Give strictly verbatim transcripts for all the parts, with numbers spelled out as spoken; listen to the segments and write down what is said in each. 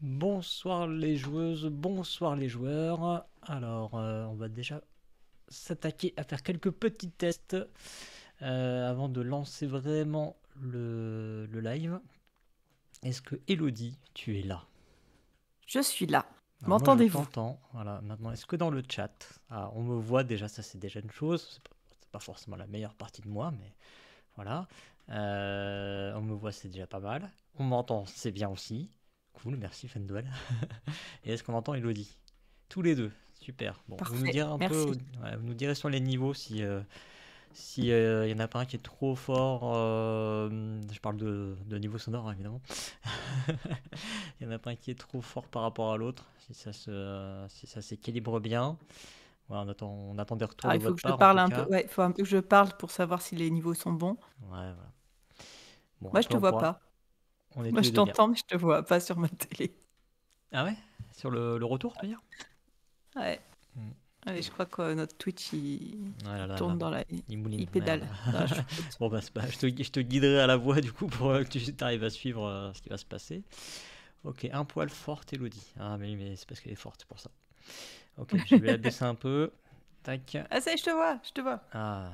Bonsoir les joueuses, bonsoir les joueurs. Alors euh, on va déjà s'attaquer à faire quelques petits tests euh, avant de lancer vraiment le, le live. Est-ce que Elodie, tu es là? Je suis là. M'entendez-vous? Voilà, maintenant, est-ce que dans le chat, ah, on me voit déjà, ça c'est déjà une chose, c'est pas, pas forcément la meilleure partie de moi, mais voilà. Euh, on me voit, c'est déjà pas mal. On m'entend, c'est bien aussi. Cool, merci Fendouel. Et est-ce qu'on entend Elodie? Tous les deux, super. Bon, parfait, vous nous direz un merci. peu, ouais, vous nous direz sur les niveaux si euh, s'il n'y euh, en a pas un qui est trop fort. Euh, je parle de, de niveau sonore, hein, évidemment. Il n'y en a pas un qui est trop fort par rapport à l'autre, si ça se euh, si ça s'équilibre bien. Ouais, on, attend, on attend des retours. Ah, il faut que part, je parle un peu. Ouais, faut un peu que je parle pour savoir si les niveaux sont bons. Ouais, voilà. Bon, moi, je te vois pourra... pas. Moi je t'entends mais je te vois pas sur ma télé. Ah ouais? Sur le, le retour tu veux dire? Ouais. Mm. Allez, je crois que euh, notre Twitch il ah là là, tourne là, dans la... Il, il pédale. Là, là. Là, je... bon, bah, pas... je, te... je te guiderai à la voix du coup pour euh, que tu arrives à suivre euh, ce qui va se passer. Ok, un poil forte Elodie. Ah mais, mais c'est parce qu'elle est forte pour ça. Ok, je vais la baisser un peu. Tac. Ah ça je te vois, je te vois. Ah.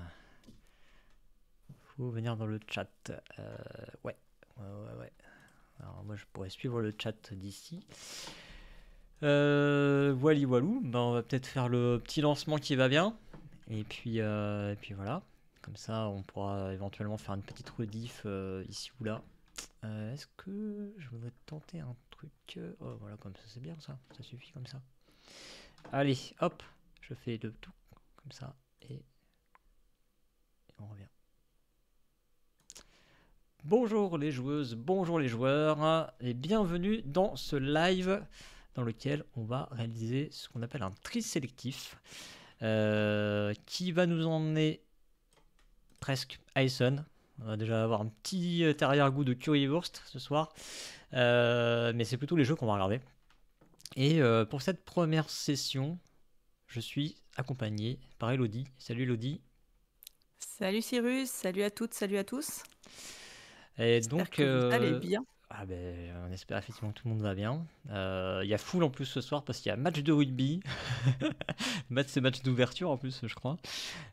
Faut venir dans le chat. Euh, ouais. Ouais, ouais, ouais. Alors moi je pourrais suivre le chat d'ici. Euh, Wally Walou, ben, on va peut-être faire le petit lancement qui va bien. Et puis, euh, et puis voilà. Comme ça on pourra éventuellement faire une petite rediff euh, ici ou là. Euh, Est-ce que je voudrais tenter un truc? Oh voilà, comme ça c'est bien ça. Ça suffit comme ça. Allez, hop, je fais le tout comme ça et, et on revient. Bonjour les joueuses, bonjour les joueurs et bienvenue dans ce live dans lequel on va réaliser ce qu'on appelle un tri sélectif euh, qui va nous emmener presque à Essen. On va déjà avoir un petit arrière-goût de currywurst ce soir, euh, mais c'est plutôt les jeux qu'on va regarder. Et euh, pour cette première session, je suis accompagné par Elodie. Salut Elodie. Salut Cyrus, salut à toutes, salut à tous. Et donc, que euh, vous allez bien. Ah ben, on espère effectivement que tout le monde va bien. Il euh, y a full en plus ce soir parce qu'il y a match de rugby. C'est match d'ouverture en plus, je crois.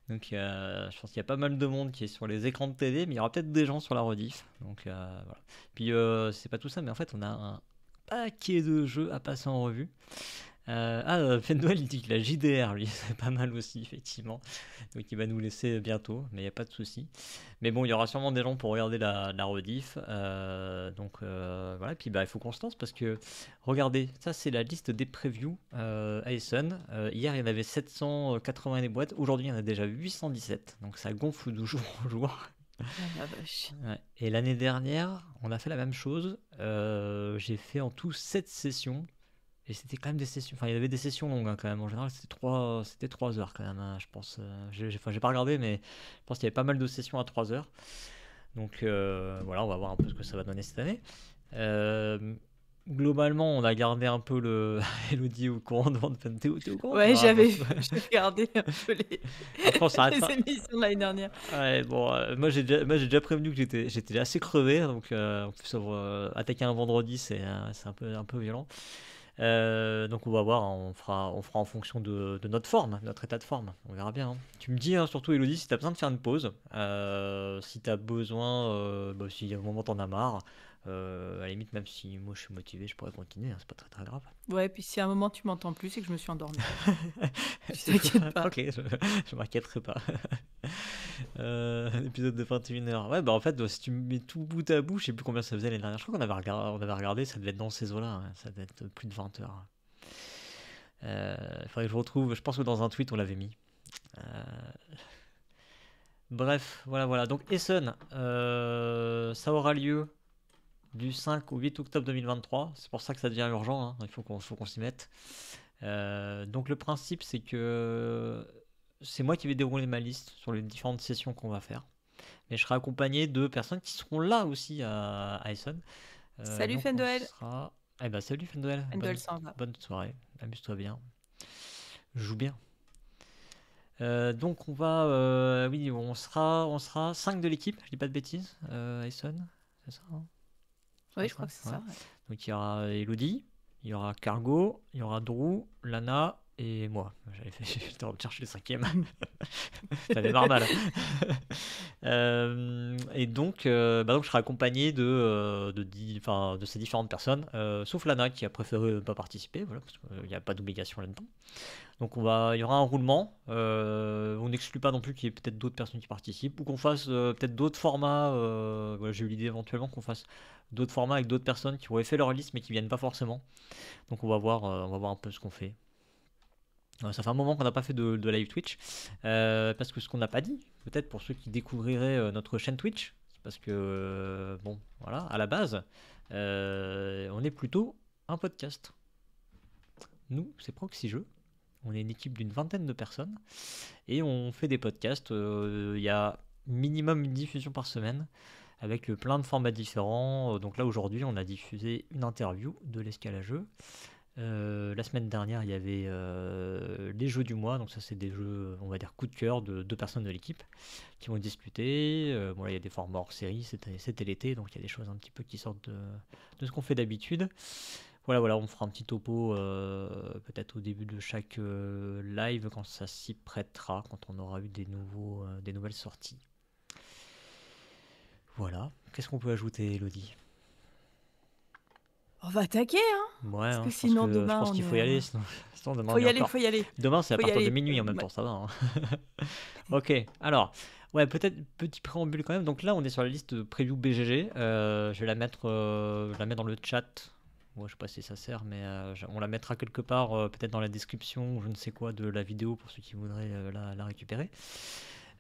Donc, euh, je pense qu'il y a pas mal de monde qui est sur les écrans de T V, mais il y aura peut-être des gens sur la rediff. Donc, euh, voilà. Puis, euh, c'est pas tout ça, mais en fait, on a un paquet de jeux à passer en revue. Euh, ah, Fendouel, il dit que la J D R, lui, c'est pas mal aussi, effectivement. Donc il va nous laisser bientôt, mais il n'y a pas de souci. Mais bon, il y aura sûrement des gens pour regarder la, la rediff. Euh, donc euh, voilà, puis bah, il faut constance parce que, regardez, ça c'est la liste des previews euh, à Essen. Euh, hier, il y en avait sept cent quatre-vingts des boîtes. Aujourd'hui, il y en a déjà huit cent dix-sept. Donc ça gonfle de jour en jour. Ouais. Et l'année dernière, on a fait la même chose. Euh, J'ai fait en tout sept sessions. Et c'était quand même des sessions, enfin il y avait des sessions longues hein, quand même, en général c'était trois... trois heures quand même, hein, je pense, j'ai enfin, pas regardé mais je pense qu'il y avait pas mal de sessions à trois heures, donc euh, voilà on va voir un peu ce que ça va donner cette année. Euh, globalement on a gardé un peu le Elodie au courant de T'es au courant? Ouais j'avais gardé un peu les, Après, les émissions de l'année dernière. Ouais bon, euh, moi j'ai déjà, déjà prévenu que j'étais assez crevé, donc euh, en plus euh, attaquer un vendredi c'est euh, un, peu, un peu violent. Euh, donc on va voir, hein, on, fera, on fera en fonction de, de notre forme, notre état de forme, on verra bien. Hein. Tu me dis hein, surtout Elodie si tu as besoin de faire une pause, euh, si tu as besoin, euh, bah, si à un moment t'en as marre, euh, à la limite même si moi je suis motivé je pourrais continuer, hein, c'est pas très très grave. Ouais, puis si à un moment tu m'entends plus c'est que je me suis endormi. Je t'inquiète pas. Ok, je, je m'inquiéterai pas. Euh, L'épisode de vingt et une heures. Ouais, bah en fait, si tu mets tout bout à bout, je sais plus combien ça faisait l'année dernière. Je crois qu'on avait, regard... avait regardé, ça devait être dans ces eaux-là. Hein. Ça devait être plus de vingt heures. Il euh, faudrait que je retrouve. Je pense que dans un tweet, on l'avait mis. Euh... Bref, voilà, voilà. Donc, Essen, euh, ça aura lieu du cinq au huit octobre deux mille vingt-trois. C'est pour ça que ça devient urgent. Hein. Il faut qu'on qu'on s'y mette. Euh, donc, le principe, c'est que. C'est moi qui vais dérouler ma liste sur les différentes sessions qu'on va faire. Mais je serai accompagné de personnes qui seront là aussi à, à Essen. Euh, salut Fendouel. Sera... Eh ben, salut Fendouel. Fendouel s'en va. Bonne soirée. Amuse-toi bien. Joue bien. Euh, donc on va... Euh, oui, on sera, on sera cinq de l'équipe. Je dis pas de bêtises. Euh, à Essen, c'est ça hein? Oui, je crois que c'est ouais. ça. Ouais. Donc il y aura Elodie, Il y aura Cargo, il y aura Drew, Lana et moi. J'étais en train de chercher le cinquième. Ça démarre mal. euh, et donc, euh, bah donc, je serai accompagné de, euh, de, de, de ces différentes personnes, euh, sauf Lana qui a préféré ne pas participer, voilà, parce qu'il n'y a pas d'obligation là-dedans. Donc, on va, il y aura un roulement. Euh, on n'exclut pas non plus qu'il y ait peut-être d'autres personnes qui participent ou qu'on fasse euh, peut-être d'autres formats. Euh, voilà, j'ai eu l'idée éventuellement qu'on fasse d'autres formats avec d'autres personnes qui auraient fait leur liste mais qui ne viennent pas forcément. Donc, on va voir, euh, on va voir un peu ce qu'on fait. Ça fait un moment qu'on n'a pas fait de, de live Twitch, euh, parce que ce qu'on n'a pas dit, peut-être pour ceux qui découvriraient notre chaîne Twitch, parce que, euh, bon, voilà, à la base, euh, on est plutôt un podcast. Nous, c'est Proxy Jeux, on est une équipe d'une vingtaine de personnes, et on fait des podcasts, il euh, y a minimum une diffusion par semaine, avec plein de formats différents. Donc là, aujourd'hui, on a diffusé une interview de l'escale à jeu. Euh, la semaine dernière, il y avait euh, les jeux du mois, donc ça c'est des jeux, on va dire, coup de cœur de deux personnes de l'équipe qui vont discuter. Euh, bon là, il y a des formats hors série, c'était l'été, donc il y a des choses un petit peu qui sortent de, de ce qu'on fait d'habitude. Voilà, voilà, on fera un petit topo euh, peut-être au début de chaque euh, live quand ça s'y prêtera, quand on aura eu des, nouveaux, euh, des nouvelles sorties. Voilà, qu'est-ce qu'on peut ajouter, Elodie ? On va attaquer, hein. Ouais, parce que hein, sinon que, demain, je pense qu'il faut y aller. Sinon, sinon demain, faut y, y aller, encore... faut y aller. Demain, c'est à partir de minuit en même temps, ça va. Hein. Ok. Alors, ouais, peut-être petit préambule quand même. Donc là, on est sur la liste preview B G G. Euh, je vais la mettre, euh, je la mets dans le chat. Moi, ouais, je sais pas si ça sert, mais euh, on la mettra quelque part, euh, peut-être dans la description, je ne sais quoi, de la vidéo pour ceux qui voudraient euh, la, la récupérer.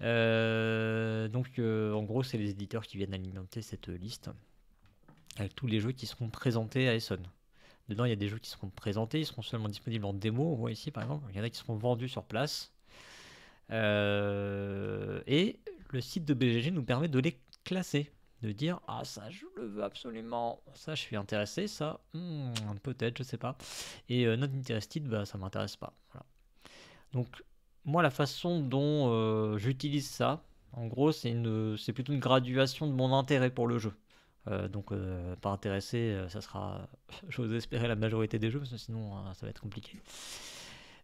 Euh, donc, euh, en gros, c'est les éditeurs qui viennent alimenter cette euh, liste. Avec tous les jeux qui seront présentés à Essonne. Dedans, il y a des jeux qui seront présentés, ils seront seulement disponibles en démo, on voit ici par exemple, il y en a qui seront vendus sur place. Euh, et le site de B G G nous permet de les classer, de dire « Ah ça, je le veux absolument, ça je suis intéressé, ça, hmm, peut-être, je sais pas. » Et euh, notre interested, bah, ça m'intéresse pas. Voilà. Donc, moi, la façon dont euh, j'utilise ça, en gros, c'est plutôt une graduation de mon intérêt pour le jeu. Euh, donc euh, pas intéressé, euh, ça sera, j'ose espérer, la majorité des jeux, parce que sinon hein, ça va être compliqué.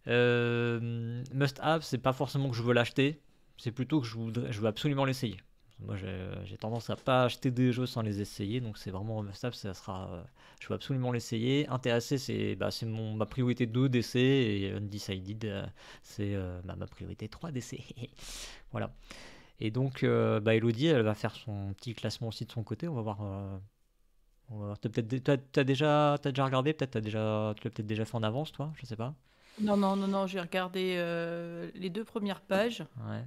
Euh, must have, c'est pas forcément que je veux l'acheter, c'est plutôt que je, voudrais, je veux absolument l'essayer. Moi j'ai tendance à pas acheter des jeux sans les essayer, donc c'est vraiment must have, ça sera, euh, je veux absolument l'essayer. Intéressé, c'est bah, ma priorité deux d'essai, et undecided, euh, c'est euh, bah, ma priorité trois d'essai. Voilà. Et donc, euh, bah, Elodie, elle va faire son petit classement aussi de son côté. On va voir. Euh, voir. Tu as, as, as déjà regardé, peut-être tu as déjà, peut-être déjà fait en avance, toi, je sais pas. Non, non, non, non, j'ai regardé euh, les deux premières pages. Ouais.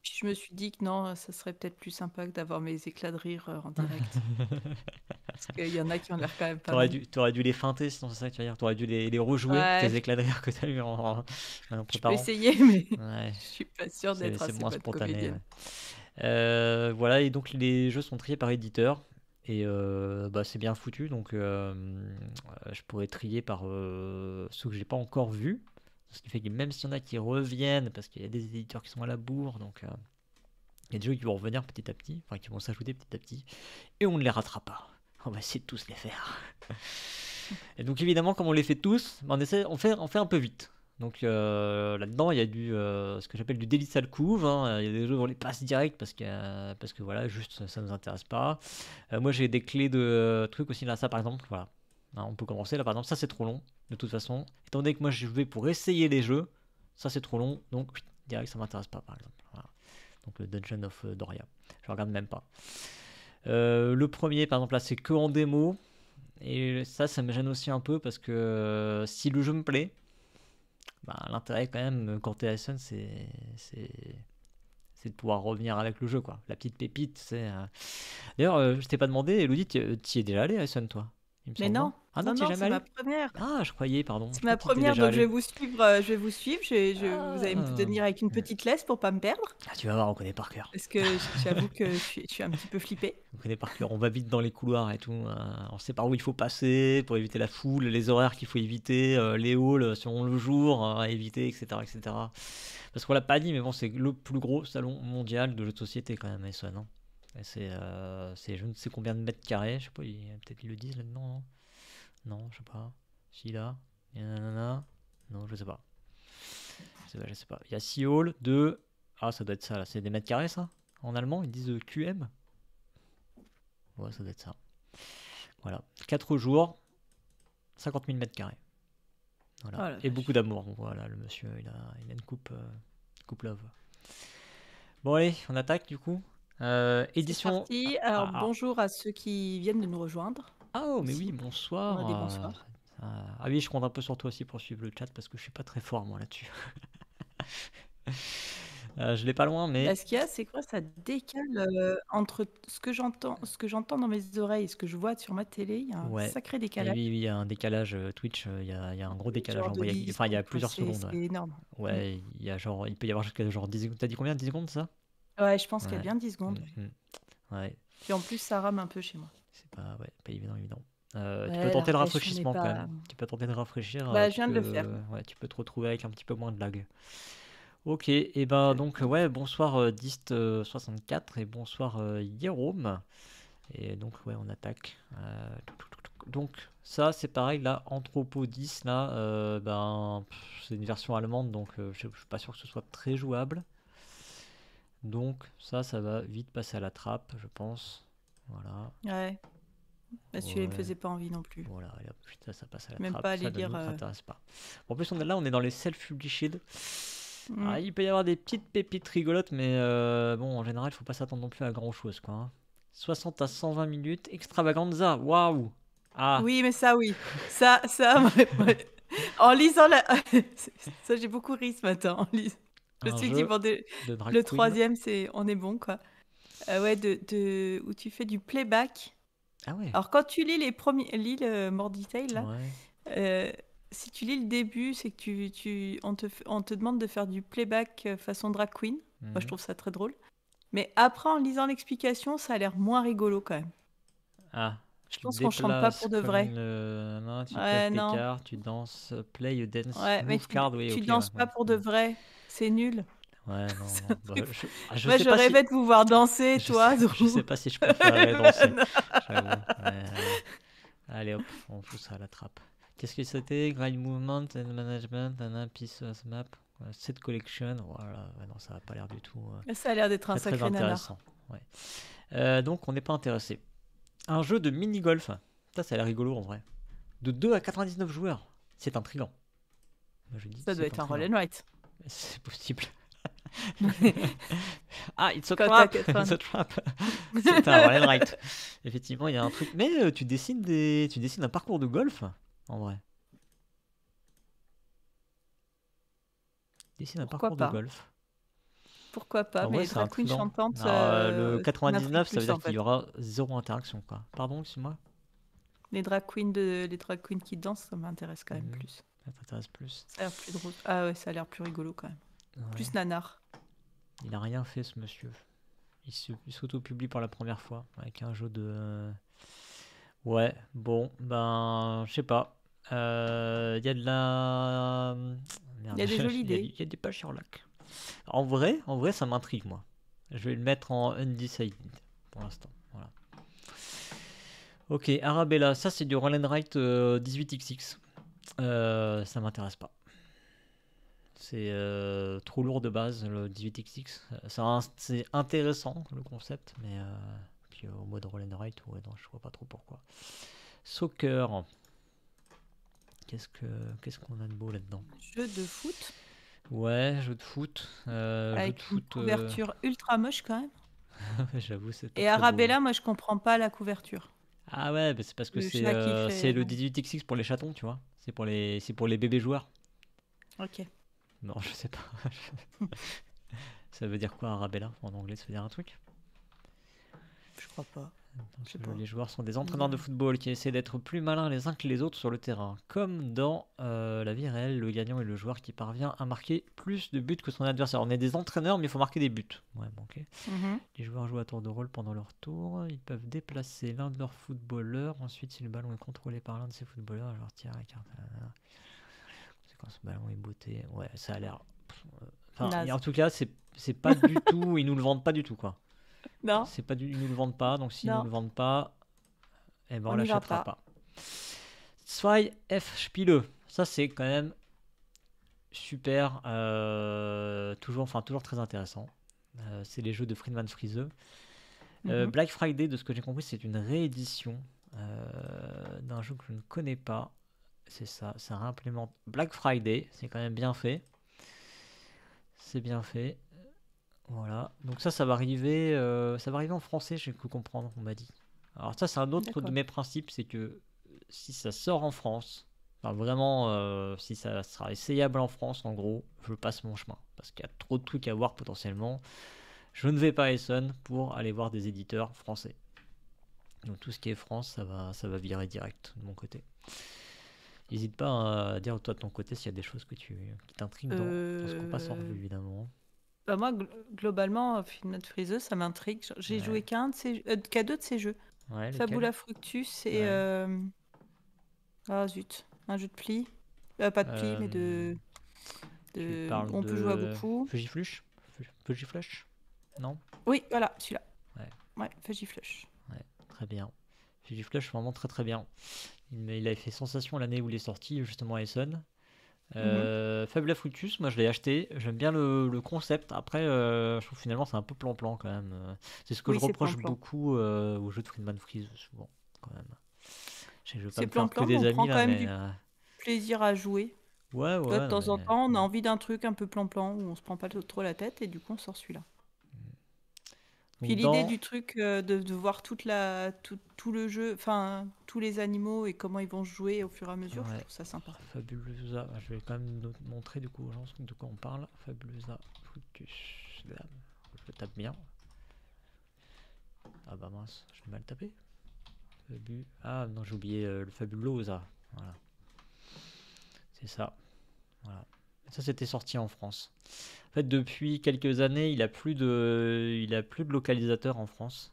Puis je me suis dit que non, ça serait peut-être plus sympa que d'avoir mes éclats de rire euh, en direct. Parce qu'il y en a qui en ont l'air quand même pas. T'aurais dû, t'aurais dû les feinter, sinon c'est ça que tu vas dire. T'aurais dû les, les rejouer, ouais. Tes éclats de rire que t'as eu en, en, en préparant. Je peux essayer, mais ouais. Je suis pas sûre d'être assez bonne comédienne. Ouais. Euh, voilà, et donc les jeux sont triés par éditeur. Et euh, bah c'est bien foutu, donc euh, je pourrais trier par euh, ceux que j'ai pas encore vus. Ce qui fait que même s'il y en a qui reviennent, parce qu'il y a des éditeurs qui sont à la bourre, donc il euh, y a des jeux qui vont revenir petit à petit, enfin qui vont s'ajouter petit à petit, et on ne les rattrape pas. On va essayer de tous les faire. Et donc évidemment, comme on les fait tous, on essaie, on fait, on fait un peu vite. Donc euh, là-dedans, il y a du, euh, ce que j'appelle du délice à le couve, hein. Il y a des jeux où on les passe direct parce que, euh, parce que voilà, juste ça, ça nous intéresse pas. Euh, moi j'ai des clés de euh, trucs aussi, là ça par exemple, voilà. Hein, on peut commencer là par exemple, ça c'est trop long de toute façon. Étant donné que moi je vais pour essayer les jeux, ça c'est trop long, donc oui, direct ça m'intéresse pas par exemple. Voilà. Donc le Dungeon of euh, Doria, je regarde même pas. Euh, le premier par exemple là c'est que en démo, et ça ça me gêne aussi un peu parce que euh, si le jeu me plaît, bah, l'intérêt quand même quand t'es à Essonne, c'est c'est de pouvoir revenir avec le jeu, quoi. La petite pépite, c'est euh... d'ailleurs euh, je t'ai pas demandé, Elodie, t'y es déjà allé à Essonne, toi? Mais non, ah, non, non, non c'est ma première. Ah, je croyais, pardon. C'est ma première, donc allé. je vais vous suivre. Euh, je vais vous suivre. Je, je, ah. Vous allez me tenir avec une petite laisse pour pas me perdre. Ah, tu vas voir, on connaît par cœur. Parce que j'avoue que je suis, je suis un petit peu flippée. On connaît par cœur. On va vite dans les couloirs et tout. Euh, on sait par où il faut passer pour éviter la foule, les horaires qu'il faut éviter, euh, les halls selon le jour euh, à éviter, et cetera, et cetera. Parce qu'on l'a pas dit, mais bon, c'est le plus gros salon mondial de jeux de société quand même, Essonne, non? C'est euh, je ne sais combien de mètres carrés, je sais pas, peut-être ils le disent là-dedans, non, non, je sais pas. Si là, et nanana. Non, je sais pas. Je sais pas, je sais pas. Il y a Seoul de... Ah, ça doit être ça, là. C'est des mètres carrés, ça. En allemand, ils disent Q M. Ouais, ça doit être ça. Voilà. quatre jours, cinquante mille mètres carrés. Voilà. Voilà, et beaucoup d'amour. Voilà, le monsieur, il a, il a une coupe, euh, coupe love. Bon, allez, on attaque, du coup. Euh, édition. Parti. Alors, ah, bonjour à ceux qui viennent de nous rejoindre. Ah, oh, mais oui, bonsoir. On a des bonsoirs. Ah oui, je compte un peu sur toi aussi pour suivre le chat parce que je suis pas très fort, moi, là-dessus. euh, je l'ai pas loin, mais... Là, ce qu'il y a, c'est quoi? Ça décale euh, entre ce que j'entends ce que j'entends dans mes oreilles et ce que je vois sur ma télé. Il y a un ouais. sacré décalage. Oui, oui, il y a un décalage Twitch. Il y a, il y a un gros décalage. Genre envoyé, dix, enfin, il y a plusieurs secondes. C'est ouais. énorme. Ouais, mmh. il, y a genre, il peut y avoir jusqu'à genre dix secondes. T'as dit combien? dix secondes, ça? Ouais, je pense ouais. qu'il y a bien dix secondes. Mmh. Ouais. Puis en plus, ça rame un peu chez moi. C'est pas, ouais, pas évident, évident. Euh, ouais, tu peux tenter le rafraîchissement pas... quand même. Tu peux tenter de rafraîchir. Bah, je viens peux... de le faire. Ouais, tu peux te retrouver avec un petit peu moins de lag. Ok, et eh ben donc, ouais, bonsoir euh, Dist soixante-quatre et bonsoir euh, Jérôme. Et donc, ouais, on attaque. Euh... Donc, ça, c'est pareil, là, Anthropo dix, là, euh, ben, c'est une version allemande, donc euh, je suis pas sûr que ce soit très jouable. Donc, ça, ça va vite passer à la trappe, je pense. Voilà. Ouais. Bah, celui-là, ouais. il ne faisait pas envie non plus. Voilà, là, putain, ça passe à la Même trappe, pas aller ça ne nous intéresse pas. En plus, on est là, on est dans les self-published. Mm. Ah, il peut y avoir des petites pépites rigolotes, mais euh, bon, en général, il ne faut pas s'attendre non plus à grand-chose, quoi. Hein. soixante à cent vingt minutes, extravaganza, waouh! Ah. Oui, mais ça, oui. ça, ça, en lisant la... ça, j'ai beaucoup ri ce matin, en lisant. Je suis dit, bon, de... de le troisième, c'est on est bon, quoi. Euh, ouais, de, de... où tu fais du playback. Ah ouais. Alors quand tu lis les premiers, lis le More Detail là, ouais. euh, si tu lis le début, c'est que tu, tu, on te, on te demande de faire du playback façon drag queen. Mmh. Moi je trouve ça très drôle. Mais après en lisant l'explication, ça a l'air moins rigolo quand même. Ah. Je pense qu'on chante pas pour de vrai. Le... Non, tu ouais, non. tes cartes, tu danses, play, you dance, ouais, move mais tu, card, oui, tu okay, danses ouais. pas pour de vrai, c'est nul. Ouais, non, non. Bah, je, je, Moi, je rêvais si... de vous voir danser, je toi. Sais, donc... Je sais pas si je préférerais danser. J'avoue. Ouais, allez, hop, on fout ça à la trappe. Qu'est-ce que c'était? Grind Movement and Management, un piece of map, set collection. Voilà, ouais, non, ça n'a pas l'air du tout. Euh... Ça a l'air d'être un sacré intéressant. Ouais. Euh, donc, on n'est pas intéressé. Un jeu de mini-golf. Ça, ça a l'air rigolo en vrai. De deux à quatre-vingt-dix-neuf joueurs. C'est intriguant. Je dis, ça doit être un roll and write. C'est possible. Ah, it's a trap. C'est un roll and write. Effectivement, il y a un truc. Mais euh, tu dessines des, tu dessines un parcours de golf, en vrai. Dessine un Pourquoi parcours pas. de golf. Pourquoi pas en Mais vrai, drag queen chantante. Alors, euh, le quatre-vingt-dix-neuf, ça veut dire qu'il y aura zéro interaction, quoi. Pardon, excuse-moi. Les drag queens de, les drag queens qui dansent, ça m'intéresse quand même mmh. plus. Ça t'intéresse plus. Ça a l'air plus drôle. Ah ouais, ça a l'air plus rigolo quand même. Ouais. Plus nanar. Il n'a rien fait, ce monsieur. Il s'auto-publie pour la première fois avec un jeu de... Ouais, bon, ben, je sais pas. Il euh, y a de la... Il y a des jolies idées. Il y a des pages sur lac. En vrai, en vrai, ça m'intrigue, moi. Je vais le mettre en undecided pour l'instant. Voilà. Ok, Arabella, ça c'est du Roll and Write euh, dix-huit X X. Euh, ça m'intéresse pas. C'est euh, trop lourd de base, le dix-huit X X. C'est intéressant, le concept, mais... Euh, puis euh, au mode Roll and Write, ouais, non, je vois pas trop pourquoi. Soccer. Qu'est-ce que qu'est-ce qu'on a de beau là-dedans? Jeu de foot. Ouais, jeu de foot. Euh, Avec jeu de foot, une couverture euh... ultra moche, quand même. J'avoue, c'est... Et Arabella, beau. moi, je comprends pas la couverture. Ah ouais, bah c'est parce que c'est euh, fait... le dix-huit X X pour les chatons, tu vois. C'est pour, les... pour les bébés joueurs. Ok. Non, je sais pas. Ça veut dire quoi, Arabella? En anglais, ça veut dire un truc? Je crois pas. Donc, je les joueurs sont des entraîneurs de football qui essaient d'être plus malins les uns que les autres sur le terrain. Comme dans euh, la vie réelle, le gagnant est le joueur qui parvient à marquer plus de buts que son adversaire. On est des entraîneurs, mais il faut marquer des buts. Ouais, bon, okay. mm-hmm. Les joueurs jouent à tour de rôle pendant leur tour. Ils peuvent déplacer l'un de leurs footballeurs. Ensuite, si le ballon est contrôlé par l'un de ces footballeurs, je leur tire la carte. Quand ce ballon est beauté, ouais, ça a l'air. Enfin, en tout cas, c'est pas du tout. Ils nous le vendent pas du tout, quoi. Non. C'est pas du, ils nous le vendent pas. Donc s'ils nous le vendent pas, eh ben on l'achètera pas. pas. zwei F-Spiele. Ça, c'est quand même super. Euh, toujours, enfin, toujours très intéressant. Euh, c'est les jeux de Friedman Friese. Mm-hmm. euh, Black Friday, de ce que j'ai compris, c'est une réédition euh, d'un jeu que je ne connais pas. C'est ça, ça réimplémente Black Friday. C'est quand même bien fait. C'est bien fait. Voilà. Donc ça, ça va arriver, euh, ça va arriver en français, j'ai cru comprendre, on m'a dit. Alors ça, c'est un autre de mes principes, c'est que si ça sort en France, enfin vraiment, euh, si ça sera essayable en France, en gros, je passe mon chemin. Parce qu'il y a trop de trucs à voir potentiellement. Je ne vais pas à Essen pour aller voir des éditeurs français. Donc tout ce qui est France, ça va, ça va virer direct de mon côté. N'hésite pas à dire toi de ton côté s'il y a des choses que tu, qui t'intriguent dans, euh... dans ce qu'on passe en revue, évidemment. Bah moi, gl globalement, Friedman Friese, ça m'intrigue. J'ai ouais. joué qu'à un de ces, euh, qu'à deux de ces jeux. Ouais, Fabula Fructus et... Ah ouais. euh... oh, zut, un jeu de pli. Euh, pas de pli, euh... mais de... de... On de... peut jouer à beaucoup. Fugiflush Fugiflush Non Oui, voilà, celui-là. Ouais, ouais Fugiflush. Ouais, très bien. Fugiflush, vraiment très très bien. Il, il a fait sensation l'année où il est sorti, justement à Essen. Euh, mmh. Fabula Fructus, moi je l'ai acheté, j'aime bien le, le concept. Après, euh, je trouve finalement c'est un peu plan-plan quand même. C'est ce que oui, je reproche plan -plan. beaucoup euh, aux jeux de Friedman Friese souvent quand même. Je veux pas me plan -plan, faire que des amis, on prend là, quand même mais, du euh... plaisir à jouer. Ouais, ouais, Toi, de non, temps mais... en temps, on a envie d'un truc un peu plan-plan où on se prend pas trop la tête et du coup on sort celui-là. Puis l'idée dans... du truc euh, de, de voir toute la, tout, tout le jeu, enfin tous les animaux et comment ils vont jouer au fur et à mesure, ouais. je trouve ça sympa. Fabulosa, je vais quand même montrer du coup aux gens de quoi on parle. Fabulosa, Fructus, je tape bien. Ah bah mince, j'ai mal tapé. Fabu... Ah non, j'ai oublié euh, le Fabulosa, voilà. C'est ça, voilà. Ça, c'était sorti en France. En fait, depuis quelques années, il n'a plus de, il a plus de localisateur en France.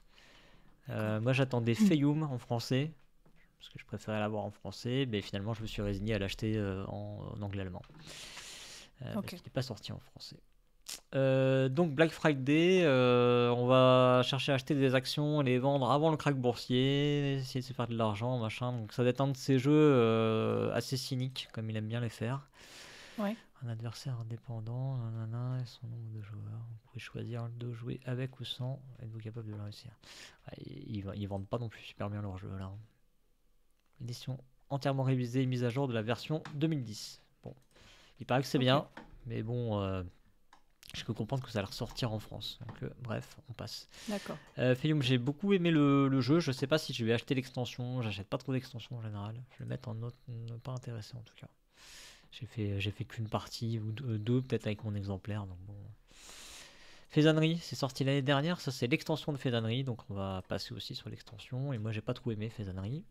Euh, moi, j'attendais Fayoum en français, parce que je préférais l'avoir en français, mais finalement, je me suis résigné à l'acheter en, en anglais-allemand. Euh, okay. Parce qu'il n'est pas sorti en français. Euh, donc, Black Friday, euh, on va chercher à acheter des actions, les vendre avant le crack boursier, essayer de se faire de l'argent, machin. Donc, ça détend de ces jeux euh, assez cyniques, comme il aime bien les faire. Ouais. Un adversaire indépendant, nanana, et son nombre de joueurs. Vous pouvez choisir de jouer avec ou sans. Êtes-vous capable de le réussir? Ils, ils vendent pas non plus super bien leur jeu là. Édition entièrement révisée et mise à jour de la version deux mille dix. Bon, il paraît que c'est okay. bien, mais bon, euh, je peux comprendre que ça va ressortir en France. Donc, euh, bref, on passe. D'accord. Euh, Fayoum, j'ai beaucoup aimé le, le jeu. Je sais pas si je vais acheter l'extension. J'achète pas trop d'extensions en général. Je vais le mettre en note, ne pas intéressé en tout cas. J'ai fait, j'ai fait qu'une partie ou deux, peut-être avec mon exemplaire. Donc bon. Faisanerie, c'est sorti l'année dernière. Ça, c'est l'extension de Faisanerie. Donc, on va passer aussi sur l'extension. Et moi, j'ai pas trop aimé Faisanerie.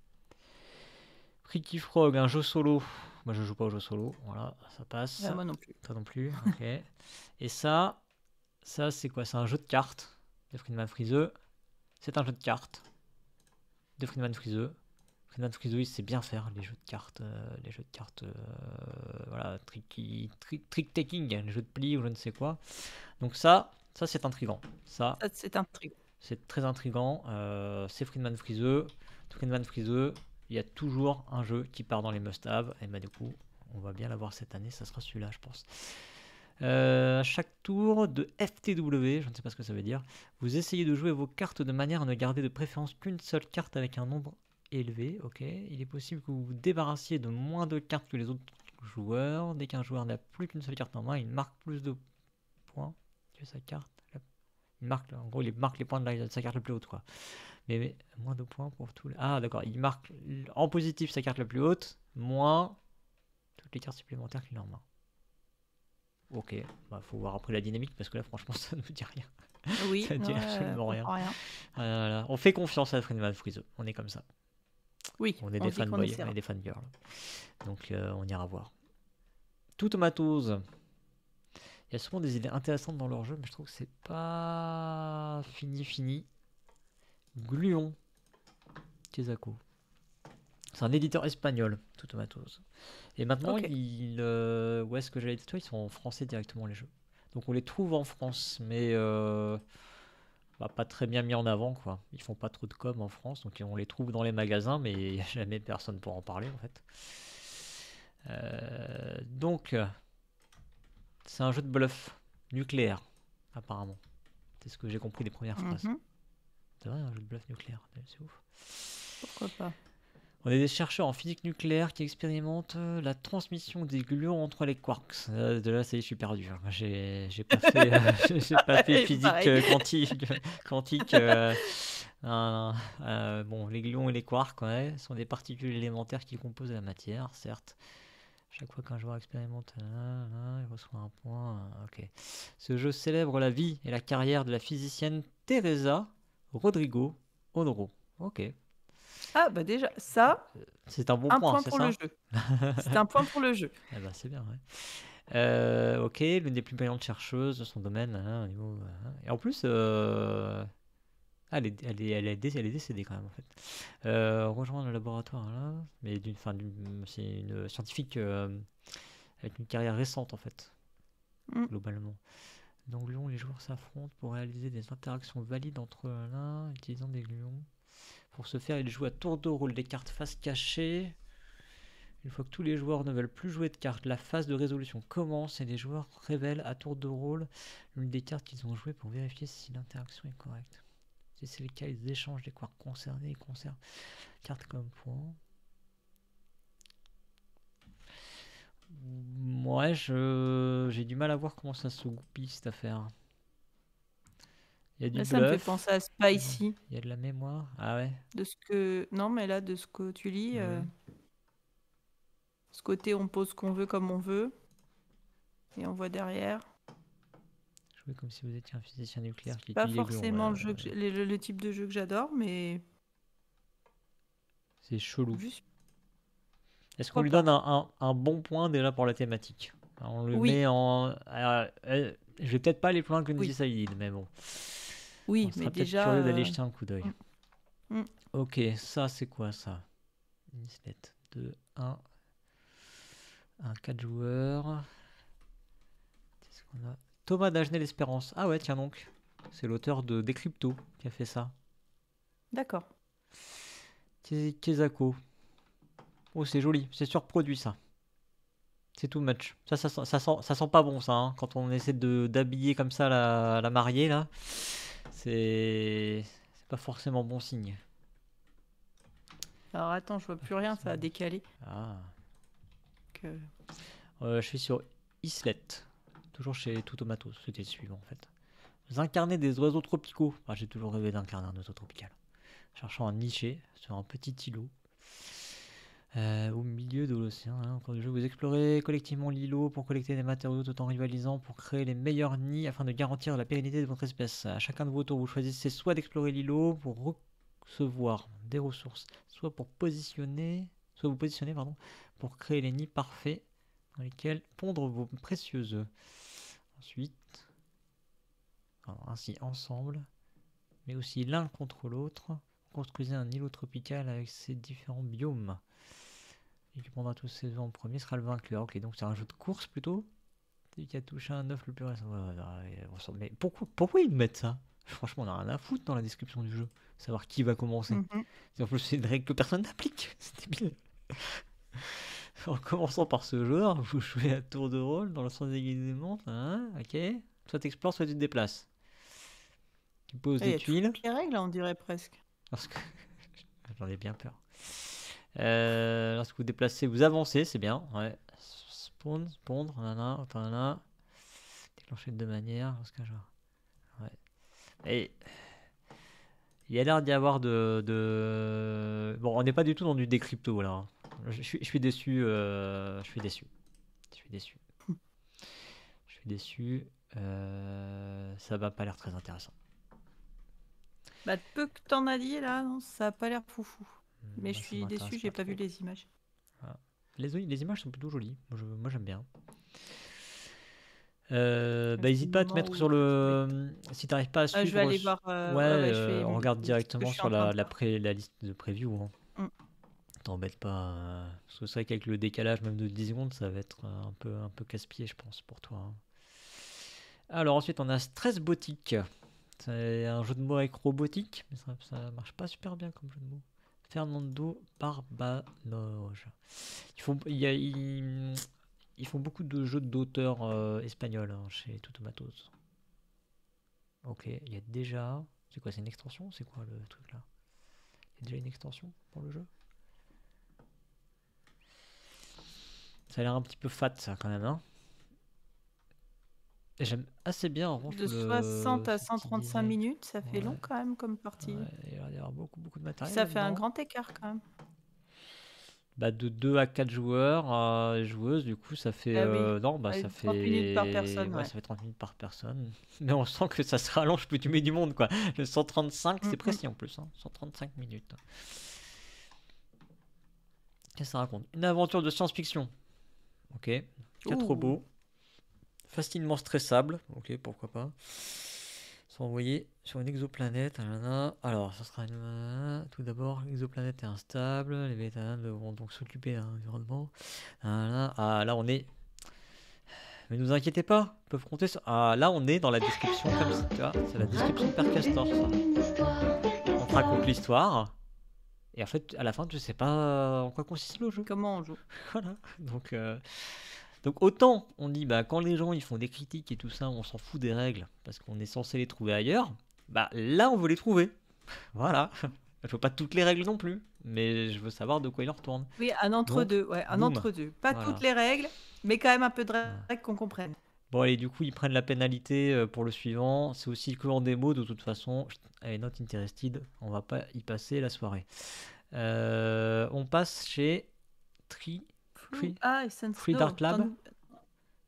Freaky Frog, un jeu solo. Moi, je joue pas au jeu solo. Voilà, ça passe. Ah, moi non plus. Toi non plus. Okay. Et ça, ça c'est quoi? C'est un jeu de cartes de Friedman Friese. C'est un jeu de cartes de Friedman Friese. Friedman Friese, il sait bien faire les jeux de cartes, euh, les jeux de cartes, euh, voilà, tricky, tri trick taking, les jeux de pli ou je ne sais quoi. Donc ça, ça c'est intriguant. Ça, ça c'est intriguant. C'est très intriguant. Euh, c'est Friedman Friese. Friedman Friese, il y a toujours un jeu qui part dans les must-have. Et bah du coup, on va bien l'avoir cette année. Ça sera celui-là, je pense. Euh, chaque tour de F T W, je ne sais pas ce que ça veut dire. Vous essayez de jouer vos cartes de manière à ne garder de préférence qu'une seule carte avec un nombre élevé, ok. Il est possible que vous vous débarrassiez de moins de cartes que les autres joueurs. Dès qu'un joueur n'a plus qu'une seule carte en main, il marque plus de points que sa carte. Il marque, en gros, il marque les points de, la, de sa carte la plus haute, quoi. Mais, mais moins de points pour tout. Le... Ah, d'accord. Il marque en positif sa carte la plus haute, moins toutes les cartes supplémentaires qu'il a en main. Ok. Bah, faut voir après la dynamique parce que là, franchement, ça ne nous dit rien. Oui. ça ne dit non, absolument euh, rien. rien. Euh, on fait confiance à Friedman Friese. On est comme ça. Oui, on est on des fanboys, on, on est des fangirls. Donc euh, on ira voir. Tout Tomatoes. Il y a souvent des idées intéressantes dans leur jeu, mais je trouve que c'est pas fini fini. Gluon. Kesako. C'est un éditeur espagnol, Tout Tomatoes. Et maintenant, okay. il, euh, où est-ce que j'allais dire toi? Ils sont en français directement les jeux. Donc on les trouve en France, mais... Euh... bah, pas très bien mis en avant, quoi. Ils font pas trop de com en France, donc on les trouve dans les magasins, mais il n'y a jamais personne pour en parler, en fait. Euh, donc, c'est un jeu de bluff nucléaire, apparemment. C'est ce que j'ai compris des premières phrases. Mm-hmm. C'est vrai, un jeu de bluff nucléaire, c'est ouf. Pourquoi pas ? On est des chercheurs en physique nucléaire qui expérimentent la transmission des gluons entre les quarks. Euh, de là, ça y est, je suis perdu. J'ai pas fait, euh, pas fait physique euh, quantique. quantique euh, euh, euh, bon, les gluons et les quarks ouais, sont des particules élémentaires qui composent la matière, certes. Chaque fois qu'un joueur expérimente, là, là, il reçoit un point. Là, ok. Ce jeu célèbre la vie et la carrière de la physicienne Teresa Rodrigo Honoro. Ok. Ah bah déjà, ça, c'est un bon un point, point pour ça le jeu. C'est un point pour le jeu. Ah bah c'est bien, ouais. Euh, ok, l'une des plus brillantes chercheuses de son domaine. Hein, et en plus, euh... ah, elle, est, elle, est, elle, est décédée, elle est décédée quand même en fait. Euh, rejoindre le laboratoire, là, mais d'une, enfin, d'une, c'est une scientifique euh, avec une carrière récente en fait, mm. globalement. Dans Gluon, les joueurs s'affrontent pour réaliser des interactions valides entre l'un, utilisant des gluons. Pour ce faire, ils jouent à tour de rôle des cartes face cachée. Une fois que tous les joueurs ne veulent plus jouer de cartes, la phase de résolution commence et les joueurs révèlent à tour de rôle l'une des cartes qu'ils ont jouées pour vérifier si l'interaction est correcte. Si c'est le cas, ils échangent des quarks concernés et conservent cartes comme point. Ouais, je j'ai du mal à voir comment ça se goupille cette affaire. Là, ça me fait penser à Spicy. Il y a de la mémoire. Ah ouais. De ce que non mais là de ce que tu lis, ouais. euh... ce côté on pose ce qu'on veut comme on veut et on voit derrière. Jouer comme si vous étiez un physicien nucléaire. C'est pas forcément le, jeu que ouais. le, le type de jeu que j'adore mais c'est chelou. Juste... Est-ce qu'on lui donne un, un, un bon point déjà pour la thématique? On le oui. met en. Alors, euh, je vais peut-être pas aller plus loin que Nzi Saïd, mais bon. Oui, on mais déjà. Curieux d'aller jeter un coup d'œil. Mm. Mm. Ok, ça c'est quoi ça? Une liste de un, un, quatre joueurs. Qu'est-ce qu'on a? Thomas Dagenais-L'Espérance. Ah ouais, tiens donc. C'est l'auteur de Décrypto qui a fait ça. D'accord. Kezako. Oh, c'est joli, c'est surproduit ça. C'est too much. Ça, ça, ça, ça, sent, ça sent pas bon, ça. Hein. Quand on essaie de d'habiller comme ça la, la mariée, là, c'est pas forcément bon signe. Alors attends, je vois plus rien, ça a décalé. Ah. Que... Euh, je suis sur Islet, toujours chez Tutomato, c'était le suivant en fait. Vous incarnez des oiseaux tropicaux. Enfin, j'ai toujours rêvé d'incarner un oiseau tropical. Cherchant un niché sur un petit îlot. Euh, au milieu de l'océan, hein, au cours du jeu, vous explorez collectivement l'îlot pour collecter des matériaux tout en rivalisant pour créer les meilleurs nids afin de garantir la pérennité de votre espèce. À chacun de vos tours, vous choisissez soit d'explorer l'îlot pour recevoir des ressources, soit pour positionner, soit vous positionner pardon, pour créer les nids parfaits dans lesquels pondre vos précieux œufs. Ensuite, alors ainsi ensemble, mais aussi l'un contre l'autre, construisez un îlot tropical avec ses différents biomes. Et qui prendra tous ses œufs en premier sera le vainqueur. Ok, donc c'est un jeu de course plutôt. Celui qui a touché un œuf le plus récent. Mais pourquoi, pourquoi ils mettent ça? Franchement, on a rien à foutre dans la description du jeu. Savoir qui va commencer. Mm-hmm. En plus, c'est une règle que personne n'applique. C'est débile. En commençant par ce joueur, vous jouez à tour de rôle dans le sens aiguisement. Hein, ok. Soit tu explores, soit tu te déplaces. Tu poses ouais, des tuiles. Les règles, on dirait presque. Parce que j'en ai bien peur. Euh, lorsque vous déplacez, vous avancez, c'est bien. Ouais. Spawn, pondre, nanana, nanana. Déclencher de deux manières, dans ce cas genre. Ouais. Et il y a l'air d'y avoir de, de. Bon, on n'est pas du tout dans du décrypto là. Je suis, je suis déçu. Euh... Je suis déçu. Je suis déçu. Je suis déçu. Euh... Ça va pas l'air très intéressant. Bah, peu que t'en as dit là, non, ça a pas l'air foufou. Mais moi, je suis déçu, j'ai pas vu les images. Ah. Les, les images sont plutôt jolies. Moi, je, moi j'aime bien. Euh, bah, n'hésite pas à te mettre sur le. Si t'arrives pas à suivre. Ah, je vais aller voir. Euh... Ouais, ouais, ouais, euh, vais... on regarde directement sur la, la, pré, la liste de preview. Hein. Mm. T'embête pas. Euh... Parce que c'est vrai qu'avec le décalage même de dix secondes, ça va être un peu, un peu casse-pied, je pense, pour toi. Hein. Alors ensuite, on a Stress Boutique. C'est un jeu de mots avec robotique, mais ça, ça marche pas super bien comme jeu de mots. Fernando Barbanoge. Ils font, y a, ils, ils font beaucoup de jeux d'auteurs euh, espagnols hein, chez Tutomatos. Ok, il y a déjà... C'est quoi, c'est une extension? C'est quoi le truc là? Il y a déjà une extension pour le jeu? Ça a l'air un petit peu fat ça quand même, hein. J'aime assez bien en contre, de soixante le... à cent trente-cinq minutes, ça fait ouais. long quand même comme partie. Ouais, il va y avoir beaucoup, beaucoup de matériel. Ça fait dedans. Un grand écart quand même. Bah, de deux à quatre joueurs, euh, joueuses, du coup ça fait, ah oui. euh, non, bah, ah, ça fait trente minutes par personne. Ouais, ouais. Ça fait trente minutes par personne. Mais on sent que ça se rallonge plus du mets du monde quoi. Le cent trente-cinq, mm-hmm. c'est précis en plus, hein. cent trente-cinq minutes. Qu'est-ce que ça raconte? Une aventure de science-fiction. Ok, quatre robots. Facilement stressable, ok, pourquoi pas. Sont envoyés sur une exoplanète. Alors, ça sera une... tout d'abord, l'exoplanète est instable. Les vétérans devront donc s'occuper d'un environnement. Ah là, on est. Mais ne vous inquiétez pas, ils peuvent compter sur. Ah là, on est dans la description comme ça. Ah, c'est la description de Père Castor. Ça. On te raconte l'histoire. Et en fait, à la fin, tu sais pas en quoi consiste le jeu. Comment on joue. Voilà. Donc. Euh... Donc autant on dit bah quand les gens ils font des critiques et tout ça, on s'en fout des règles parce qu'on est censé les trouver ailleurs, bah là on veut les trouver. Voilà. Je veux pas toutes les règles non plus, mais je veux savoir de quoi il en retourne. Oui, un entre-deux, ouais, un entre-deux. Pas voilà. toutes les règles, mais quand même un peu de règles qu'on comprenne. Bon allez, du coup ils prennent la pénalité pour le suivant. C'est aussi le courant des mots de toute façon. Allez, not interested, on va pas y passer la soirée. Euh, on passe chez Tri. Free, ah, Free Dart Lab, Tant...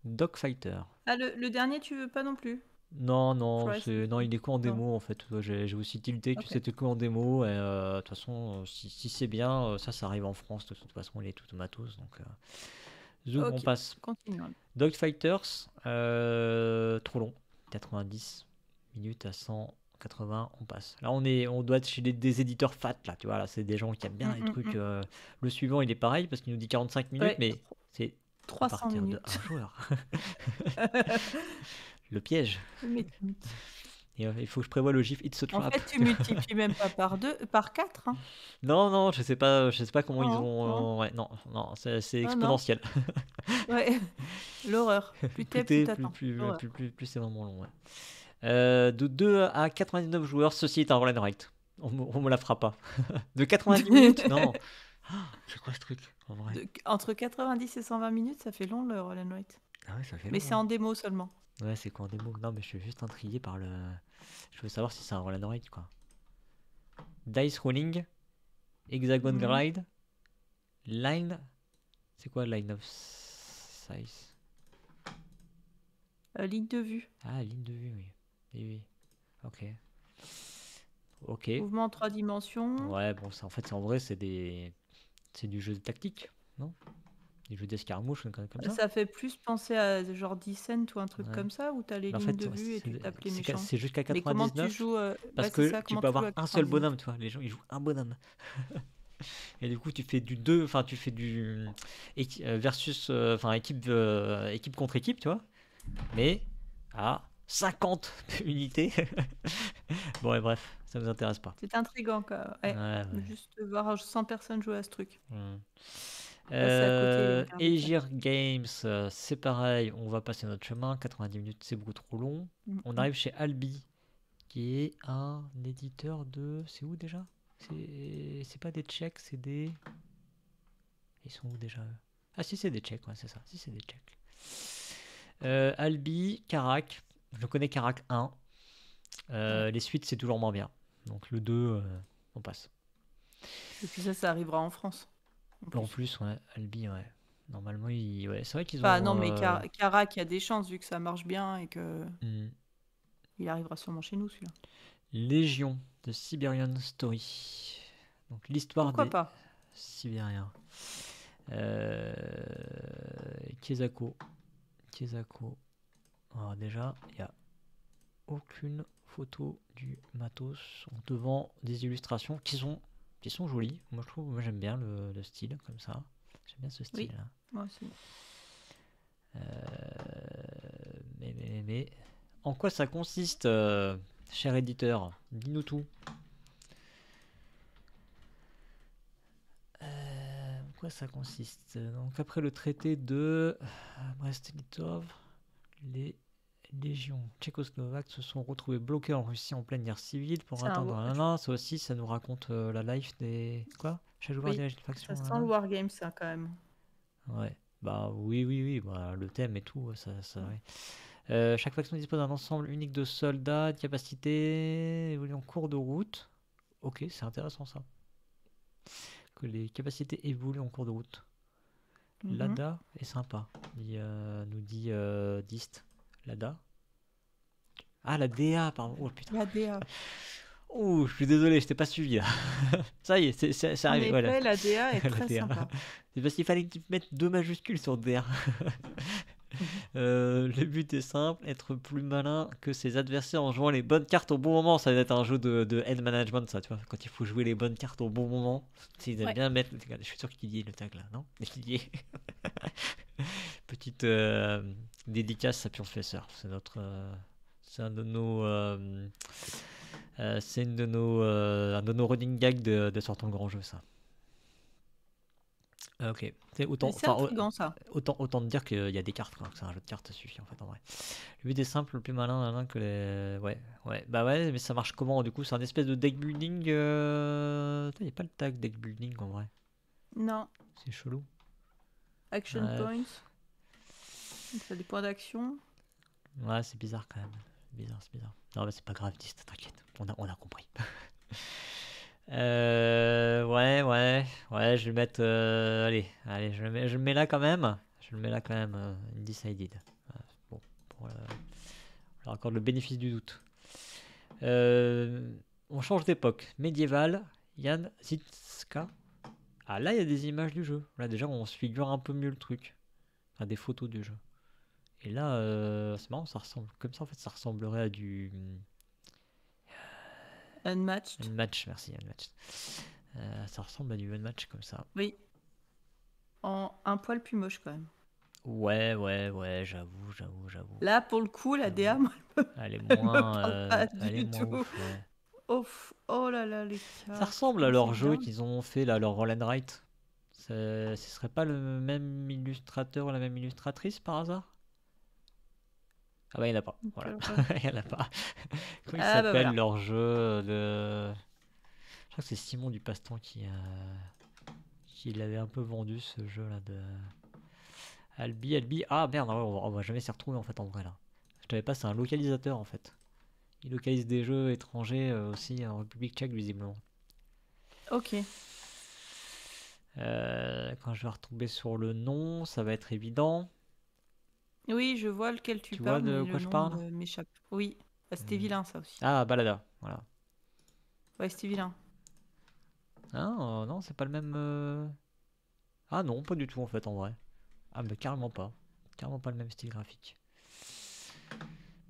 Dogfighter. Ah, le, le dernier, tu veux pas non plus? Non, non, c'est... non, il est que en démo non. en fait. J'ai aussi tilté que okay. c'était que en démo. Et, euh, de toute façon, si, si c'est bien, ça, ça arrive en France. De toute façon, il est tout matos. Donc, euh... Zoom, okay. on passe. Continuons. Dogfighters, euh, trop long. quatre-vingt-dix minutes à cent quatre-vingts, on passe. Là, on, est, on doit être chez des, des éditeurs fat, là, tu vois, là, c'est des gens qui aiment bien mmh, les mmh. trucs. Euh, le suivant, il est pareil, parce qu'il nous dit quarante-cinq minutes, ouais. mais c'est à partir minutes. De un joueur. Le piège. Mais... Et, euh, il faut que je prévoie le gif It's a Trap. En fait, tu multiplies même pas par deux, par quatre. Hein. Non, non, je sais pas, je sais pas comment non, ils ont... Non, ouais, non, non c'est, c'est exponentiel. Non. ouais, l'horreur. Plus t'es, plus t'attends. Plus, plus, plus, plus, plus c'est vraiment long, ouais. Euh, de deux à quatre-vingt-dix-neuf joueurs, ceci est un roll and write. On, on me la fera pas. De quatre-vingt-dix minutes, non. Oh, c'est quoi ce truc en vrai de, entre quatre-vingt-dix et cent vingt minutes, ça fait long le roll and write. Ah ouais, ça fait long. Mais c'est en démo seulement. Ouais, c'est quoi en démo? Non, mais je suis juste intrigué par le. Je veux savoir si c'est un roll and write quoi. Dice rolling, hexagon mmh. glide, line. C'est quoi line of size? euh, Ligne de vue. Ah, ligne de vue, oui. Oui, oui. Ok. Ok. Mouvement en trois dimensions. Ouais, bon, ça, en fait, en vrai, c'est des, c'est du jeu de tactique, non? Du jeu d'escarmouche, comme ça. Ça fait plus penser à genre Descent ou un truc ouais. comme ça, où t'as les en lignes fait, de vue c'est, et tu tapes les méchants. C'est jusqu'à quatre-vingt-dix-neuf. Mais tu joues, euh, parce bah, que ça, tu peux avoir un seul bonhomme, tu vois. Les gens, ils jouent un bonhomme. Et du coup, tu fais du deux, enfin, tu fais du versus, enfin, euh, équipe, euh, équipe contre équipe, tu vois. Mais ah. cinquante unités. Bon, et bref, ça nous intéresse pas. C'est intriguant, quoi. Ouais, ouais, ouais. Juste voir cent personnes jouer à ce truc. Hum. Euh, Aegir Games, c'est pareil, on va passer notre chemin. quatre-vingt-dix minutes, c'est beaucoup trop long. Mm-hmm. On arrive chez Albi, qui est un éditeur de. C'est où déjà? C'est... c'est pas des Tchèques, c'est des. Ils sont où déjà? Ah, si, c'est des Tchèques, ouais, c'est ça. Si, c'est des Tchèques. Euh, Albi, Karak. Je connais Karak un. Euh, les suites, c'est toujours moins bien. Donc le deux, euh, on passe. Et puis ça, ça arrivera en France. En plus, en plus ouais, Albi, ouais. Normalement, ils... ouais, c'est vrai qu'ils ont... Ah non, mais euh... Karak, il y a des chances, vu que ça marche bien et que... Mm. Il arrivera sûrement chez nous, celui-là. Légion, de Siberian Story. Donc l'histoire Pourquoi des... pas Sibériens. Euh... Kezako. Kezako. Alors déjà, il n'y a aucune photo du matos. On te vend des illustrations qui sont, qui sont jolies. Moi, je trouve, moi, j'aime bien le, le style comme ça. J'aime bien ce style. Oui, hein. Moi aussi. Euh, mais, mais, mais, mais, en quoi ça consiste, euh, cher éditeur, dis-nous tout. Euh, quoi ça consiste? Donc après le traité de Brest-Litov, les légions tchécoslovaques se sont retrouvées bloquées en Russie en pleine guerre civile pour attendre un an. Ça aussi, ça nous raconte euh, la life des... Quoi? Chaque joueur dirige une faction. Ça sent le wargame, ça, quand même. Ouais. Bah oui, oui, oui. Bah, le thème et tout, ça... ça ouais. Euh, chaque faction dispose d'un ensemble unique de soldats, de capacités évoluant en cours de route. Ok, c'est intéressant ça. Que les capacités évoluent en cours de route. Mm-hmm. L'A D A est sympa, il, euh, nous dit euh, Dist. L'A D A. Ah, la D A, pardon. Oh putain. La D A. Oh, je suis désolé, je t'ai pas suivi là. Ça y est, c'est, c'est, c'est arrivé. Voilà. La D A est très D A. Sympa. C'est parce qu'il fallait que tu mettes deux majuscules sur D A. Euh, le but est simple, être plus malin que ses adversaires en jouant les bonnes cartes au bon moment. Ça va être un jeu de, de hand management, ça, tu vois, quand il faut jouer les bonnes cartes au bon moment. Ils aiment ouais. bien mettre. Regardez, je suis sûr qu'il y est le tag là, non? Il y est. Petite euh, dédicace à Pion Fesseur. C'est notre, euh, c'est un de nos, euh, euh, c'est une de nos, euh, un de nos running gags de, de Sortons le grand jeu, ça. Ok, c'est autant, intriguant, ça. Autant, autant de dire qu'il y a des cartes, quoi, que c'est un jeu de cartes, ça suffit en fait en vrai. Le but est simple, le plus malin, malin que les. Ouais, ouais, bah ouais, mais ça marche comment du coup? C'est un espèce de deck building. Euh... Il n'y a pas le tag deck building en vrai. Non. C'est chelou. Action ouais. points. Ça a des points d'action. Ouais, c'est bizarre quand même. Bizarre, c'est bizarre. Non, mais c'est pas grave, t'inquiète, on a, on a compris. Euh, ouais, ouais, ouais, je vais le mettre. Euh, allez, allez, je le mets, je le mets là quand même. Je le mets là quand même. Euh, undecided. Euh, bon, pour, euh, on leur accorde le bénéfice du doute. Euh, on change d'époque. Médiéval, Jan Zitska. Ah là, il y a des images du jeu. Là, déjà, on se figure un peu mieux le truc. Enfin, des photos du jeu. Et là, euh, c'est marrant, ça ressemble. Comme ça, en fait, ça ressemblerait à du. Unmatched. Unmatched, merci, Unmatched. Euh, ça ressemble à du Unmatched comme ça. Oui. En un poil plus moche quand même. Ouais, ouais, ouais, j'avoue, j'avoue, j'avoue. Là, pour le coup, la D A, moi, elle me parle euh, pas du tout. Ouf, ouais. Ouf, oh là là, les gars. Ça ressemble à leur jeu qu'ils ont fait, là, leur Roll and Write. Ce serait pas le même illustrateur ou la même illustratrice par hasard? Ah bah il n'y en a pas, voilà. Il n'y en a pas. Comment ah ils s'appellent bah voilà. leur jeu de... Je crois que c'est Simon du Pastan qui, euh... qui l'avait un peu vendu, ce jeu-là de... Albi, Albi... Ah merde, on ne va jamais s'y retrouver en fait en vrai là. Je t'avais pas, c'est un localisateur en fait. Il localise des jeux étrangers euh, aussi en République tchèque visiblement. Ok. Euh, quand je vais retomber sur le nom, ça va être évident. Oui, je vois lequel tu, tu parles. Tu vois de mais quoi je parle euh, m'échappe. Oui, bah, c'était mmh. vilain ça aussi. Ah, Balada, voilà. Ouais, c'était vilain. Ah, euh, non, c'est pas le même... Euh... Ah non, pas du tout en fait en vrai. Ah mais carrément pas. Carrément pas le même style graphique.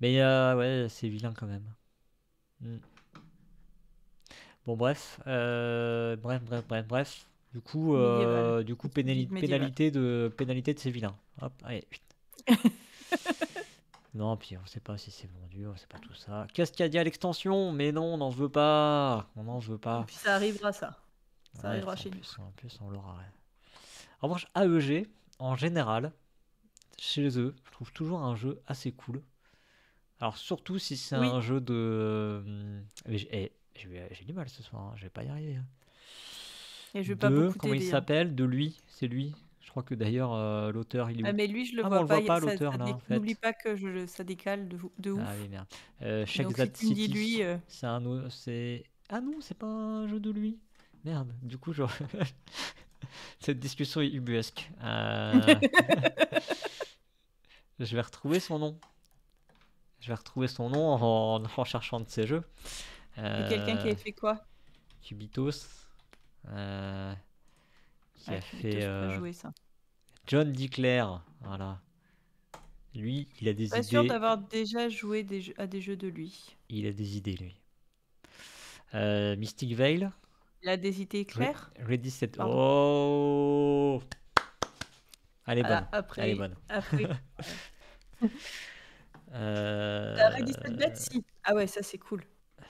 Mais euh, ouais, c'est vilain quand même. Mmh. Bon bref, euh, bref, bref, bref, bref. Du coup, euh, du coup pénali pénalité, de, pénalité de ces vilains. Hop, allez, non, puis on sait pas si c'est vendu, on sait pas tout ça. Cascadia l'extension, mais non, on n'en veut pas. On n'en veut pas. Et puis ça arrivera, ça. Ça ouais, arrivera chez nous. En plus, on l'aura. En revanche, A E G, en général, chez eux, je trouve toujours un jeu assez cool. Alors, surtout si c'est oui. un jeu de. J'ai du mal ce soir, hein. Je vais pas y arriver. Hein. Et je vais de, pas beaucoup comment il s'appelle? De lui, c'est lui. Je crois que d'ailleurs euh, l'auteur il est. Ah mais lui je le ah, vois, pas, le voit pas l'auteur là. En fait. N'oublie pas que je, je, ça décale de, de ouf. Ah oui merde. Euh, Check donc, That si City. Lui, euh... c'est un c'est ah non c'est pas un jeu de lui. Merde. Du coup genre cette discussion est ubuesque. Euh... je vais retrouver son nom. Je vais retrouver son nom en, en cherchant de ces jeux. Euh... Quelqu'un qui a fait quoi? Cubitos. Euh... Qui ah, a fait euh, jouer, ça. John Declare, voilà. Lui, il a des pas idées. Pas sûr d'avoir déjà joué des jeux, à des jeux de lui. Il a des idées, lui. Euh, Mystic Veil. Il a des idées claires. Ready Set. Oh. Elle est ah, bonne. Après, elle est bonne. Après. euh... Ready Set Blade, si. Ah ouais, ça c'est cool.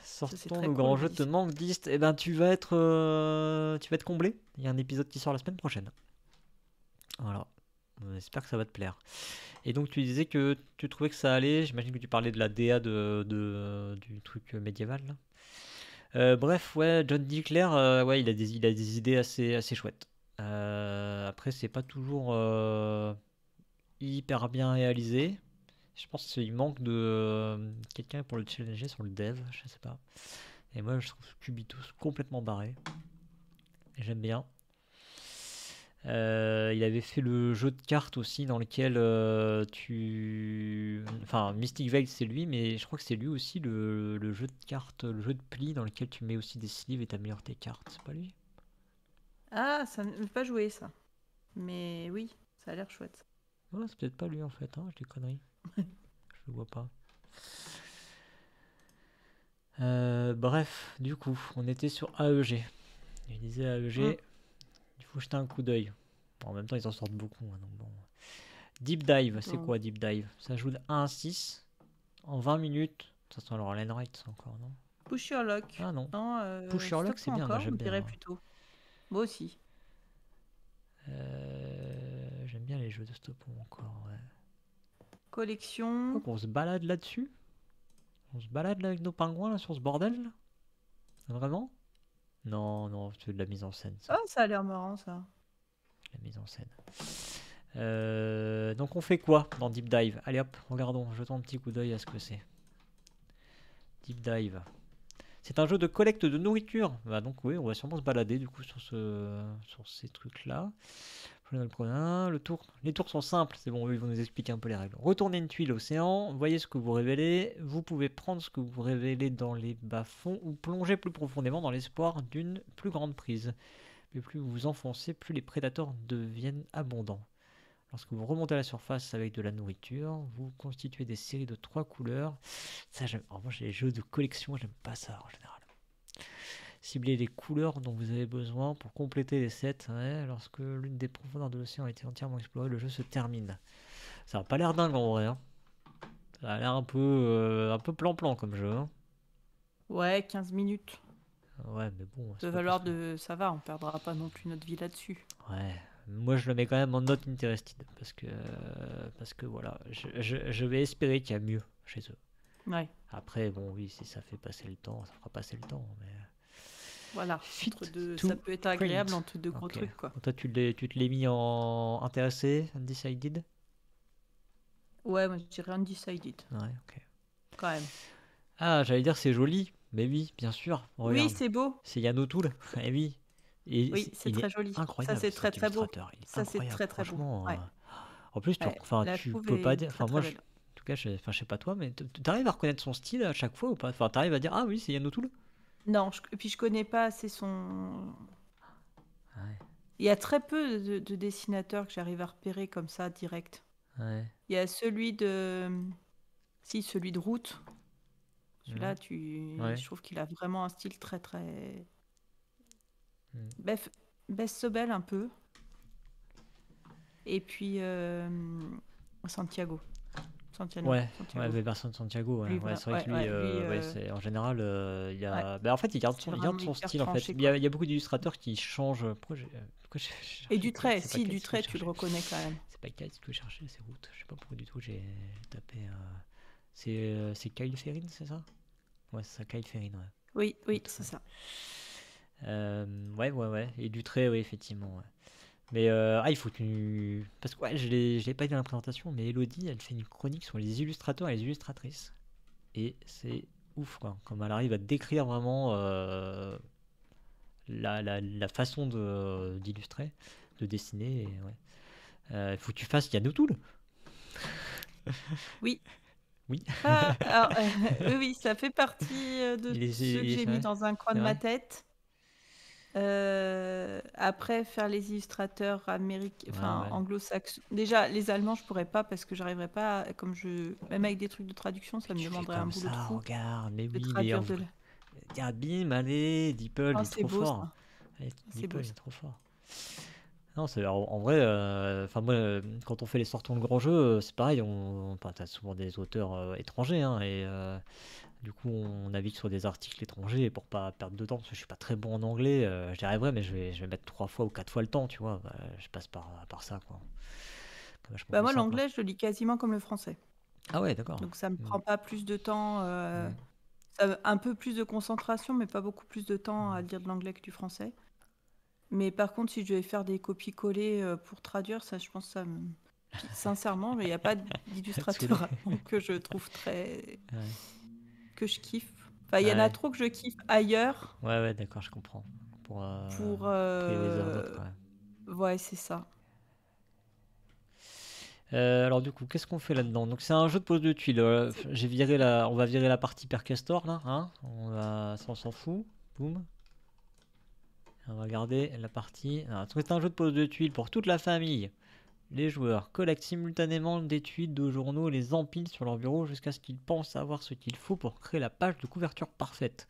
Sortons nos grands jeux, te manque dix. Et ben tu vas être euh, tu vas être comblé. Il y a un épisode qui sort la semaine prochaine. Voilà. J'espère que ça va te plaire. Et donc tu disais que tu trouvais que ça allait. J'imagine que tu parlais de la D A de, de, du truc médiéval. Là. Euh, bref, ouais, John DeClair, euh, ouais, il a des, il a des idées assez, assez chouettes. Euh, après, c'est pas toujours euh, hyper bien réalisé. Je pense qu'il manque de euh, quelqu'un pour le challenger sur le dev, je sais pas. Et moi, je trouve Cubitus complètement barré. J'aime bien. Euh, il avait fait le jeu de cartes aussi dans lequel euh, tu... Enfin, Mystic Veil c'est lui, mais je crois que c'est lui aussi le, le jeu de cartes, le jeu de pli dans lequel tu mets aussi des sleeves et t'améliores tes cartes, c'est pas lui? Ah, ça ne veut pas jouer ça. Mais oui, ça a l'air chouette. Ouais, c'est peut-être pas lui en fait, hein, je dis conneries. Je le vois pas. Euh, bref, du coup, on était sur A E G. Il disait A E G... Hum. Faut jeter un coup d'œil. Bon, en même temps, ils en sortent beaucoup. Hein, donc bon. Deep Dive, c'est mmh. quoi Deep Dive? Ça joue de un à six en vingt minutes. Ça sent leur line rate encore, non? Push Your Luck. Ah non. non euh, Push Your Luck, c'est bien. Encore, j'aime bien. Plutôt. Moi aussi. Euh, j'aime bien les jeux de stopon encore. Ouais. Collection. Donc, on se balade là-dessus. On se balade là avec nos pingouins là, sur ce bordel. Là. Vraiment? Non, non, c'est de la mise en scène. Ça. Oh, ça a l'air marrant, ça. La mise en scène. Euh, donc, on fait quoi dans Deep Dive? Allez, hop, regardons, jetons un petit coup d'œil à ce que c'est. Deep Dive. C'est un jeu de collecte de nourriture. Bah, donc, oui, on va sûrement se balader, du coup, sur, ce, sur ces trucs-là. Le tour. Les tours sont simples, c'est bon, eux, ils vont nous expliquer un peu les règles. Retournez une tuile océan, voyez ce que vous révélez, vous pouvez prendre ce que vous révélez dans les bas-fonds ou plonger plus profondément dans l'espoir d'une plus grande prise. Mais plus vous vous enfoncez, plus les prédateurs deviennent abondants. Lorsque vous remontez à la surface avec de la nourriture, vous constituez des séries de trois couleurs. Ça, j'aime. Alors moi, j'ai les jeux de collection, j'aime pas ça en général. Ciblez les couleurs dont vous avez besoin pour compléter les sets. Ouais, lorsque l'une des profondeurs de l'océan a été entièrement explorée, le jeu se termine. Ça n'a pas l'air dingue en vrai. Hein. Ça a l'air un peu euh, un peu plan-plan comme jeu. Hein. Ouais, quinze minutes. Ouais, mais bon. De valeur de... Ça va, on perdra pas non plus notre vie là-dessus. Ouais. Moi, je le mets quand même en note interested. Parce que, euh, parce que voilà, je, je, je vais espérer qu'il y a mieux chez eux. Ouais. Après, bon, oui, si ça fait passer le temps, ça fera passer le temps, mais... Voilà, entre deux, ça peut être agréable print. Entre deux gros okay. trucs. Quoi. Toi, tu, tu te l'es mis en intéressé, undecided? Ouais, moi je dirais undecided. Ouais, ok. Quand même. Ah, j'allais dire c'est joli, mais oui, bien sûr. Regarde. Oui, c'est beau. C'est Yann O'Toole, et oui. Et oui, c'est très joli. Incroyable. Ça, c'est très très beau. Ça, c'est très très beau. Ouais. En plus, tu, ouais, tu peux pas dire. Enfin, moi, je, en tout cas, je, je sais pas toi, mais tu arrives à reconnaître son style à chaque fois ou pas? Enfin, tu arrives à dire ah oui, c'est Yann O'Toole? Non, je, et puis je connais pas assez son... Ouais. Il y a très peu de, de dessinateurs que j'arrive à repérer comme ça, direct. Ouais. Il y a celui de... Si, celui de Route. Celui-là, ouais. tu... ouais. je trouve qu'il a vraiment un style très, très... Mm. Beth, Beth Sobel, un peu. Et puis, euh... Santiago. Santiago. Ouais, Santiago. Ouais, Berson Santiago. Ouais. Ouais, c'est vrai ouais, que lui, ouais, euh, lui euh... ouais, en général, euh, il a. Ouais. Bah, en fait, il garde son, il garde son style. En fait, il y, a, il y a beaucoup d'illustrateurs qui changent. Pourquoi j'ai... Pourquoi j'ai... Et du trait, si du trait, tu le reconnais quand même. C'est pas Kyle que je cherchais, c'est Route. Je sais pas pourquoi du tout j'ai tapé. Euh... C'est, euh, c'est Kyle Ferrin, c'est ça? Ouais, c'est ça, Kyle Ferrin. Ouais. Oui, oui, Route, c'est ouais. ça. Euh, ouais, ouais, ouais. Et du trait, oui, effectivement. Ouais. Mais euh, ah, il faut que tu... Parce que ouais, je l'ai, je l'ai pas dit dans la présentation, mais Elodie, elle fait une chronique sur les illustrateurs et les illustratrices. Et c'est ouf, quoi. Comme elle arrive à décrire vraiment euh, la, la, la façon de, d'illustrer, de dessiner. Il ouais. euh, faut que tu fasses Yann O'Toole. Oui. Oui. Ah, alors, euh, oui, ça fait partie de les, ceux que j'ai mis dans un coin de ma tête. Euh, après faire les illustrateurs américains, enfin ouais, ouais. anglo-saxons. Déjà les Allemands je pourrais pas parce que j'arriverais pas, à, comme je, même avec des trucs de traduction, ça mais me demanderait un boulot de fou. Regarde, mais oui, mais on... de... ah, bim, allez, Deeple, oh, il est trop beau, fort. Allez, Deeple, beau, il est trop fort. Non, c'est en, en vrai, euh, enfin moi, euh, quand on fait les sortons de grands jeux, euh, c'est pareil, on, enfin, t'as souvent des auteurs euh, étrangers, hein, et euh, du coup on navigue sur des articles étrangers pour pas perdre de temps, parce que je suis pas très bon en anglais, euh, j'y arriverai, mais je vais, je vais mettre trois fois ou quatre fois le temps, tu vois, bah, je passe par, par ça, quoi. C'est vachement Bah plus moi, simple, hein. l'anglais, je le lis quasiment comme le français. Ah ouais, d'accord. Donc ça me prend pas plus de temps, euh, Mm. ça- un peu plus de concentration, mais pas beaucoup plus de temps à lire de l'anglais que du français. Mais par contre, si je devais faire des copies-coller euh, pour traduire, ça, je pense que ça me... Puis, sincèrement, il n'y a pas Saoulé. d'illustrateur allemand que je trouve très... Ouais, que je kiffe. Enfin, il y en a ouais, trop que je kiffe ailleurs ouais, ouais, d'accord, je comprends. Pour euh, pour... prioriser un autre, euh, quoi. Ouais, c'est ça. Euh, alors du coup, qu'est-ce qu'on fait là-dedans? Donc c'est un jeu de pose de tuiles. euh, C'est- J'ai viré la, on va virer la partie per castor là, hein? On va, ça, on s'en fout. Boum. On va garder la partie. Alors, c'est un jeu de pose de tuiles pour toute la famille. Les joueurs collectent simultanément des tuiles de journaux et les empilent sur leur bureau jusqu'à ce qu'ils pensent savoir ce qu'il faut pour créer la page de couverture parfaite.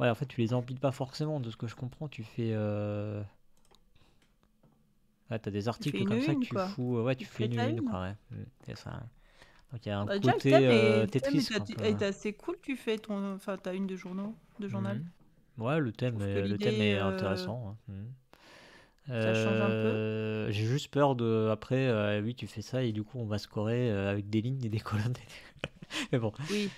Ouais, en fait, tu les empiles pas forcément, de ce que je comprends, tu fais. Euh... Ouais, t'as des Tu fais articles une comme ça que une, tu quoi. fous. euh, Ouais, Tu tu fais crées une ta une, une. quoi, ouais. Mm, c'est ça, ouais. Donc il y a un Bah, déjà, le côté thème est, euh, le thème Tetris, est, quoi, un atti- peu. est assez cool. Tu fais ton... Enfin, t'as une de journaux, de journal. Mhm. Ouais, le Je thème trouve que est, le thème l'idée, est euh, intéressant, hein. Mhm. ça change un peu. Euh, j'ai juste peur de après, euh, oui, tu fais ça et du coup on va scorer euh, avec des lignes et des colonnes. Mais bon, Oui,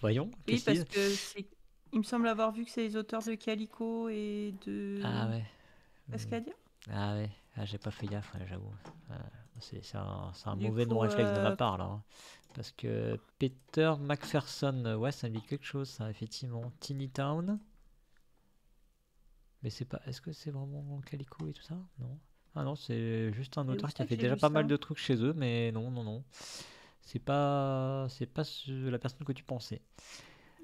voyons, oui, qu'est-ce parce qu'il que c'est... Il me semble avoir vu que c'est les auteurs de Calico et Ah de ouais. hmm. Cascadia. Ah ouais, ah, j'ai pas fait gaffe, ouais, j'avoue. Ah, c'est c'est un, c'est un Du mauvais coup, non-réflexe de ma euh, part là, hein. Parce que Peter Macpherson, euh, ouais, ça me dit quelque chose, ça, effectivement. Tiny Town. Mais c'est pas. Est-ce que c'est vraiment Calico et tout ça? Non. Ah non, c'est juste un c'est où auteur qui a ça que fait j'ai déjà vu pas mal ça? de trucs chez eux, mais non, non, non. C'est pas. C'est pas ce- la personne que tu pensais.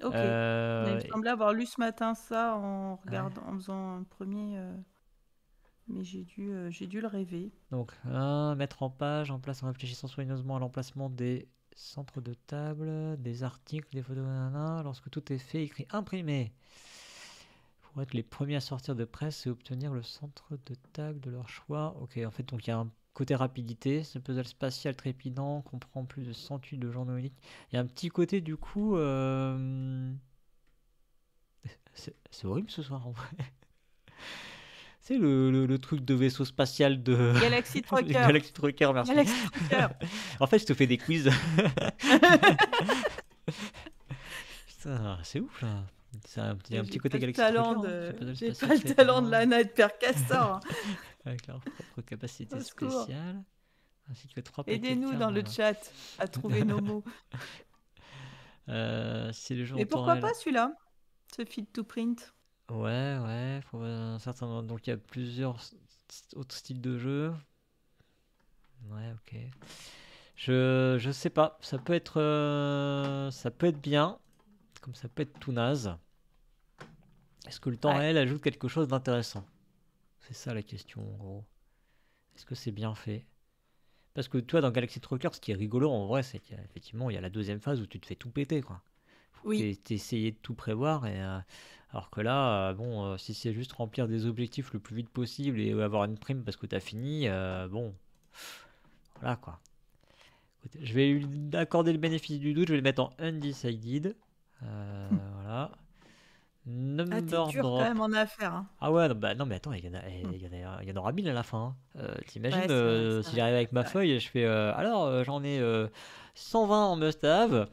Ok. Mais il Euh, me et- semblait avoir lu ce matin ça en ouais. regardant, en faisant un premier, euh, mais j'ai dû, euh, j'ai dû le rêver. Donc, un, mettre en page, en place en réfléchissant soigneusement à l'emplacement des centres de table, des articles, des photos, nanana. Lorsque tout est fait, écrit, imprimé. Pour être les premiers à sortir de presse et obtenir le centre de table de leur choix. Ok, en fait, donc il y a un côté rapidité, ce puzzle spatial trépidant comprend plus de cent tuiles de journaux uniques. Il y a un petit côté, du coup, euh, c'est c'est horrible ce soir en vrai. C'est le, le- le truc de vaisseau spatial de Galaxy de Trucker, Galaxy Trucker, merci. Galaxy Trucker. En fait, je te fais des quiz. Putain, c'est ouf là. C'est un petit, un Mais petit j'ai côté pas le Galaxy Trucker, talent hein, ce de, puzzle j'ai pas spatial le talent de trépidant. l'Anna et de Percassor, hein. Avec leur propre capacité Au secours. spéciale, ainsi que trois paquets de Aidez-nous dans cartes. le chat à trouver nos mots. Euh, si le jeu en Mais temps pourquoi réel. pas celui-là, ce feed to print. Ouais, ouais, faut un certain nombre- donc il y a plusieurs s- s- autres styles de jeu. Ouais, ok. Je, je sais pas, ça peut être, euh, ça peut être bien, comme ça peut être tout naze. Est-ce que le temps Ouais. réel ajoute quelque chose d'intéressant? C'est ça la question en gros. Est-ce que c'est bien fait? Parce que toi, dans Galaxy Trucker, ce qui est rigolo en vrai, c'est qu'effectivement, il y a la deuxième phase où tu te fais tout péter, quoi. Faut que Oui. t'aies t'aies essayé de tout prévoir. Et, euh, alors que là, euh, bon, euh, si c'est juste remplir des objectifs le plus vite possible et avoir une prime parce que t'as fini, euh, bon, voilà quoi. Écoute, je vais lui accorder le bénéfice du doute, je vais le mettre en undecided. Euh, voilà. Ah, t'es Number dur quand drop. même en affaire, hein. Ah ouais, non, bah, non mais attends, il y, en a- il y en a- il y en aura mille à la fin, hein. Euh, t'imagines, Ouais, c'est vrai, euh, c'est si vrai, j'arrive avec ma c'est vrai. feuille et je fais euh, alors euh, j'en ai euh, cent vingt en must-have.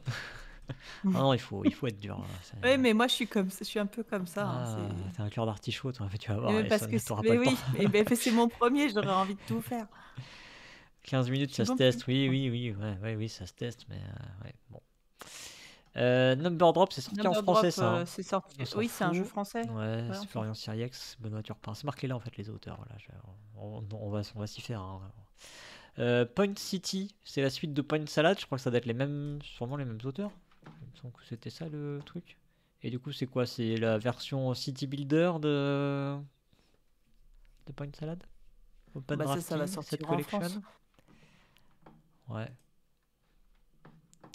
Ah non, il faut, il faut être dur, hein, c'est- Oui, mais moi je suis comme, je suis un peu comme ça, hein, ah, c'est. t'as un cœur d'artichaut, toi, tu vas voir, Mais et ça, parce que, c'est- t'auras pas mais le temps. oui, mais, mais c'est mon premier, j'aurais envie de tout faire. quinze Je minutes, suis ça se bon teste, public, oui, moi. oui, oui, ouais, ouais, oui, ça se teste, mais euh, ouais, bon. Euh, Number Drop, c'est sorti en Number français, Drop, ça, euh, hein. c'est On sorti. s'en Oui, c'est un jeu fout. français. Ouais, Ouais, on c'est s'en Florian fout. Siriax, Benoît Turpin. C'est marqué là, en fait, les auteurs. Voilà, je- on, on- on va, on va s'y faire, hein, vraiment. Euh, Point City, c'est la suite de Point Salad. Je crois que ça doit être les mêmes, sûrement les mêmes auteurs. Il me semble que c'était ça le truc. Et du coup, c'est quoi? C'est la version City Builder de, de Point Salad? Open Bah ça, ça va Drafting, cette sortir en France. collection? Ouais.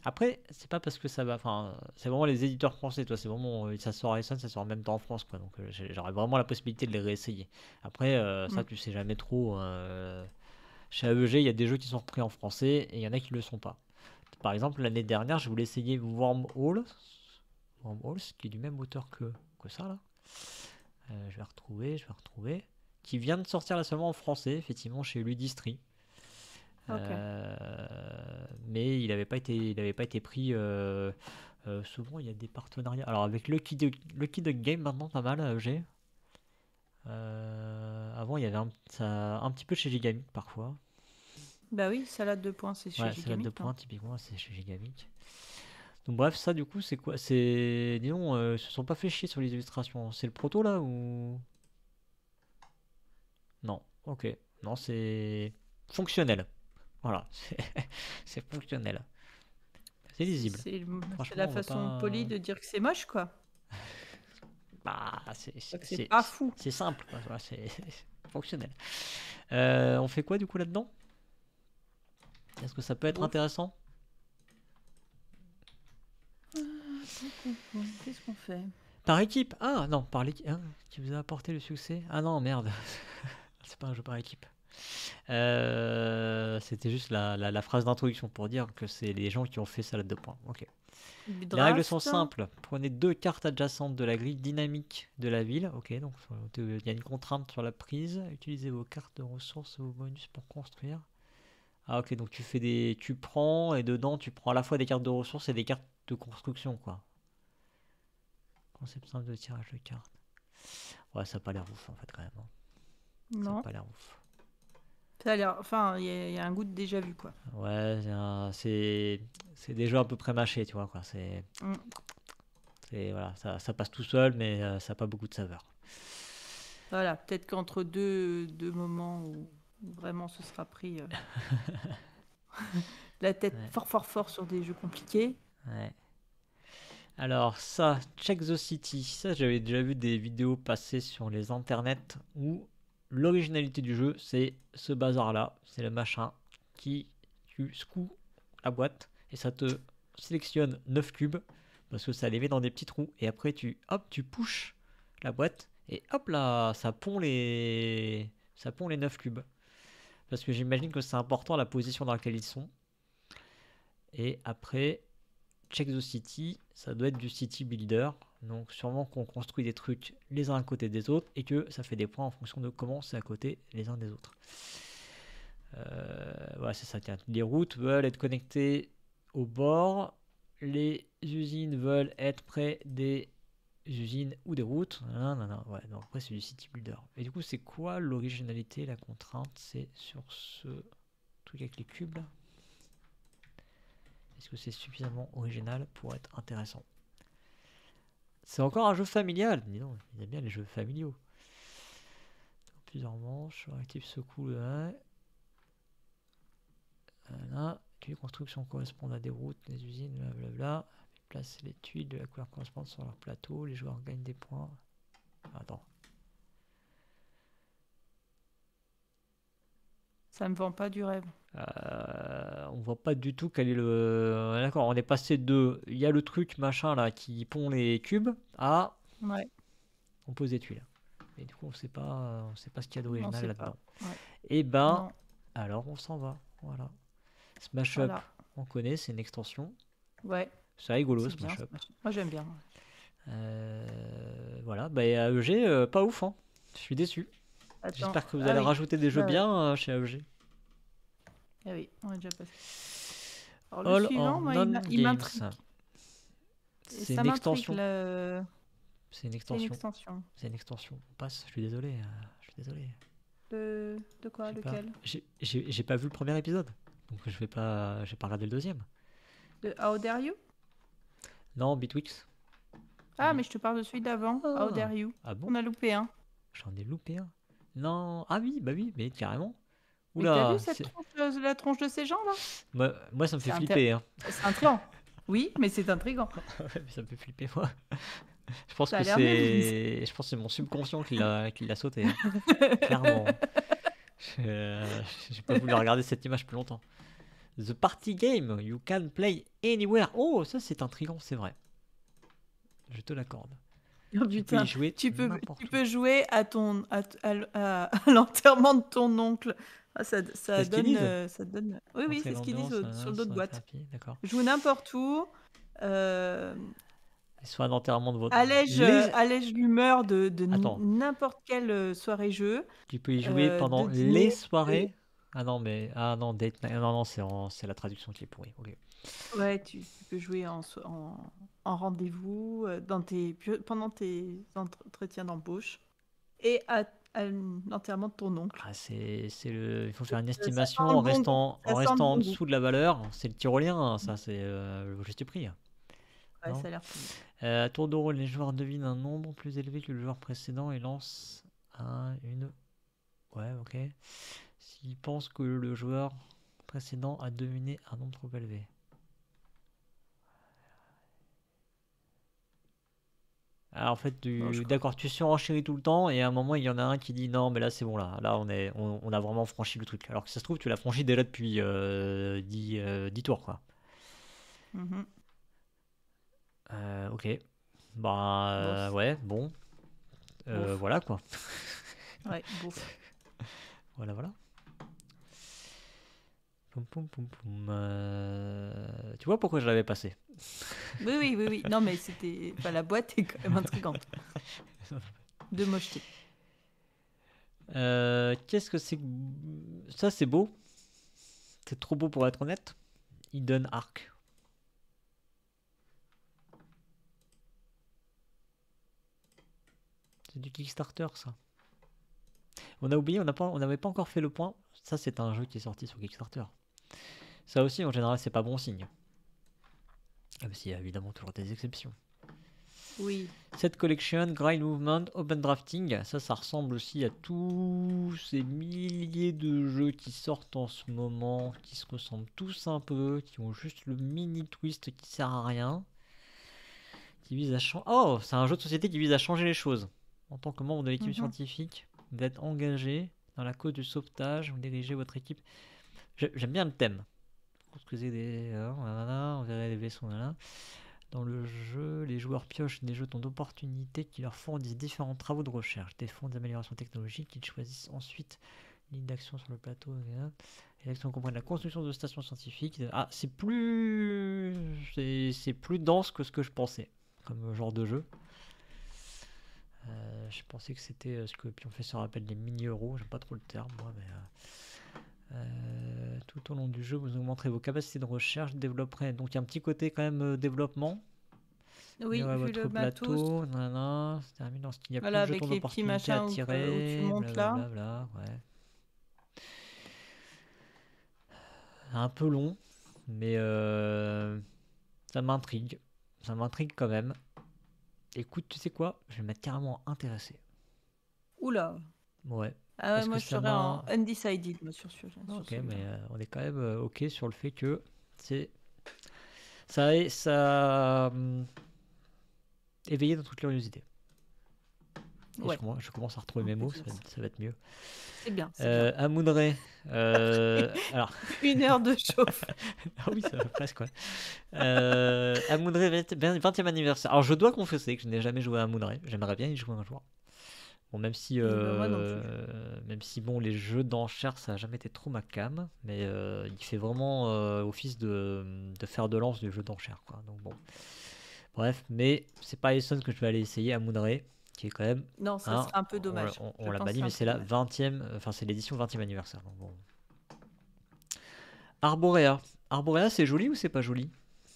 Après, c'est pas parce que ça va. Enfin, c'est vraiment les éditeurs français, toi. C'est vraiment. Ça sort à Essen, ça sort en même temps en France, quoi. Donc, j'aurais vraiment la possibilité de les réessayer. Après, euh, ça, mmh. tu sais jamais trop. Euh... Chez A E G, il y a des jeux qui sont repris en français et il y en a qui le sont pas. Par exemple, l'année dernière, je voulais essayer Wormholes, Wormholes, qui est du même auteur que, que ça, là. Euh, je vais retrouver, je vais retrouver. Qui vient de sortir là seulement en français, effectivement, chez Ludistri. Okay. Euh, mais il n'avait pas été, il n'avait pas été pris. Euh, euh, souvent, il y a des partenariats. Alors avec Lucky Duck, Lucky Duck Game maintenant pas mal à E G. Euh, avant, il y avait un, ça, un petit peu chez Gigamic parfois. Bah oui, salade de points, c'est chez ouais, Gigamic. Salade de points, hein. Typiquement, c'est chez Gigamic. Donc bref, ça du coup, c'est quoi? C'est disons, euh, ils se sont pas fait chier sur les illustrations. C'est le proto là ou non? Ok, non, c'est fonctionnel. Voilà, c'est, c'est fonctionnel. C'est lisible. C'est, c'est la façon pas... polie de dire que c'est moche, quoi. Bah, c'est, c'est, c'est, c'est pas fou. C'est simple, voilà, c'est, c'est fonctionnel. Euh, on fait quoi du coup là-dedans? Est-ce que ça peut être Ouf. intéressant? Qu'est-ce qu'on fait? Par équipe? Ah non, par l'équipe. Hein, qui vous a apporté le succès? Ah non, merde. C'est pas un jeu par équipe. Euh, c'était juste la, la, la phrase d'introduction pour dire que c'est les gens qui ont fait salade de points. Okay. Les règles sont simples. Prenez deux cartes adjacentes de la grille dynamique de la ville. Ok, donc il y a une contrainte sur la prise. Utilisez vos cartes de ressources et vos bonus pour construire. Ah ok, donc tu fais des, tu prends et dedans tu prends à la fois des cartes de ressources et des cartes de construction, quoi. Concept simple de tirage de cartes. Ouais, ça n'a pas l'air ouf en fait quand même. Hein. Non. Ça n'a pas l'air ouf. Ça a l'air... Enfin, il y, y a un goût de déjà vu, quoi. Ouais, c'est, un... c'est... c'est des jeux à peu près mâchés, tu vois, quoi. C'est... Mm. c'est... Voilà, ça, ça passe tout seul, mais euh, ça n'a pas beaucoup de saveur. Voilà, peut-être qu'entre deux, deux moments où vraiment ce sera pris euh... la tête ouais. fort, fort, fort sur des jeux compliqués. Ouais. Alors ça, Check the City. Ça, j'avais déjà vu des vidéos passer sur les internets où... L'originalité du jeu, c'est ce bazar-là, c'est le machin qui, tu secoues la boîte et ça te sélectionne neuf cubes parce que ça les met dans des petits trous et après tu, hop, tu pushes la boîte et hop là, ça pond les, ça pond les neuf cubes. Parce que j'imagine que c'est important la position dans laquelle ils sont. Et après, Check the City, ça doit être du City Builder. Donc sûrement qu'on construit des trucs les uns à côté des autres et que ça fait des points en fonction de comment c'est à côté les uns des autres. Euh, voilà, c'est ça. Tiens. Les routes veulent être connectées au bord, les usines veulent être près des usines ou des routes. Non, non, non. Ouais, non, après c'est du city builder. Et du coup, c'est quoi l'originalité, la contrainte? C'est sur ce truc avec les cubes là. Est-ce que c'est suffisamment original pour être intéressant? C'est encore un jeu familial, dis donc, il aime bien les jeux familiaux. Donc, plusieurs manches, un type secoue le un. Voilà, les constructions correspondent à des routes, des usines, blablabla. Place les tuiles de la couleur correspondante sur leur plateau, les joueurs gagnent des points. Attends. Ça me vend pas du rêve. Euh, on voit pas du tout quel est le... D'accord, on est passé de... Il y a le truc machin là qui pond les cubes à... Ouais. On pose des tuiles. Et du coup, on sait pas, on sait pas ce qu'il y a d'original là-dedans. Ouais. Et ben, non. Alors on s'en va. Voilà. Smash Up, voilà. On connaît, c'est une extension. Ouais. C'est rigolo, c'est Smash bien, Up. Smash... Moi, j'aime bien. Euh, voilà, bah et A E G, euh, pas ouf, hein. Je suis déçu. Attends. J'espère que vous allez ah, oui. rajouter des jeux ah, bien euh, chez A E G. Ah oui, on est déjà passé. Alors, le All suivant, moi, il, m'a, il m'intrigue. C'est une extension. Le... C'est une extension. C'est une extension. C'est une extension. On passe, je suis désolé. Je suis désolé. De, de quoi? J'ai lequel pas... j'ai, j'ai, j'ai pas vu le premier épisode. Donc je vais pas, j'ai pas regardé le deuxième. De How Dare You? Non, Bitwix. Ah, ah, mais je te parle de celui d'avant. Ah. How Dare You. Ah bon? On a loupé un. J'en ai loupé un. Non. Ah oui, bah oui, mais carrément. Oula, mais t'as vu cette tronche, la tronche de ces gens là? Moi, moi ça me fait c'est flipper. Inter... Hein. C'est intriguant. Oui, mais c'est intriguant. Ça me fait flipper moi. Je pense ça que c'est, je pense que c'est mon subconscient qui l'a, qui l'a sauté. Hein. Clairement. Je... J'ai pas voulu regarder cette image plus longtemps. The party game, you can play anywhere. Oh, ça c'est intriguant, c'est vrai. Je te l'accorde. Oh, tu peux, jouer tu, peux, tu peux jouer à ton à, à, à, à l'enterrement de ton oncle. Ah, ça, ça, donne, euh, ça donne. Oui, oui, c'est ce qu'ils disent sur d'autres boîtes. Joue n'importe où. Euh... Soit un enterrement de votre... Allège, les... allège l'humeur de, de n'importe quelle soirée-jeu. Tu peux y jouer euh, pendant les soirées. Et... Ah non, mais... Ah non, date night... Non, non, c'est en... la traduction qui est pourrie. Okay. Ouais, tu, tu peux jouer en, en, en rendez-vous, dans tes, pendant tes entretiens d'embauche et à, à l'enterrement de ton oncle. Ah, c'est le... Il faut faire une estimation en restant, en, restant en dessous de la valeur. C'est le tyrolien, hein, ça, c'est euh, le juste prix. Ouais, ça a l'air cool. Euh, à tour de rôle, les joueurs devinent un nombre plus élevé que le joueur précédent et lancent un, une... Ouais, ok. S'ils pensent que le joueur précédent a deviné un nombre trop élevé. Alors en fait, du... d'accord, tu surenchéris tout le temps et à un moment, il y en a un qui dit non, mais là c'est bon, là, là on, est... on, on a vraiment franchi le truc. Alors que ça se trouve, tu l'as franchi déjà depuis euh, dix, euh, dix tours, quoi. Mm-hmm. Euh, ok, bah euh, ouais, bon, euh, voilà quoi. Ouais, voilà, voilà. Poum, poum, poum, poum. Euh... Tu vois pourquoi je l'avais passé? Oui, oui, oui, oui. Non, mais c'était. Enfin, la boîte est quand même intrigante. De mocheté. Euh, Qu'est-ce que c'est? Ça, c'est beau. C'est trop beau pour être honnête. Hidden Arc. C'est du Kickstarter, ça. On a oublié, on n'avait pas, on pas encore fait le point. Ça, c'est un jeu qui est sorti sur Kickstarter. Ça aussi, en général, c'est pas bon signe. Même s'il y a évidemment toujours des exceptions. Oui. Cette collection, Grind Movement, Open Drafting, ça, ça ressemble aussi à tous ces milliers de jeux qui sortent en ce moment, qui se ressemblent tous un peu, qui ont juste le mini twist qui sert à rien, qui vise à changer... Oh, c'est un jeu de société qui vise à changer les choses. En tant que membre de l'équipe mm-hmm. scientifique, vous êtes engagé dans la cause du sauvetage, vous dirigez votre équipe. J'aime bien le thème. Construisez des... On verrait des vaisseaux. Dans le jeu, les joueurs piochent des jetons d'opportunités qui leur fournissent différents travaux de recherche, des fonds d'amélioration technologique qu'ils choisissent ensuite, ligne d'action sur le plateau. Les actions comprennent la construction de stations scientifiques. Ah, c'est plus... C'est plus dense que ce que je pensais, comme genre de jeu. Euh, je pensais que c'était ce que Pionfesseur appelle les mini-euros, j'aime pas trop le terme moi, mais euh, euh, tout au long du jeu vous augmenterez vos capacités de recherche, développerez, donc il y a un petit côté quand même euh, développement. Oui, vu votre le plateau, nanana, c'est terminé lorsqu'il y a voilà, plus de jetons d'opportunité à tirer, blablabla, ouais. Un peu long, mais euh, ça m'intrigue, ça m'intrigue quand même. Écoute, tu sais quoi? Je vais m'être carrément intéressé. Oula. Ouais. Ah ouais, moi je serais en undecided, moi, sur ce. Ok, mais euh, on est quand même euh, ok sur le fait que c'est ça a ça... éveillé notre curiosité. Ouais. Je, je commence à retrouver mes mots, ça va, ça va être mieux. C'est bien. Euh, bien. Amoundré. Euh, alors... Une heure de chauffe. Ah oui, ça va presque. Ouais. Euh, Amoundré, vingtième anniversaire. Alors je dois confesser que je n'ai jamais joué à Amoundré. J'aimerais bien y jouer un jour. Bon, même si, euh, moi, euh, même si bon, les jeux d'enchères, ça n'a jamais été trop ma came, mais euh, il fait vraiment euh, office de, de fer de lance du jeu d'enchères. Donc bon. Bref, mais c'est pas Essonne que je vais aller essayer à Amoundré. Qui est quand même. Non, ça hein, c'est un peu dommage. On, on l'a pas dit, mais c'est la vingtième, enfin c'est l'édition vingtième anniversaire. Donc bon. Arborea. Arborea, c'est joli ou c'est pas joli?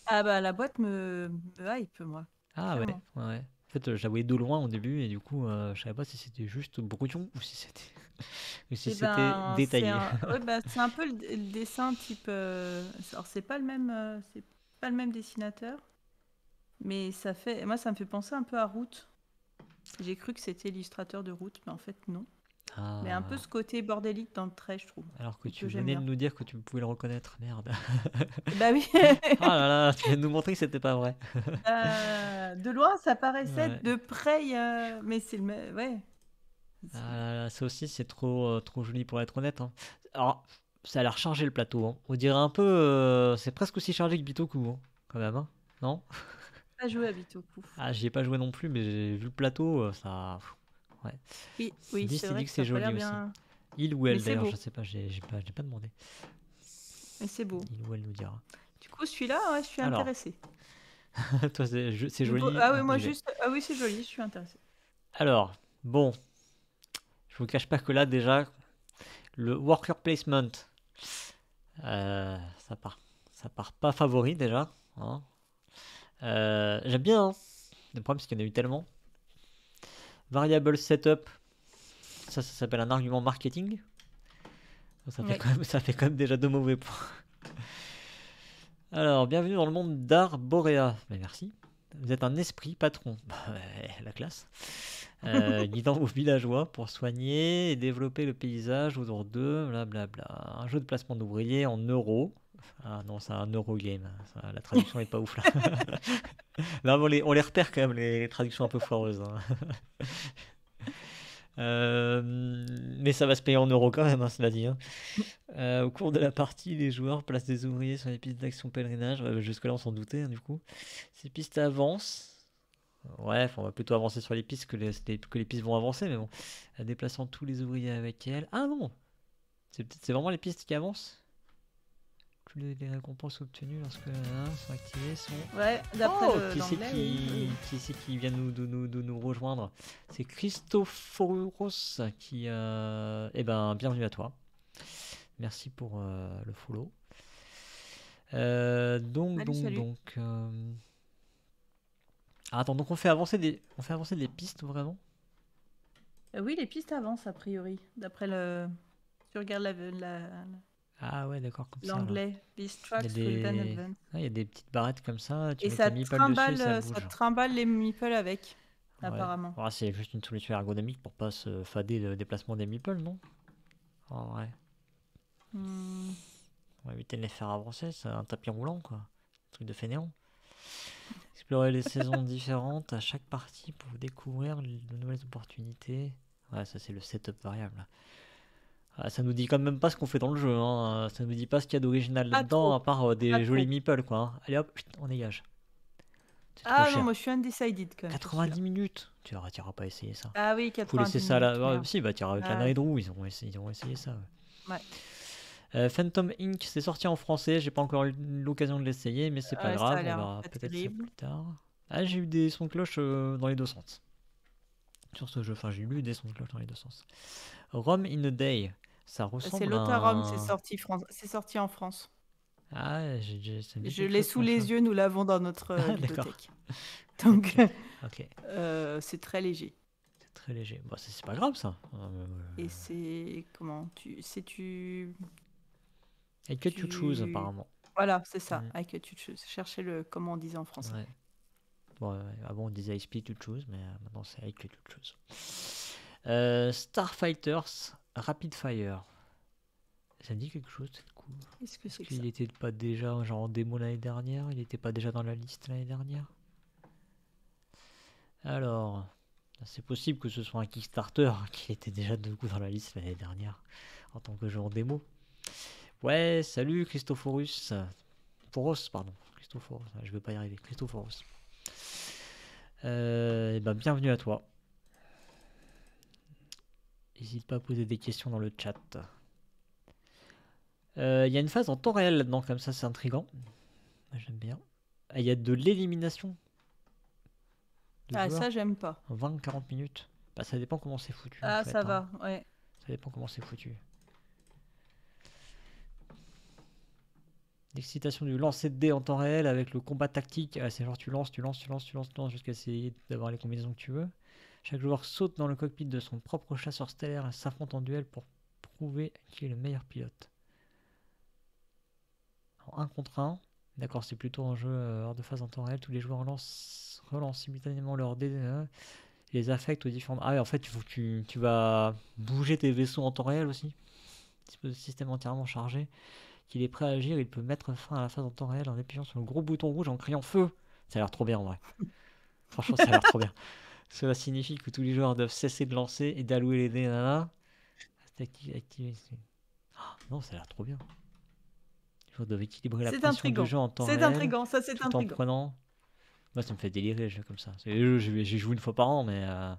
Ah bah la boîte me, me hype moi. Ah ouais, ouais, ouais. En fait, j'avais de loin au début et du coup, euh, je savais pas si c'était juste brouillon ou si c'était si ben, détaillé. C'est un... ouais, bah, un peu le dessin type. Euh... Alors c'est pas le même, euh... c'est pas le même dessinateur, mais ça fait, moi ça me fait penser un peu à Route. J'ai cru que c'était l'illustrateur de Route, mais en fait, non. Ah. Mais un peu ce côté bordélique dans le trait, je trouve. Alors que tu venais de nous dire que tu pouvais le reconnaître, merde. Bah oui. Ah là là, tu viens de nous montrer que c'était pas vrai. Euh, de loin, ça paraissait ouais. de près, euh... mais c'est le... Ouais. Ah là là, ça aussi, c'est trop, euh, trop joli pour être honnête. Hein. Alors, ça a l'air chargé le plateau. Hein. On dirait un peu... Euh, c'est presque aussi chargé que Bitoku, hein, quand même. Hein. Non? J'ai pas joué à Bitoku. Ah, j'y ai pas joué non plus, mais j'ai vu le plateau, ça... Ouais. Oui, oui c'est vrai que, que c'est joli bien... aussi. Il ou elle d'ailleurs, je sais pas, j'ai pas, pas demandé. Mais c'est beau. Il ou elle nous dira. Du coup, celui-là, ouais, je suis Alors. intéressée. Toi, c'est joli. Coup, ah oui, moi juste... Ah oui, c'est joli, je suis intéressée. Alors, bon... Je vous cache pas que là, déjà, le worker placement, euh, ça part, ça part pas favori déjà. Hein. Euh, J'aime bien. Hein. Le problème, c'est qu'il y en a eu tellement. Variable setup, ça, ça s'appelle un argument marketing. Ça fait, ouais. quand même, ça fait quand même déjà deux mauvais points. Alors, bienvenue dans le monde d'Arborea. Mais merci. Vous êtes un esprit patron. Bah, la classe. Euh, guidant vos villageois pour soigner et développer le paysage autour d'eux, blablabla. Un jeu de placement d'ouvriers en euros. Ah non, c'est un eurogame. Ça, la traduction est pas ouf là. Là on les, on les repère quand même, les, les traductions un peu foireuses. Hein. Euh, mais ça va se payer en euros quand même, hein, cela dit. Hein. Euh, au cours de la partie, les joueurs placent des ouvriers sur les pistes d'action pèlerinage. Ouais, jusque-là, on s'en doutait hein, du coup. Ces pistes avancent. Ouais, on va plutôt avancer sur les pistes que les, que les pistes vont avancer, mais bon. Déplaçant tous les ouvriers avec elles. Ah non, c'est vraiment les pistes qui avancent. Les, les récompenses obtenues lorsque hein, sont activées sont... Ouais, d'après oh, qui c'est qui, qui, qui, qui vient nous, de, nous, de nous rejoindre? C'est Christophoros qui... Euh... Eh ben, bienvenue à toi. Merci pour euh, le follow. Euh, donc, salut, donc, salut. donc... Euh... Ah, attends, donc on fait avancer des, on fait avancer des pistes vraiment? euh, Oui, les pistes avancent a priori. D'après le. Tu regardes la. la, la... Ah ouais, d'accord, comme ça. L'anglais, Beast Tracks, Golden Advance. Il y a des petites barrettes comme ça. Tu Et mets ça, tes trimballe, dessus, ça, ça trimballe les meeples avec, ouais. apparemment. Ouais, c'est juste une solution ergonomique pour pas se fader le déplacement des meeples, non? En vrai. Hmm. On va éviter de les faire avancer, c'est un tapis roulant, quoi. Un truc de fainéant. Explorer les saisons différentes à chaque partie pour découvrir de nouvelles opportunités. Ouais, ça c'est le setup variable. Ah, ça nous dit quand même pas ce qu'on fait dans le jeu. Hein. Ça nous dit pas ce qu'il y a d'original là-dedans, à part euh, des pas jolis meeples, quoi. Hein. Allez hop, on dégage. Ah non, cher. moi je suis undecided quand même. quatre-vingt-dix minutes. Tu n'iras pas essayer ça. Ah oui, quatre-vingt-dix minutes. Faut laisser ça là. Ah, si, bah tiens, avec ah. la Night Room, ils ont essayé, ils ont essayé ça. Ouais. ouais. Euh, Phantom Inc c'est sorti en français, j'ai pas encore eu l'occasion de l'essayer, mais c'est pas euh, grave, on verra peut-être ça plus tard. Ah, j'ai eu des sons de cloche euh, dans les deux sens. Sur ce jeu, enfin j'ai eu des sons de cloche dans les deux sens. Rome in a Day, ça ressemble à... C'est l'autre à Rome, c'est sorti, Fran... sorti en France. Ah, j ai, j ai... Ça me Je l'ai sous les ça. yeux, nous l'avons dans notre euh, ah, bibliothèque. Donc, okay. Okay. Euh, c'est très léger. C'est très léger, bon, c'est pas grave ça. Euh... Et c'est... Comment tu... C'est tu... I cut you choose, apparemment. Voilà, c'est ça. I cut you choose. Cherchez le comment on disait en français. Ouais. Bon, euh, avant on disait I split you choose, mais euh, maintenant c'est I cut you choose. Euh, Starfighters Rapid Fire. Ça me dit quelque chose, c'est cool. Est-ce que c'est Est-ce qu'il n'était pas déjà genre en démo l'année dernière? Il n'était pas déjà dans la liste l'année dernière? Alors, c'est possible que ce soit un Kickstarter qui était déjà du coup dans la liste l'année dernière en tant que jeu en démo. Ouais, salut Christophorus. Foros, pardon. Christophorus, je vais pas y arriver. Christophorus. Euh, et ben, bienvenue à toi. N'hésite pas à poser des questions dans le chat. Il euh, y a une phase en temps réel là-dedans, comme ça c'est intriguant. J'aime bien. Il y a de l'élimination. Ah, joueurs. Ça j'aime pas. vingt à quarante minutes. Bah, ça dépend comment c'est foutu. Ah, en fait, ça hein. va, ouais. Ça dépend comment c'est foutu. L'excitation du lancer de dés en temps réel avec le combat tactique. Ah, c'est genre tu lances, tu lances, tu lances, tu lances, tu lances jusqu'à essayer d'avoir les combinaisons que tu veux. Chaque joueur saute dans le cockpit de son propre chasseur stellaire et s'affronte en duel pour prouver qui est le meilleur pilote. En un contre un. D'accord, c'est plutôt un jeu hors de phase en temps réel. Tous les joueurs lancent, relancent simultanément leurs dés et les affectent aux différents... Ah ouais, en fait, il faut que tu, tu vas bouger tes vaisseaux en temps réel aussi. Système entièrement chargé. Qu'il est prêt à agir, il peut mettre fin à la phase en temps réel en appuyant sur le gros bouton rouge en criant feu. Ça a l'air trop bien en vrai. Franchement, ça a l'air trop bien. Cela signifie que tous les joueurs doivent cesser de lancer et d'allouer les dés. Nanana. Activer. Ah, non, ça a l'air trop bien. Ils doivent équilibrer la pression des gens en temps réel. C'est intriguant, ça c'est intriguant. Prenant... Moi, ça me fait délirer les jeux comme ça. J'y joue une fois par an, mais... Euh...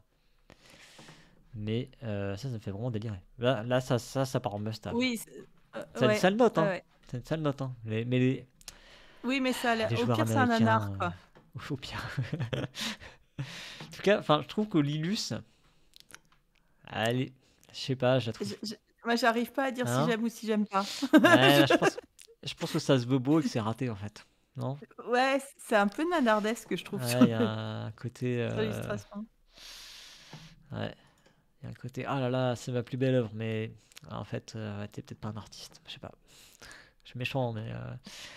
Mais euh, ça, ça me fait vraiment délirer. Là, là ça, ça, ça part en must-have. Oui, euh, c'est ouais, une sale note, hein. Ouais. C'est une sale note, hein. Mais, mais les... Oui, mais ça, les au pire, c'est un nanar, quoi. Euh... Au pire. En tout cas, je trouve que Lilus... Allez, je sais pas, je la trouve... Je, je... Moi, j'arrive pas à dire hein si j'aime ou si j'aime pas. Ouais, je, pense, je pense que ça se veut beau et que c'est raté, en fait. Non? Ouais, c'est un peu nanardesque, je trouve. Ouais, il y a un côté... Euh... l'illustration. Ouais. Il y a un côté, ah là là, c'est ma plus belle œuvre, mais en fait, euh, t'es peut-être pas un artiste, je sais pas. Je suis méchant, mais euh,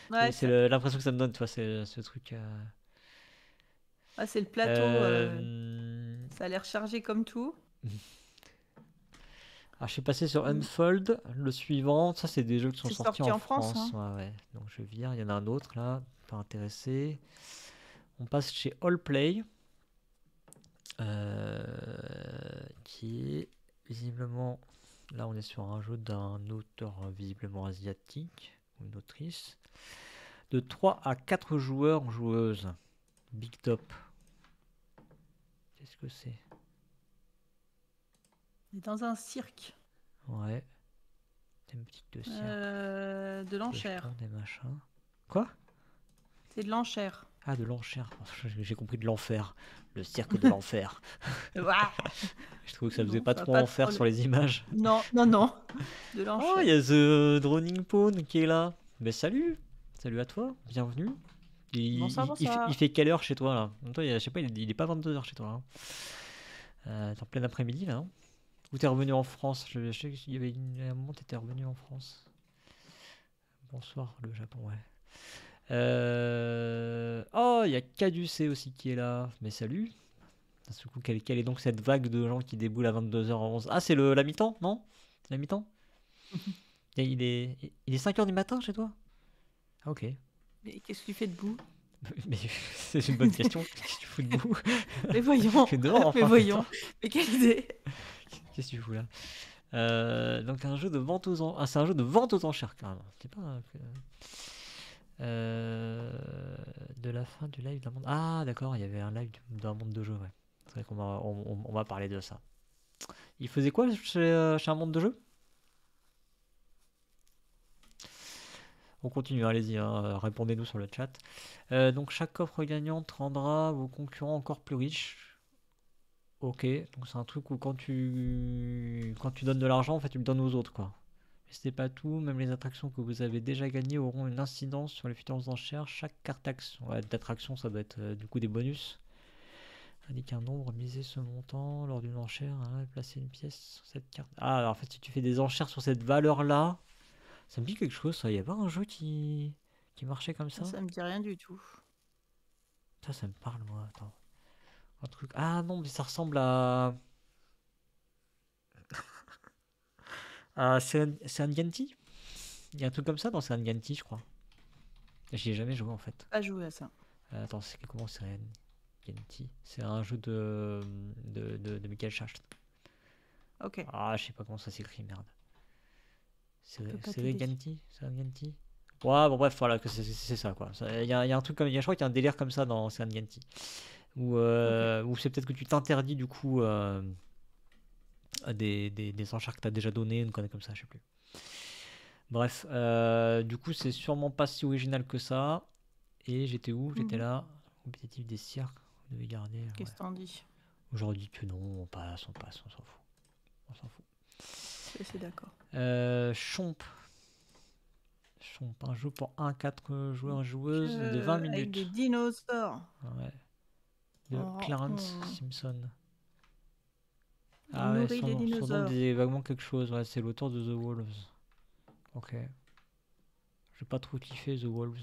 ouais, c'est l'impression que ça me donne, tu vois, c'est ce truc. Euh... Ah, c'est le plateau, euh... Euh... ça a l'air chargé comme tout. Alors, je suis passé sur Unfold, le suivant, ça c'est des jeux qui sont sortis sorti en, en France. France hein. Ouais, ouais. Donc je vire, il y en a un autre là, pas intéressé. On passe chez Allplay. Euh, qui est visiblement, là on est sur un jeu d'un auteur visiblement asiatique ou une autrice, de trois à quatre joueurs ou joueuses. Big Top, qu'est-ce que c'est? On est dans un cirque. Ouais, thématique de cirque, euh, de l'enchère, des machins. Quoi? C'est de l'enchère. Ah, de l'enchère. J'ai compris de l'enfer. Le cirque de l'enfer. Je trouve que ça faisait non, pas trop pas enfer trop... sur les images. Non, non, non. De l'enfer. Oh, il y a The Droning Pawn qui est là. Mais salut. Salut à toi. Bienvenue. Il, bonsoir, bonsoir. Il, il fait quelle heure chez toi, là? Toi, il, je sais pas, il, il est pas vingt-deux heures chez toi, là. Euh, t'es en plein après-midi, là. Hein. Ou t'es revenu en France? Je, je sais qu'il y avait une, un moment où t'étais revenu en France. Bonsoir, le Japon, ouais. Euh... Oh, il y a Caducé aussi qui est là. Mais salut. À ce coup, quelle, quelle est donc cette vague de gens qui déboulent à vingt-deux heures onze? Ah, c'est la mi-temps, non? La mi-temps. Il est, il est cinq heures du matin chez toi? Ah, ok. Mais qu'est-ce que tu fais debout? Mais c'est une bonne question. Qu'est-ce que tu fous debout? Mais voyons. Dehors, enfin, mais voyons. Mais quelle idée. Qu'est-ce que tu fous là? euh, Donc, un jeu de vente aux enchères. Ah, c'est un jeu de vente aux enchères, carrément. C'est pas... Euh, de la fin du live d'un monde. Ah d'accord, il y avait un live d'un monde de jeu, ouais. C'est vrai qu'on va, on, on va parler de ça. Il faisait quoi chez, chez un monde de jeu? On continue, allez-y, hein, répondez-nous sur le chat. Euh, donc chaque coffre gagnante rendra vos concurrents encore plus riches. Ok, donc c'est un truc où quand tu, quand tu donnes de l'argent, en fait tu le donnes aux autres, quoi. C'est pas tout, même les attractions que vous avez déjà gagnées auront une incidence sur les futures enchères. Chaque carte d'action, ouais, d'attraction, ça doit être euh, du coup des bonus. Indique un nombre, miser ce montant lors d'une enchère, hein, placer une pièce sur cette carte. Ah, alors en fait, si tu fais des enchères sur cette valeur-là, ça me dit quelque chose, ça. Il y avait pas un jeu qui, qui marchait comme ça? Ça, ça me dit rien du tout. Ça, ça me parle, moi. Attends. Un truc. Ah non, mais ça ressemble à. Euh, c'est un Ganty. Il y a un truc comme ça dans Seran Ganty, je crois. J'y ai jamais joué en fait. Pas joué à ça. Euh, attends, c'est comment Seran Ganty? C'est un jeu de, de, de, de Michael Schacht. Ok. Ah, je sais pas comment ça s'écrit, merde. Seran Ganty? Seran Ganty? Ouais, bon, bref, voilà, c'est ça quoi. Il y, y a un truc comme. Y a, je crois qu'il y a un délire comme ça dans Seran Ganty. Où, euh, okay. Où c'est peut-être que tu t'interdis du coup. Euh, Des, des, des enchères que tu as déjà donné, une connerie comme ça, je sais plus. Bref, euh, du coup, c'est sûrement pas si original que ça. Et j'étais où? J'étais mmh. là, compétitif des cirques, vous devez garder. Qu'est-ce que t'en dis? Aujourd'hui que non, on passe, on passe, on s'en fout. On s'en fout. C'est d'accord. Euh, Chomp. Chomp, un jeu pour un à quatre joueurs et joueuses euh, de vingt minutes. Avec des dinosaures. Ouais. De oh, Clarence oh. Simpson. Ah ouais, son, des son nom disait vaguement quelque chose, ouais, c'est l'auteur de The Wolves. Ok. J'ai pas trop kiffé The Wolves.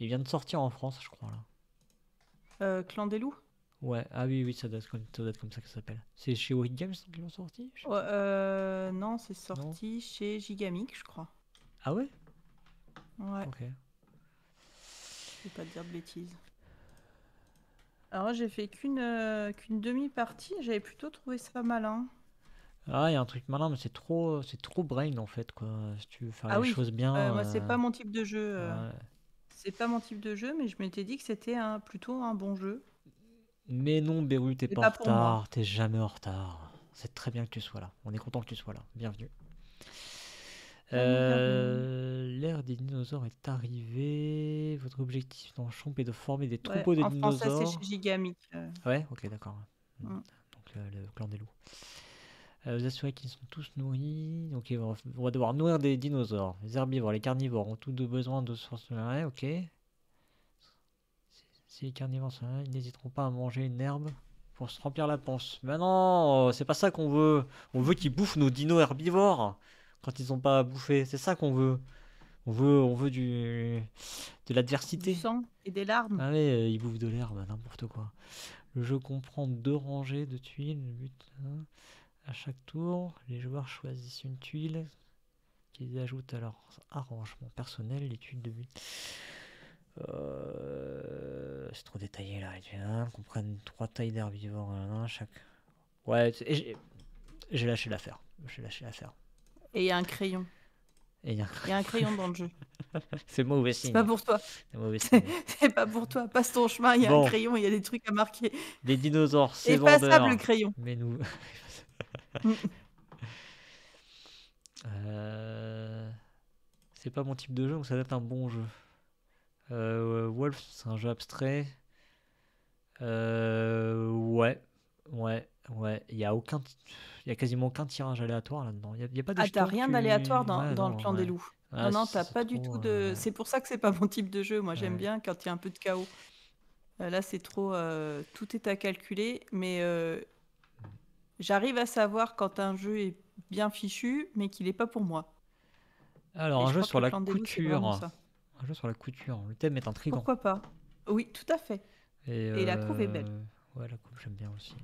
Il vient de sortir en France, je crois, là. Euh, Clan des Loups? Ouais, ah oui, oui, ça doit être comme ça, doit être comme ça que ça s'appelle. C'est chez Origami Games qu'ils l'ont sorti? Ouais, euh, non, c'est sorti non. Chez Gigamic, je crois. Ah ouais? Ouais. Ok. Je vais pas te dire de bêtises. Alors j'ai fait qu'une euh, qu'une demi-partie, j'avais plutôt trouvé ça malin. Ah, il y a un truc malin, mais c'est trop, c'est trop brain en fait, quoi. Si tu veux faire Ah les oui, choses euh, bien, moi c'est euh, pas mon type de jeu. euh, ouais. C'est pas mon type de jeu, mais je m'étais dit que c'était un, plutôt un bon jeu. Mais non, Beru, t'es C'est pas en pas pour moi. retard, t'es jamais en retard. C'est très bien que tu sois là. On est content que tu sois là. Bienvenue. Vraiment bienvenue. Euh, l'ère des dinosaures est arrivée. Votre objectif dans Chomp est de former des Ouais, troupeaux de en français c'est chez dinosaures. Gigamic. euh, Ouais, ok, d'accord. Hmm. hum. Donc euh, le clan des loups. Euh, vous assurez qu'ils sont tous nourris. Ok, on va on va devoir nourrir des dinosaures. Les herbivores, les carnivores ont tous deux besoin de sources de ouais, ok. Si les carnivores sont là, ils n'hésiteront pas à manger une herbe pour se remplir la panse. Mais non, euh, c'est pas ça qu'on veut. On veut qu'ils bouffent nos dinos herbivores quand ils n'ont pas à bouffer. C'est ça qu'on veut. On veut, on veut du, de Du l'adversité. sang et des larmes. Ah ouais, euh, ils bouffent de l'herbe, n'importe quoi. Le jeu comprend deux rangées de tuiles. Le but, hein. À chaque tour, les joueurs choisissent une tuile qu'ils ajoutent à leur arrangement personnel. Les tuiles de but. Euh, c'est trop détaillé là. Les tuiles, hein, comprennent trois tailles d'herbivores. Hein, hein, chaque. Ouais, et j'ai j'ai lâché l'affaire. J'ai lâché l'affaire. Et il y a un crayon. Et il y a un Il y a un crayon dans le jeu. C'est mauvais C'est pas signe. pour toi. C'est mauvais C'est signe. c'est pas pour toi. Passe ton chemin, il y a un Bon, crayon, il y a des trucs à marquer. les dinosaures, c'est Effaçable le vendeur. crayon. Mais nous. Mm. Euh, C'est pas mon type de jeu, donc ça doit être un bon jeu. Euh, Wolf, c'est un jeu abstrait. Euh, ouais, ouais, ouais. Il y a aucun, il y a quasiment aucun tirage aléatoire là-dedans. Il y a, il y a pas de Ah, t'as jetons que rien d'aléatoire tu, dans, ouais, dans le non, clan des ouais, loups. Non, ouais, non, t'as c'est pas du tout trop, de. euh, C'est pour ça que c'est pas mon type de jeu. Moi, j'aime ouais. bien quand il y a un peu de chaos. Euh, Là, c'est trop. euh, tout est à calculer, mais euh, j'arrive à savoir quand un jeu est bien fichu, mais qu'il n'est pas pour moi. Alors Et un je jeu crois que sur le la clan des loups, c'est vraiment couture, ça. un jeu sur la couture. Le thème est intrigant. Pourquoi pas? Oui, tout à fait. Et Et la couve est belle. euh, ouais, la coupe j'aime bien aussi.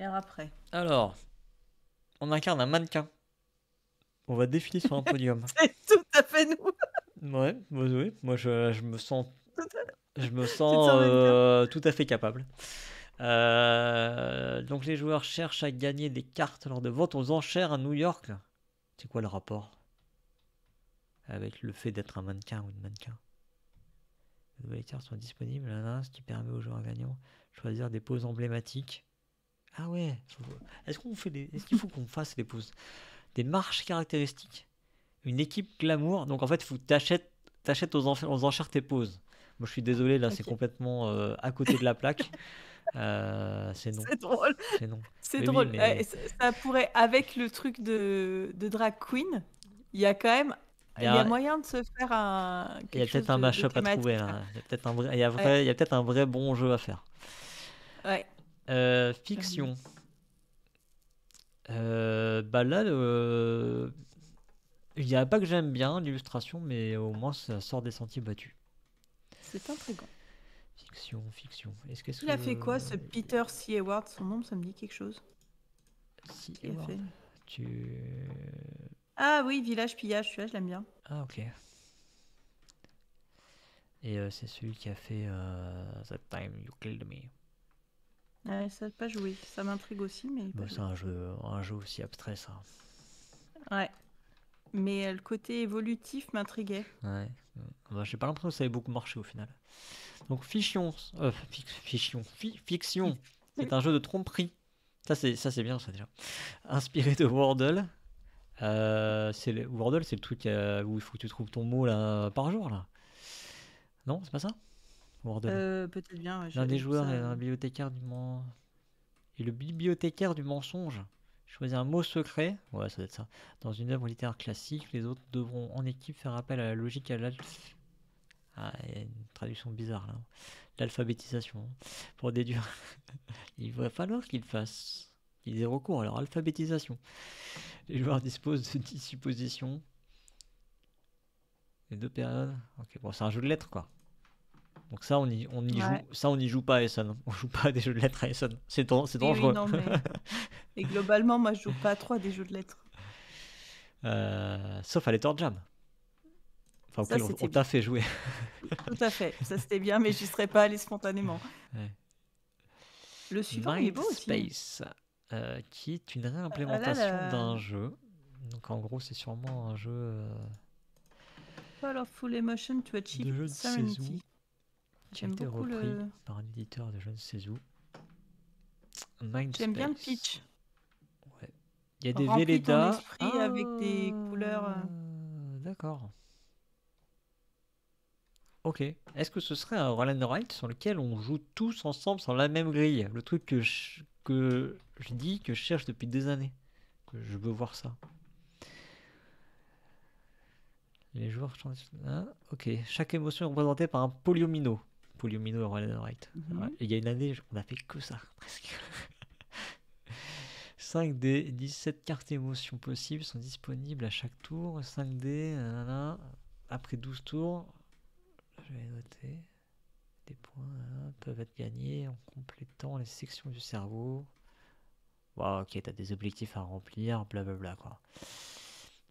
Et alors après. Alors, on incarne un mannequin. On va défiler sur un podium. C'est tout à fait nous. Ouais, bah oui, moi je, je me sens, je me Tu te sens sens mannequin. euh, tout à fait capable. Euh, donc les joueurs cherchent à gagner des cartes lors de ventes aux enchères à New York. C'est quoi le rapport avec le fait d'être un mannequin ou une mannequin? Les nouvelles cartes sont disponibles, nanana, ce qui permet aux joueurs gagnants de choisir des poses emblématiques. Ah ouais. faut- Est-ce qu'on fait des... Est-ce qu'il faut qu'on fasse des poses, des marches caractéristiques, une équipe glamour? Donc en fait, faut que t'achètes, t'achètes aux, enf- aux enchères tes poses. Moi, je suis désolé, là, c'est Ok, complètement euh, à côté de la plaque. Euh, c'est non, c'est drôle. c'est non. C'est Mais oui, drôle. Eh, mais ça, ça pourrait, avec le truc de, de drag queen, il y a quand même, il il y y a a, moyen de se faire un, il y a quelque peut-être chose un de, de match-up à thématique. trouver là. Il y a peut-être un vrai, il y a Ouais, vrai, il y a peut-être un vrai bon jeu à faire. ouais. Euh, Euh, fiction. Euh, bah là, le- il n'y a pas que j'aime bien l'illustration, mais au moins ça sort des sentiers battus. C'est intriguant. Fiction, fiction. Est-ce qu'est-ce Il a fait que quoi, ce Peter C. Hayward? Son nom, ça me dit quelque chose. si Qui a Edward, fait? tu Ah oui, Village Pillage, celui-là, je l'aime bien. ah ok. Et euh, c'est celui qui a fait euh, That Time You Killed Me. Ouais, ça, pas joué. Ça m'intrigue aussi, mais pas Bah, c'est joué. un jeu, un jeu aussi abstrait ça. Ouais. Mais euh, le côté évolutif m'intriguait. Ouais. Mm. Bah, j'ai pas l'impression que ça ait beaucoup marché au final. Donc fiction, euh, fi- fiction, fi- fiction, c'est un jeu de tromperie. Ça c'est, ça c'est bien ça déjà. Inspiré de Wordle. Euh, c'est le- Wordle, c'est le truc euh, où il faut que tu trouves ton mot là par jour là. Non, c'est pas ça? Wordle. Euh, peut-être bien, ouais, L'un des j'avais vu joueurs ça. est un bibliothécaire du mensonge. Et le bibliothécaire du mensonge choisit un mot secret, ouais, ça doit être ça, dans une œuvre littéraire classique. Les autres devront en équipe faire appel à la logique et à l'alph- ah, il y a une traduction bizarre là. L'alphabétisation. hein, Pour déduire. Il va falloir qu'ils fassent. Qu'ils aient recours à leur alphabétisation. Les joueurs disposent de dix suppositions. Les deux périodes. Ok, bon, c'est un jeu de lettres quoi. Donc ça, on y, on y joue. Ouais. Ça, on n'y joue pas à Essen. On joue pas à des jeux de lettres à Essen. C'est dan- c'est Oui, oui, dangereux. non, mais. Et globalement, moi, je joue pas à trois des jeux de lettres. Euh, sauf à l'Ether Jam. Enfin, Ça, auquel on, on c'était t'a fait jouer. tout à fait. Ça, c'était bien, mais j'y serais pas allée spontanément. Ouais. Le suivant Mind est beau aussi. Space, euh, qui est une réimplémentation ah là là. d'un jeu. Donc en gros, c'est sûrement un jeu... Euh... Powerful Emotion to Achieve Serenity. Qui a été repris le... par un éditeur de je ne sais où. J'aime bien le pitch. Ouais. Il y a des Remplis Velleda. Ton esprit ah... avec des couleurs... D'accord. Ok. Est-ce que ce serait un Roll and Write sur lequel on joue tous ensemble sur la même grille? Le truc que je, que je dis, que je cherche depuis des années. Que je veux voir ça. Les joueurs... Ah, ok. Chaque émotion est représentée par un polyomino. Polyomino et Roll and Write. Mm -hmm. Il y a une année, on a fait que ça, presque. cinq des dix-sept cartes émotions possibles sont disponibles à chaque tour. cinq dés... Nanana. Après douze tours... Je vais noter. Des points hein, peuvent être gagnés en complétant les sections du cerveau. Wow, ok, t'as des objectifs à remplir, blablabla quoi.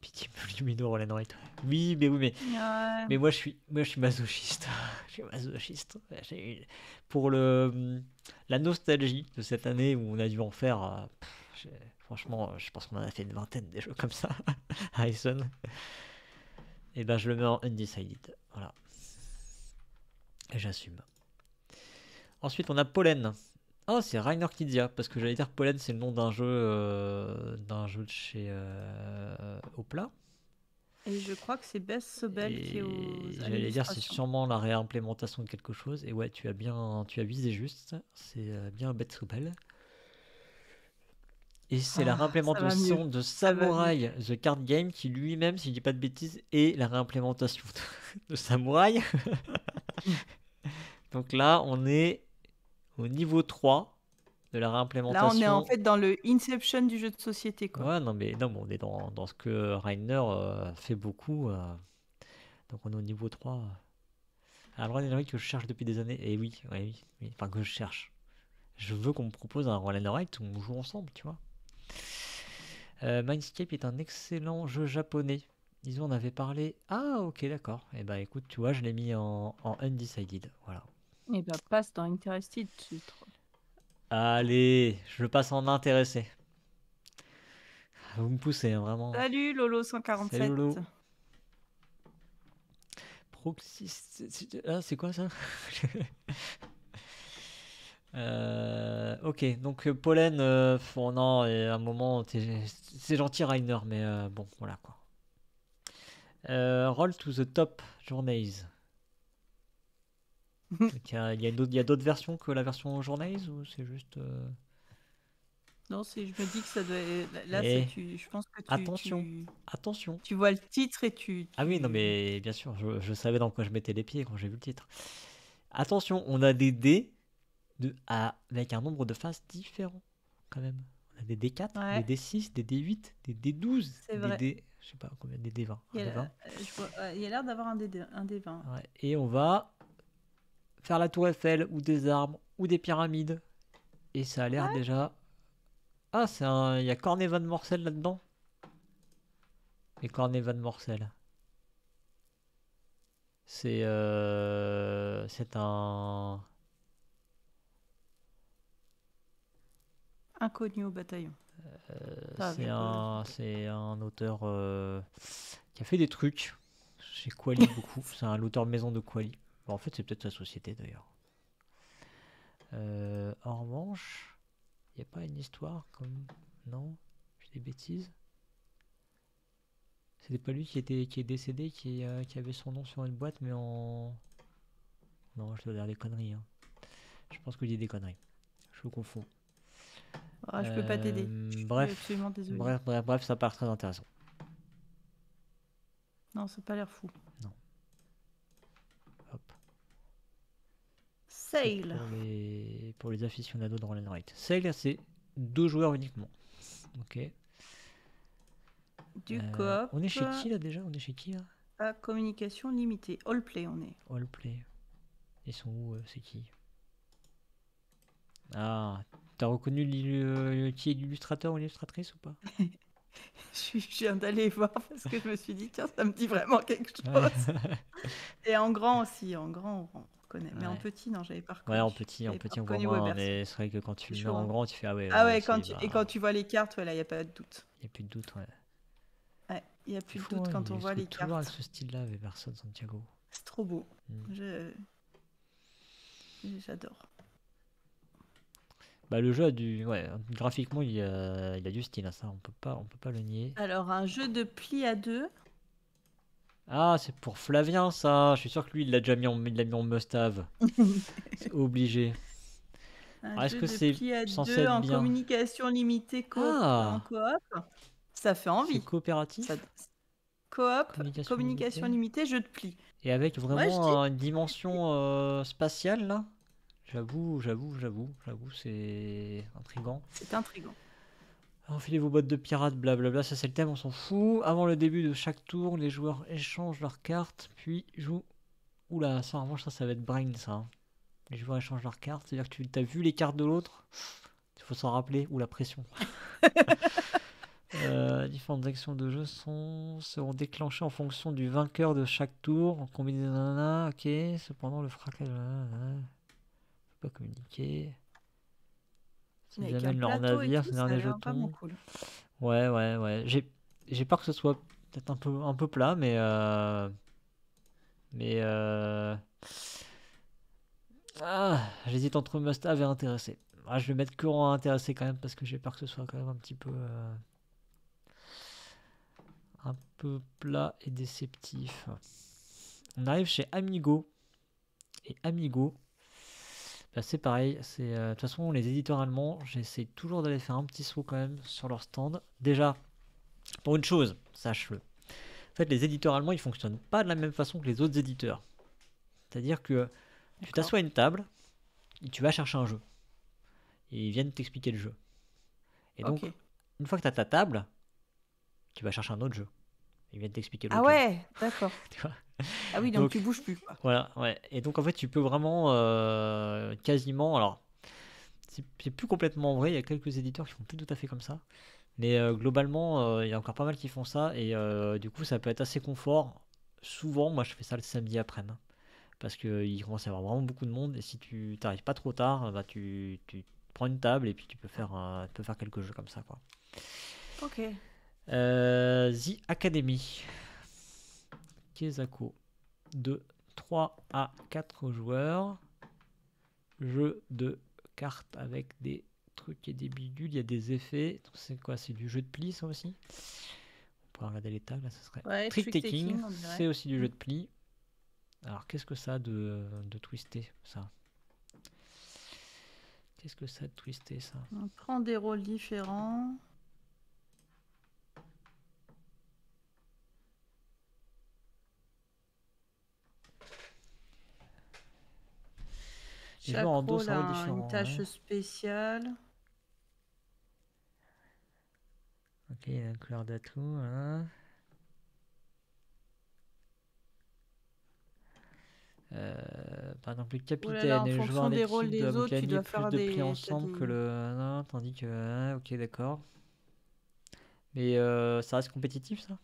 Pitié Lumino Roll and Write. Oui, mais oui, mais. Ouais. Mais moi je suis, moi je suis masochiste. Je suis masochiste. Pour le la nostalgie de cette année où on a dû en faire. Pff, franchement, je pense qu'on en a fait une vingtaine des jeux comme ça. Harrison. Et ben je le mets en undecided. Voilà. Et j'assume. Ensuite, on a Pollen. Oh, c'est Rainer Kidzia, parce que j'allais dire Pollen, c'est le nom d'un jeu, euh, d'un jeu de chez euh, Opla. Et je crois que c'est Bess Sobel et qui est aux. J'allais dire, c'est sûrement la réimplémentation de quelque chose. Et ouais, tu as bien, tu as visé juste. C'est bien Bess Sobel. Et c'est ah, la réimplémentation de Samurai The Card Game, qui lui-même, si je dis pas de bêtises, est la réimplémentation de Samurai. Donc là, on est au niveau trois de la réimplémentation. Là, on est en fait dans le Inception du jeu de société. Quoi. Ouais, non, mais, non, mais on est dans, dans ce que Rainer euh, fait beaucoup. Euh, donc on est au niveau trois. Un Roll and Write que je cherche depuis des années. Et oui, ouais, oui, oui. Enfin, que je cherche. Je veux qu'on me propose un Roll and Write où on joue ensemble, tu vois. Euh, Mindscape est un excellent jeu japonais. Ils en avaient parlé. Ah, ok, d'accord. Et eh bah, ben, écoute, tu vois, je l'ai mis en, en undecided. Voilà. Et eh bah, ben, passe dans interested. Tu te... Allez, je passe en intéressé. Vous me poussez, hein, vraiment. Salut, Lolo cent quarante-sept. Salut, Lolo. Proxy. Ah, c'est quoi ça? euh... Ok, donc Pollen, euh... oh, non, et à un moment, es... c'est gentil, Rainer, mais euh, bon, voilà quoi. Euh, Roll to the Top Journeys. Il y a, y a d'autres versions que la version Journeys ou c'est juste. Euh... Non, je me dis que ça doit. Là, tu, je pense que tu. Attention, tu, attention. Tu vois le titre et tu, tu. Ah oui, non, mais bien sûr, je, je savais dans quoi je mettais les pieds quand j'ai vu le titre. Attention, on a des dés de, à, avec un nombre de faces différents, quand même. On a des D quatre, ouais. Des D six, des D huit, des D douze, des vrai. D. Je sais pas combien, des D vingt. Il y a l'air d'avoir un D vingt. Ouais. Et on va faire la tour Eiffel, ou des armes, ou des pyramides. Et ça a l'air ouais. déjà... Ah, c'est un... il y a Corné Van Morcel là-dedans. Et Corné Van Morcel. C'est... Euh... C'est un... Inconnu au bataillon. Euh, c'est un, c'est un auteur euh, qui a fait des trucs chez Quali beaucoup. C'est un l'auteur maison de Quali. Bon, en fait, c'est peut-être sa société d'ailleurs. Euh, en revanche, il n'y a pas une histoire comme non, j'ai des bêtises. C'était pas lui qui était qui est décédé, qui, euh, qui avait son nom sur une boîte, mais en non, je dois dire des conneries. Hein. Je pense que j'ai des conneries. Je le confonds. Oh, je peux pas t'aider. Euh, bref, bref, bref, bref, ça part très intéressant. Non, ça n'a pas l'air fou. Non. Hop. Sail. Pour les, pour les aficionados de Roll and Write. Sail, c'est deux joueurs uniquement. Ok. Du euh, coop. On est chez qui là déjà? On est chez qui là? À communication limitée. All play, on est. All play. Ils sont où? euh, C'est qui? Ah. T'as reconnu euh, qui est l'illustrateur ou l'illustratrice ou pas? Je viens d'aller voir parce que je me suis dit, tiens, ça me dit vraiment quelque chose. Et en grand aussi, en grand, on, reconnais. Mais ouais. En petit, non, j'avais pas reconnu. Ouais, en petit, en j'avais petit, pas on voit reconnu moins, hein, Weber. mais c'est vrai que quand tu le mets en grand, tu fais ah ouais. Ah ouais, ouais, quand tu... bah... et quand tu vois les cartes, ouais, là, il n'y a pas de doute. Il n'y a plus de doute, ouais. Ouais, il n'y a plus de doute, ouais, quand on voit les cartes. Toujours ce style-là, Weber de Santiago. C'est trop beau. Mm. Je... J'adore. Bah, le jeu a du... Ouais, graphiquement, il a, il a du style, à ça, on peut pas, on peut pas le nier. Alors, un jeu de pli à deux. Ah, c'est pour Flavien, ça. Je suis sûr que lui, il l'a déjà mis en, il l'a mis en must-have. C'est obligé. Un Est-ce jeu que de c'est pli à deux en bien... communication limitée, coop, ah. en coop. Ça fait envie. C'est coopératif. Ça... Coop, communication, communication limitée. limitée, jeu de pli. Et avec vraiment ouais, une dimension euh, spatiale, là. J'avoue, j'avoue, j'avoue, j'avoue, c'est intriguant. C'est intriguant. Enfilez vos bottes de pirates, blablabla, ça c'est le thème, on s'en fout. Avant le début de chaque tour, les joueurs échangent leurs cartes, puis jouent... Oula, ça en revanche, ça, ça va être brain, ça. Les joueurs échangent leurs cartes, c'est-à-dire que tu as vu les cartes de l'autre, il faut s'en rappeler, ou la pression. euh, différentes actions de jeu sont... seront déclenchées en fonction du vainqueur de chaque tour, en combinaison nanana, ok, cependant le fracas... pas communiquer. Ils amènent leur navire, ces derniers jetons. Cool. Ouais, ouais, ouais. J'ai, j'ai peur que ce soit peut-être un peu, un peu plat, mais euh... mais euh... Ah, j'hésite entre must-have et intéressé. Ah, je vais mettre que en intéressé quand même parce que j'ai peur que ce soit quand même un petit peu euh... un peu plat et déceptif. On arrive chez Amigo et Amigo. Là, c'est pareil, c'est, euh, de toute façon les éditeurs allemands, j'essaie toujours d'aller faire un petit saut quand même sur leur stand. Déjà, pour une chose, sache-le. En fait, les éditeurs allemands, ils fonctionnent pas de la même façon que les autres éditeurs. C'est-à-dire que D'accord. tu t'assois à une table, et tu vas chercher un jeu. Et ils viennent t'expliquer le jeu. Et donc, okay. une fois que tu as ta table, tu vas chercher un autre jeu. Ils viennent t'expliquer le jeu. Ah ouais, jeu. D'accord. Tu vois ? Ah oui, donc, donc tu bouges plus. Quoi. Voilà, ouais. Et donc en fait, tu peux vraiment euh, quasiment. Alors, c'est, c'est plus complètement vrai. Il y a quelques éditeurs qui font plus tout à fait comme ça. Mais euh, globalement, euh, il y a encore pas mal qui font ça. Et euh, du coup, ça peut être assez confort. Souvent, moi, je fais ça le samedi après-midi. Parce qu'il commence à y avoir vraiment beaucoup de monde. Et si tu n'arrives pas trop tard, bah, tu, tu prends une table et puis tu peux faire, euh, tu peux faire quelques jeux comme ça. Quoi. Ok. Euh, The Academy. Kesako de trois à quatre joueurs, jeu de cartes avec des trucs et des bidules, il y a des effets. C'est quoi? C'est du jeu de pli, ça aussi. On pourrait regarder les tables, là, ça serait ouais, trick taking, c'est aussi du jeu de pli. Alors qu'est-ce que ça de, de twister ça Qu'est-ce que ça de twister ça On prend des rôles différents. Chaque rôle a une tâche ouais. spéciale. Ok, il y a une couleur d'atout. Voilà. Euh, par exemple, le capitaine oh là là, et le joueur des rôles des autres, tu dois faire des... plus de plis ensemble des... que le... Non, tandis que... Ok, d'accord. Mais euh, ça reste compétitif, ça?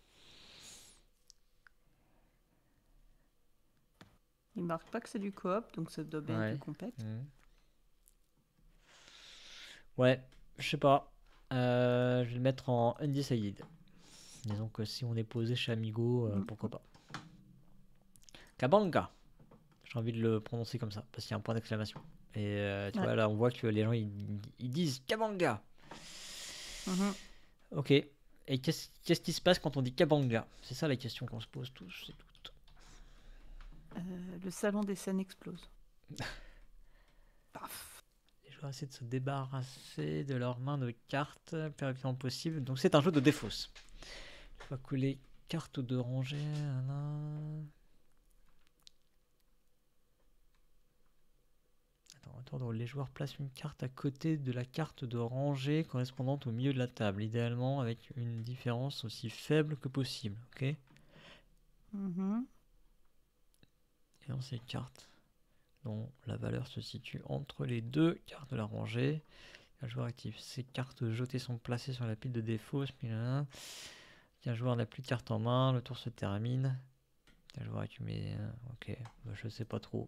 Il marque pas que c'est du coop, donc ça doit bien ouais. être du compète. Mmh. Ouais, je sais pas. Euh, je vais le mettre en undecided. Disons que si on est posé chez Amigo, euh, mmh. pourquoi pas. Kabanga. J'ai envie de le prononcer comme ça, parce qu'il y a un point d'exclamation. Et euh, tu ouais. vois, là, on voit que les gens, ils, ils disent Kabanga. Mmh. Ok. Et qu'est-ce, qu'est-ce qui se passe quand on dit Kabanga? C'est ça la question qu'on se pose tous et toutes. Euh, le salon des scènes explose. Paf. Les joueurs essaient de se débarrasser de leurs mains de cartes le plus rapidement possible. Donc c'est un jeu de défausse. Il faut coller cartes de rangée. Attends, on tourne. Les joueurs placent une carte à côté de la carte de rangée correspondante au milieu de la table. Idéalement avec une différence aussi faible que possible. Ok. Mhm. Et dans ces cartes dont la valeur se situe entre les deux cartes de la rangée, un joueur active. Ces cartes jetées sont placées sur la pile de défauts. Un joueur n'a plus de cartes en main, le tour se termine. Un joueur accumulé. Ok, bah, je sais pas trop.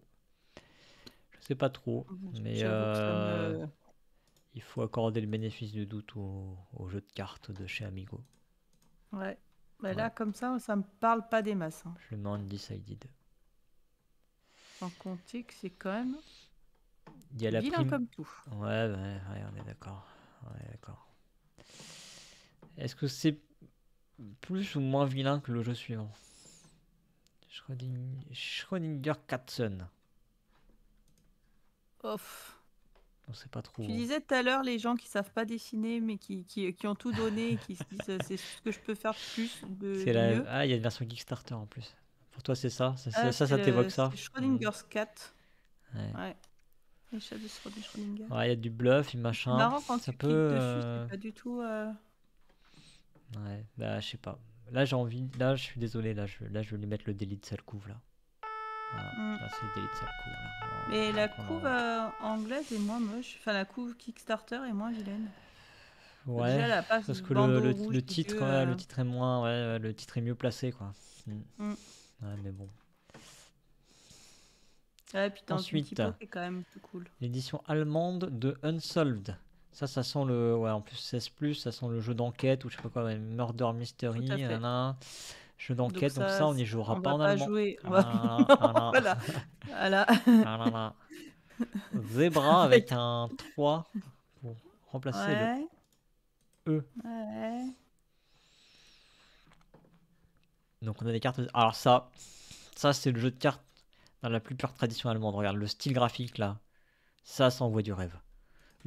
sais pas trop. Mais euh, me... il faut accorder le bénéfice du doute au, au jeu de cartes de chez Amigo. Ouais, mais ouais. Là, comme ça, ça me parle pas des masses. Hein. Je mets undecided. Sans compter que c'est quand même il y a la vilain prime... comme tout. Ouais, bah, ouais, on est d'accord. Ouais, d'accord. Est-ce que c'est plus ou moins vilain que le jeu suivant? Schrödinger, Schrödinger Katzen. Off. On sait pas trop. Tu disais tout à l'heure les gens qui savent pas dessiner mais qui, qui, qui ont tout donné et qui se disent c'est ce que je peux faire plus de, de la... mieux. Ah, il y a une version Kickstarter en plus. Pour toi c'est ça, ça, ah, ça, ça t'évoque ça. Schrödinger's Cat. Ouais. Ouais. Les chats de Schrödinger. Ouais, il y a du bluff, il machin. Marrant quand ça tu peut. Euh... Dessus, pas du tout. Euh... Ouais, bah je sais pas. Là j'ai envie, là je suis désolé, là je, là je vais lui mettre le délit de sale couve là. Voilà, mm. Là c'est le délit de sale couve là. Alors, mais la couve euh, anglaise est moins moche, enfin la couve Kickstarter est moins vilaine. Ouais, déjà, la passe parce que le, le, le, titre, que, euh... ouais, le titre est moins, ouais, le titre est mieux placé quoi. Mm. Mm. Ouais mais bon. Ouais, puis dans ensuite, c'est quand même plus cool. L'édition allemande de Unsolved. Ça, ça sent le... Ouais, en plus seize plus, ça sent le jeu d'enquête ou je sais pas quoi, Murder Mystery, nanana, jeu d'enquête, donc, donc ça, on n'y jouera on pas en allemand. Jouer. On ah, va pas voilà. Voilà. Ah, Zebra avec un trois pour remplacer ouais. le E. Ouais. Donc on a des cartes... Alors ça, ça c'est le jeu de cartes dans la plus pure tradition allemande. Regarde, le style graphique là, ça, ça envoie du rêve.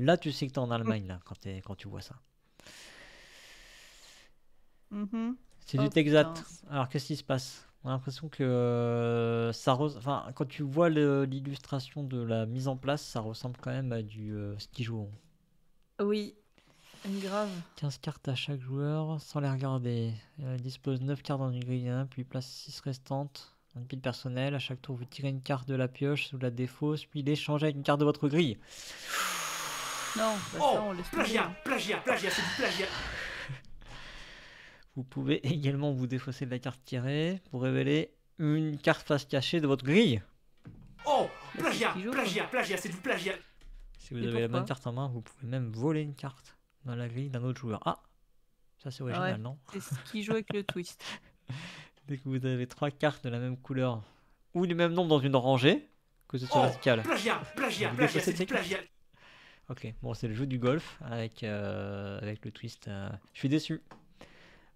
Là, tu sais que t'es en Allemagne, là, quand, t'es, quand tu vois ça. Mm-hmm. C'est oh, du Texat. Alors, qu'est-ce qui se passe? On a l'impression que euh, ça... Re... Enfin, quand tu vois l'illustration de la mise en place, ça ressemble quand même à du euh, ski jouant. Oui, grave. quinze cartes à chaque joueur, sans les regarder. Elle dispose neuf cartes dans une grille, hein, puis place six restantes dans une pile personnelle. À chaque tour, vous tirez une carte de la pioche ou la défausse, puis l'échangez avec une carte de votre grille. Non, bah oh, ça, on laisse plagiat, plagiat, plagiat, plagiat, c'est du plagiat. Vous pouvez également vous défausser de la carte tirée pour révéler une carte face cachée de votre grille. Oh, plagiat, plagiat, plagiat, plagiat, c'est du plagiat. Si vous Et avez la bonne carte en main, vous pouvez même voler une carte dans la grille d'un autre joueur. Ah, ça c'est original, ouais, non? C'est ce qui joue avec le twist. Dès que vous avez trois cartes de la même couleur ou du même nombre dans une rangée, que ce soit oh, radical. Plagiat, plagiat, plagiat, c'est du plagiat. Ok, bon c'est le jeu du golf avec, euh, avec le twist. Euh... Je suis déçu.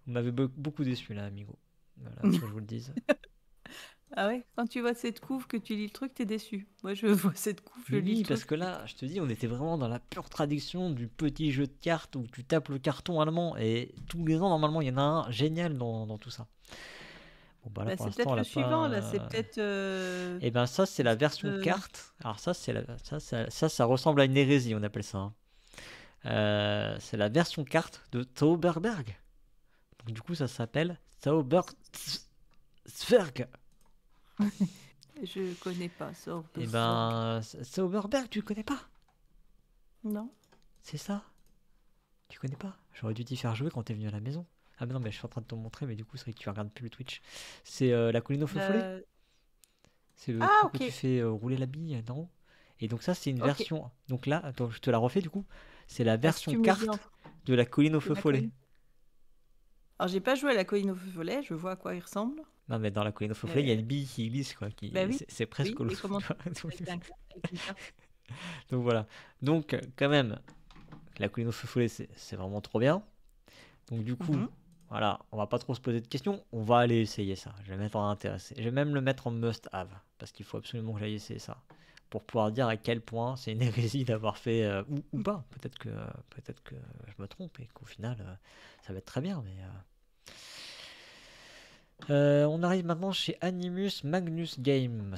Vous m'avez be beaucoup déçu là, amigo. Voilà, que je vous le dise. Ah ouais, quand tu vois cette couve, que tu lis le truc, t'es déçu. Moi je vois cette couve, je, je lis. Oui, parce que là, je te dis, on était vraiment dans la pure tradition du petit jeu de cartes où tu tapes le carton allemand. Et tous les ans, normalement, il y en a un génial dans, dans tout ça. Bon, bah bah c'est peut-être le suivant, pas... là, c'est peut-être... Euh... Eh bien ça, c'est la version euh... carte. Alors ça, c'est la... ça, ça, ça, ça ressemble à une hérésie, on appelle ça. Hein. Euh, c'est la version carte de Zauberberg. Donc, du coup, ça s'appelle Zauberberg. Je connais pas, Zauberberg. Eh ben, Zauberberg, tu connais pas? Non. C'est ça? Tu connais pas? J'aurais dû t'y faire jouer quand t'es venu à la maison. Ah mais non mais je suis en train de te montrer mais du coup c'est vrai que tu regardes plus le Twitch. C'est euh, la colline au feu follet. Euh... C'est le ah, truc okay. où tu fais euh, rouler la bille en haut. Et donc ça c'est une okay. version. Donc là attends je te la refais du coup. C'est la version carte en... de la colline au feu follet. Colline... Alors j'ai pas joué à la colline au feu follet. Je vois à quoi il ressemble. Non mais dans la colline au feu follet il euh... y a une bille qui glisse quoi. Qui... Bah, oui. C'est presque oui, le. Comment... Donc voilà. Donc quand même la colline au feu follet c'est vraiment trop bien. Donc du coup. Mm-hmm. Voilà, on va pas trop se poser de questions, on va aller essayer ça. Je vais mettre en intéressé. Je vais même le mettre en must-have, parce qu'il faut absolument que j'aille essayer ça, pour pouvoir dire à quel point c'est une hérésie d'avoir fait, euh, ou, ou pas. Peut-être que, euh, peut-être que je me trompe et qu'au final, euh, ça va être très bien. Mais euh... Euh, on arrive maintenant chez Animus Magnus Games.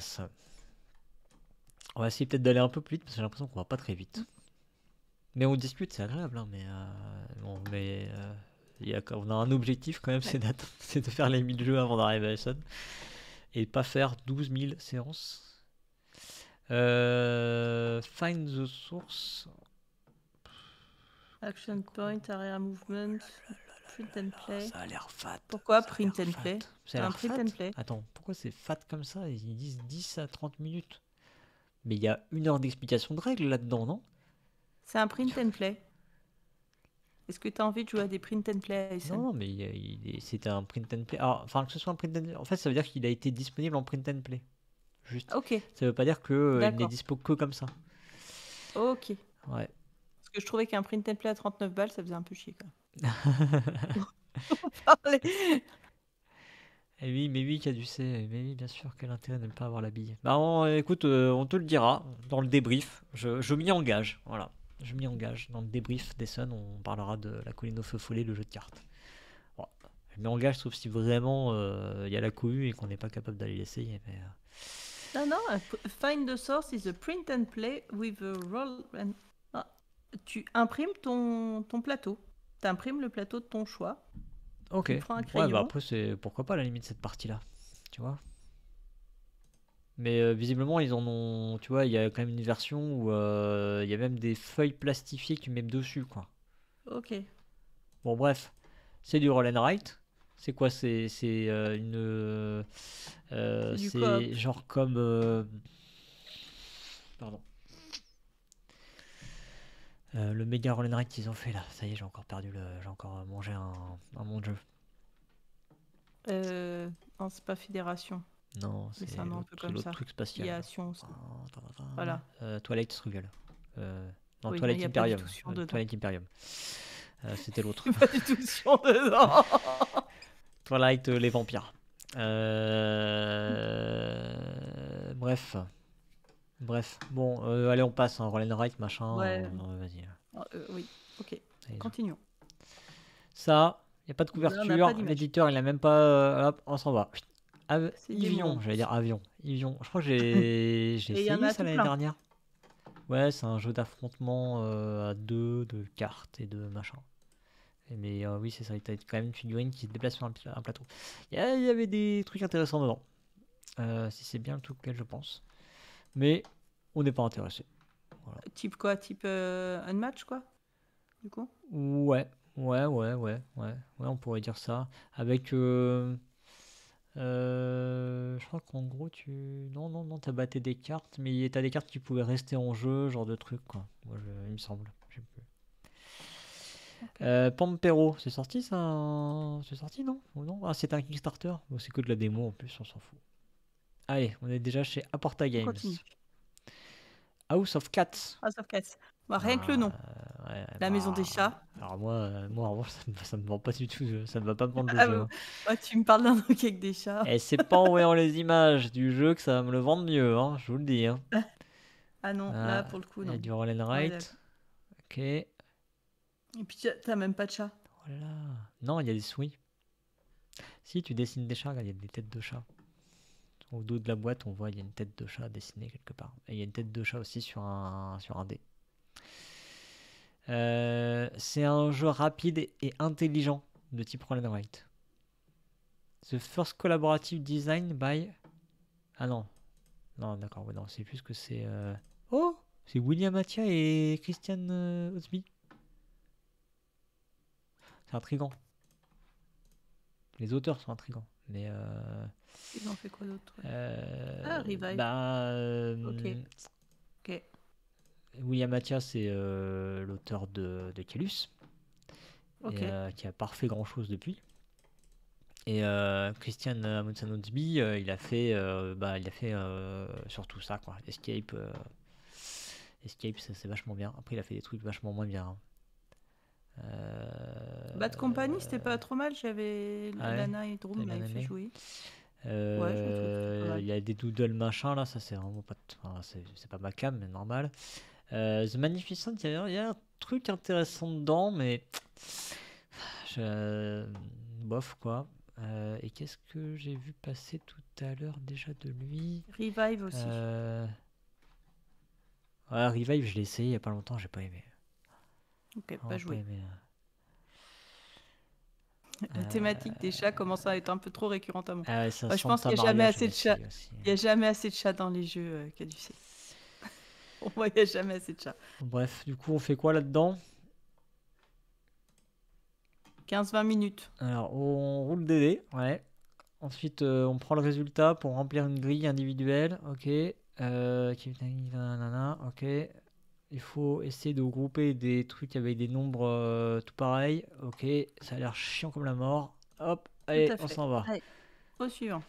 On va essayer peut-être d'aller un peu plus vite, parce que j'ai l'impression qu'on va pas très vite. Mais on discute, c'est agréable, hein, mais... Euh... Bon, mais euh... Il y a, on a un objectif quand même, ouais. c'est de faire les mille jeux avant d'arriver à Essen et de pas faire douze mille séances. Euh, find the source. Action point, area movement, print and play. Ça a l'air fat. Pourquoi print and play? C'est un print and play. Attends, pourquoi c'est fat comme ça? Ils disent dix à trente minutes. Mais il y a une heure d'explication de règles là-dedans, non? C'est un print and play. Est-ce que tu as envie de jouer à des print and play? Non, mais c'était un print and play. Alors, enfin, que ce soit un print and play, en fait, ça veut dire qu'il a été disponible en print and play. Juste. Ok. Ça veut pas dire qu'il euh, n'est dispo que comme ça. Ok. Ouais. Parce que je trouvais qu'un print and play à trente-neuf balles, ça faisait un peu chier, quand même. Et oui, mais oui, Caducé, mais oui, bien sûr, quel intérêt de ne pas avoir la bille. Bah, on, écoute, euh, on te le dira dans le débrief. Je, je m'y engage, voilà. Je m'y engage. Dans le débrief des Suns, on parlera de la colline au feu follet, le jeu de cartes. Bon, je m'y engage, sauf si vraiment il euh, y a la cohue et qu'on n'est pas capable d'aller l'essayer. Mais... Non, non, find the source is a print and play with a roll and... Ah, tu imprimes ton, ton plateau. Tu imprimes le plateau de ton choix. Ok, ouais, bah après, c'est pourquoi pas à la limite cette partie-là, tu vois. Mais euh, visiblement, ils en ont, tu vois, il y a quand même une version où il euh, y a même des feuilles plastifiées que tu mets dessus, quoi. Ok. Bon, bref, c'est du roll and write. C'est quoi? C'est euh, une. Euh, c'est genre comme. Euh... Pardon. Euh, le méga roll and write qu'ils ont fait là, ça y est, j'ai encore perdu le, j'ai encore mangé un, un mon jeu. Euh, non, c'est pas Fédération. Non, c'est un peu comme ça. Truc spatial. Il y a Sion aussi. Oh, voilà. Euh, Twilight Struggle. Euh, non, oui, Twilight Imperium. Euh, Twilight Imperium. Euh, C'était l'autre. Pas du tout Sion dedans. Twilight euh, les vampires. Euh... Bref. Bref, bon, euh, allez, on passe, hein, roll and write, machin, ouais. euh, vas-y. Euh, oui, ok, allez, continuons. Ça, il n'y a pas de couverture, l'éditeur, il n'a même pas... Euh, hop, on s'en va. Av Ivion, j'allais dire avion, Ivion. Je crois que j'ai essayé en ça l'année dernière. Ouais, c'est un jeu d'affrontement euh, à deux, de cartes et de machin. Mais euh, oui, c'est ça, il y a quand même une figurine qui se déplace sur un, un plateau. Il y, y avait des trucs intéressants dedans. Euh, si c'est bien le truc auquel je pense. Mais on n'est pas intéressé. Voilà. Type quoi? Type euh, Unmatch, quoi? Du coup? Ouais, ouais, ouais, ouais, ouais. Ouais, on pourrait dire ça. Avec. Euh, euh, je crois qu'en gros, tu. Non, non, non, t'as batté des cartes, mais t'as des cartes qui pouvaient rester en jeu, genre de truc, quoi. Moi, je, il me semble. J'ai plus. Okay. Euh, Pampero, c'est sorti ça? C'est sorti, non? Ou non? Ah, c'est un Kickstarter? C'est que de la démo en plus, on s'en fout. Allez, on est déjà chez Aporta Games. Continue. House of Cats. House of Cats. Bah, rien ah, que le nom. Euh, ouais, la bah, maison des chats. Alors moi, euh, moi en ça, ça me vend pas du tout. Ça ne va pas me vendre le ah, jeu. Bah, bah, tu me parles d'un truc avec des chats. Et c'est pas en voyant les images du jeu que ça va me le vendre mieux, hein, je vous le dis. Hein. Ah non, ah, là pour le coup, non. Il y a du roll and write. Ok. Et puis t'as même pas de chat. Voilà. Non, il y a des souris. Si tu dessines des chats, il y a des têtes de chats. Au dos de la boîte, on voit il y a une tête de chat dessinée quelque part. Et il y a une tête de chat aussi sur un, sur un dé. Euh, c'est un jeu rapide et intelligent de type roll and write. The first collaborative design by... Ah non. Non, d'accord. Ouais, non, c'est plus que c'est... Euh... Oh, c'est William Attia et Christian euh, Osby. C'est intriguant. Les auteurs sont intrigants. Mais euh... ils ont fait quoi d'autre? euh... Ah, Revive. Bah, euh... okay. ok. William Attia, c'est euh, l'auteur de, de Calus, okay. et, euh, qui a pas refait grand chose depuis. Et euh, Christian Amundsen Odsby, euh, il a fait, euh, bah, il a fait euh, surtout ça, quoi. Escape, euh... Escape, c'est vachement bien. Après, il a fait des trucs vachement moins bien. Hein. Euh... Bad Company, c'était pas trop mal. J'avais ah ouais, Lana et Drew m'avaient fait jouer. Euh... Ouais, il y a des doodles machin là, ça c'est vraiment pas, enfin, c'est pas ma cam, mais normal. Euh, The Magnificent, il y, y a un truc intéressant dedans, mais je... bof quoi. Euh, et qu'est-ce que j'ai vu passer tout à l'heure déjà de lui? Revive aussi. Euh... Ouais, Revive, je l'ai essayé il y a pas longtemps, j'ai pas aimé. Ok, pas joué. La thématique des chats commence à être un peu trop récurrente à moi. Ah ouais, ouais, je pense qu'il n'y a jamais assez de chats. Il y a jamais assez de chats dans les jeux Caducé. On voyait jamais assez de chats. Bref, du coup, on fait quoi là-dedans? quinze à vingt minutes. Alors, on roule des dés. Ouais. Ensuite, euh, on prend le résultat pour remplir une grille individuelle. Ok. Euh, ok, il faut essayer de grouper des trucs avec des nombres euh, tout pareils. Ok, ça a l'air chiant comme la mort. Hop, allez, on s'en va. Allez, au suivant.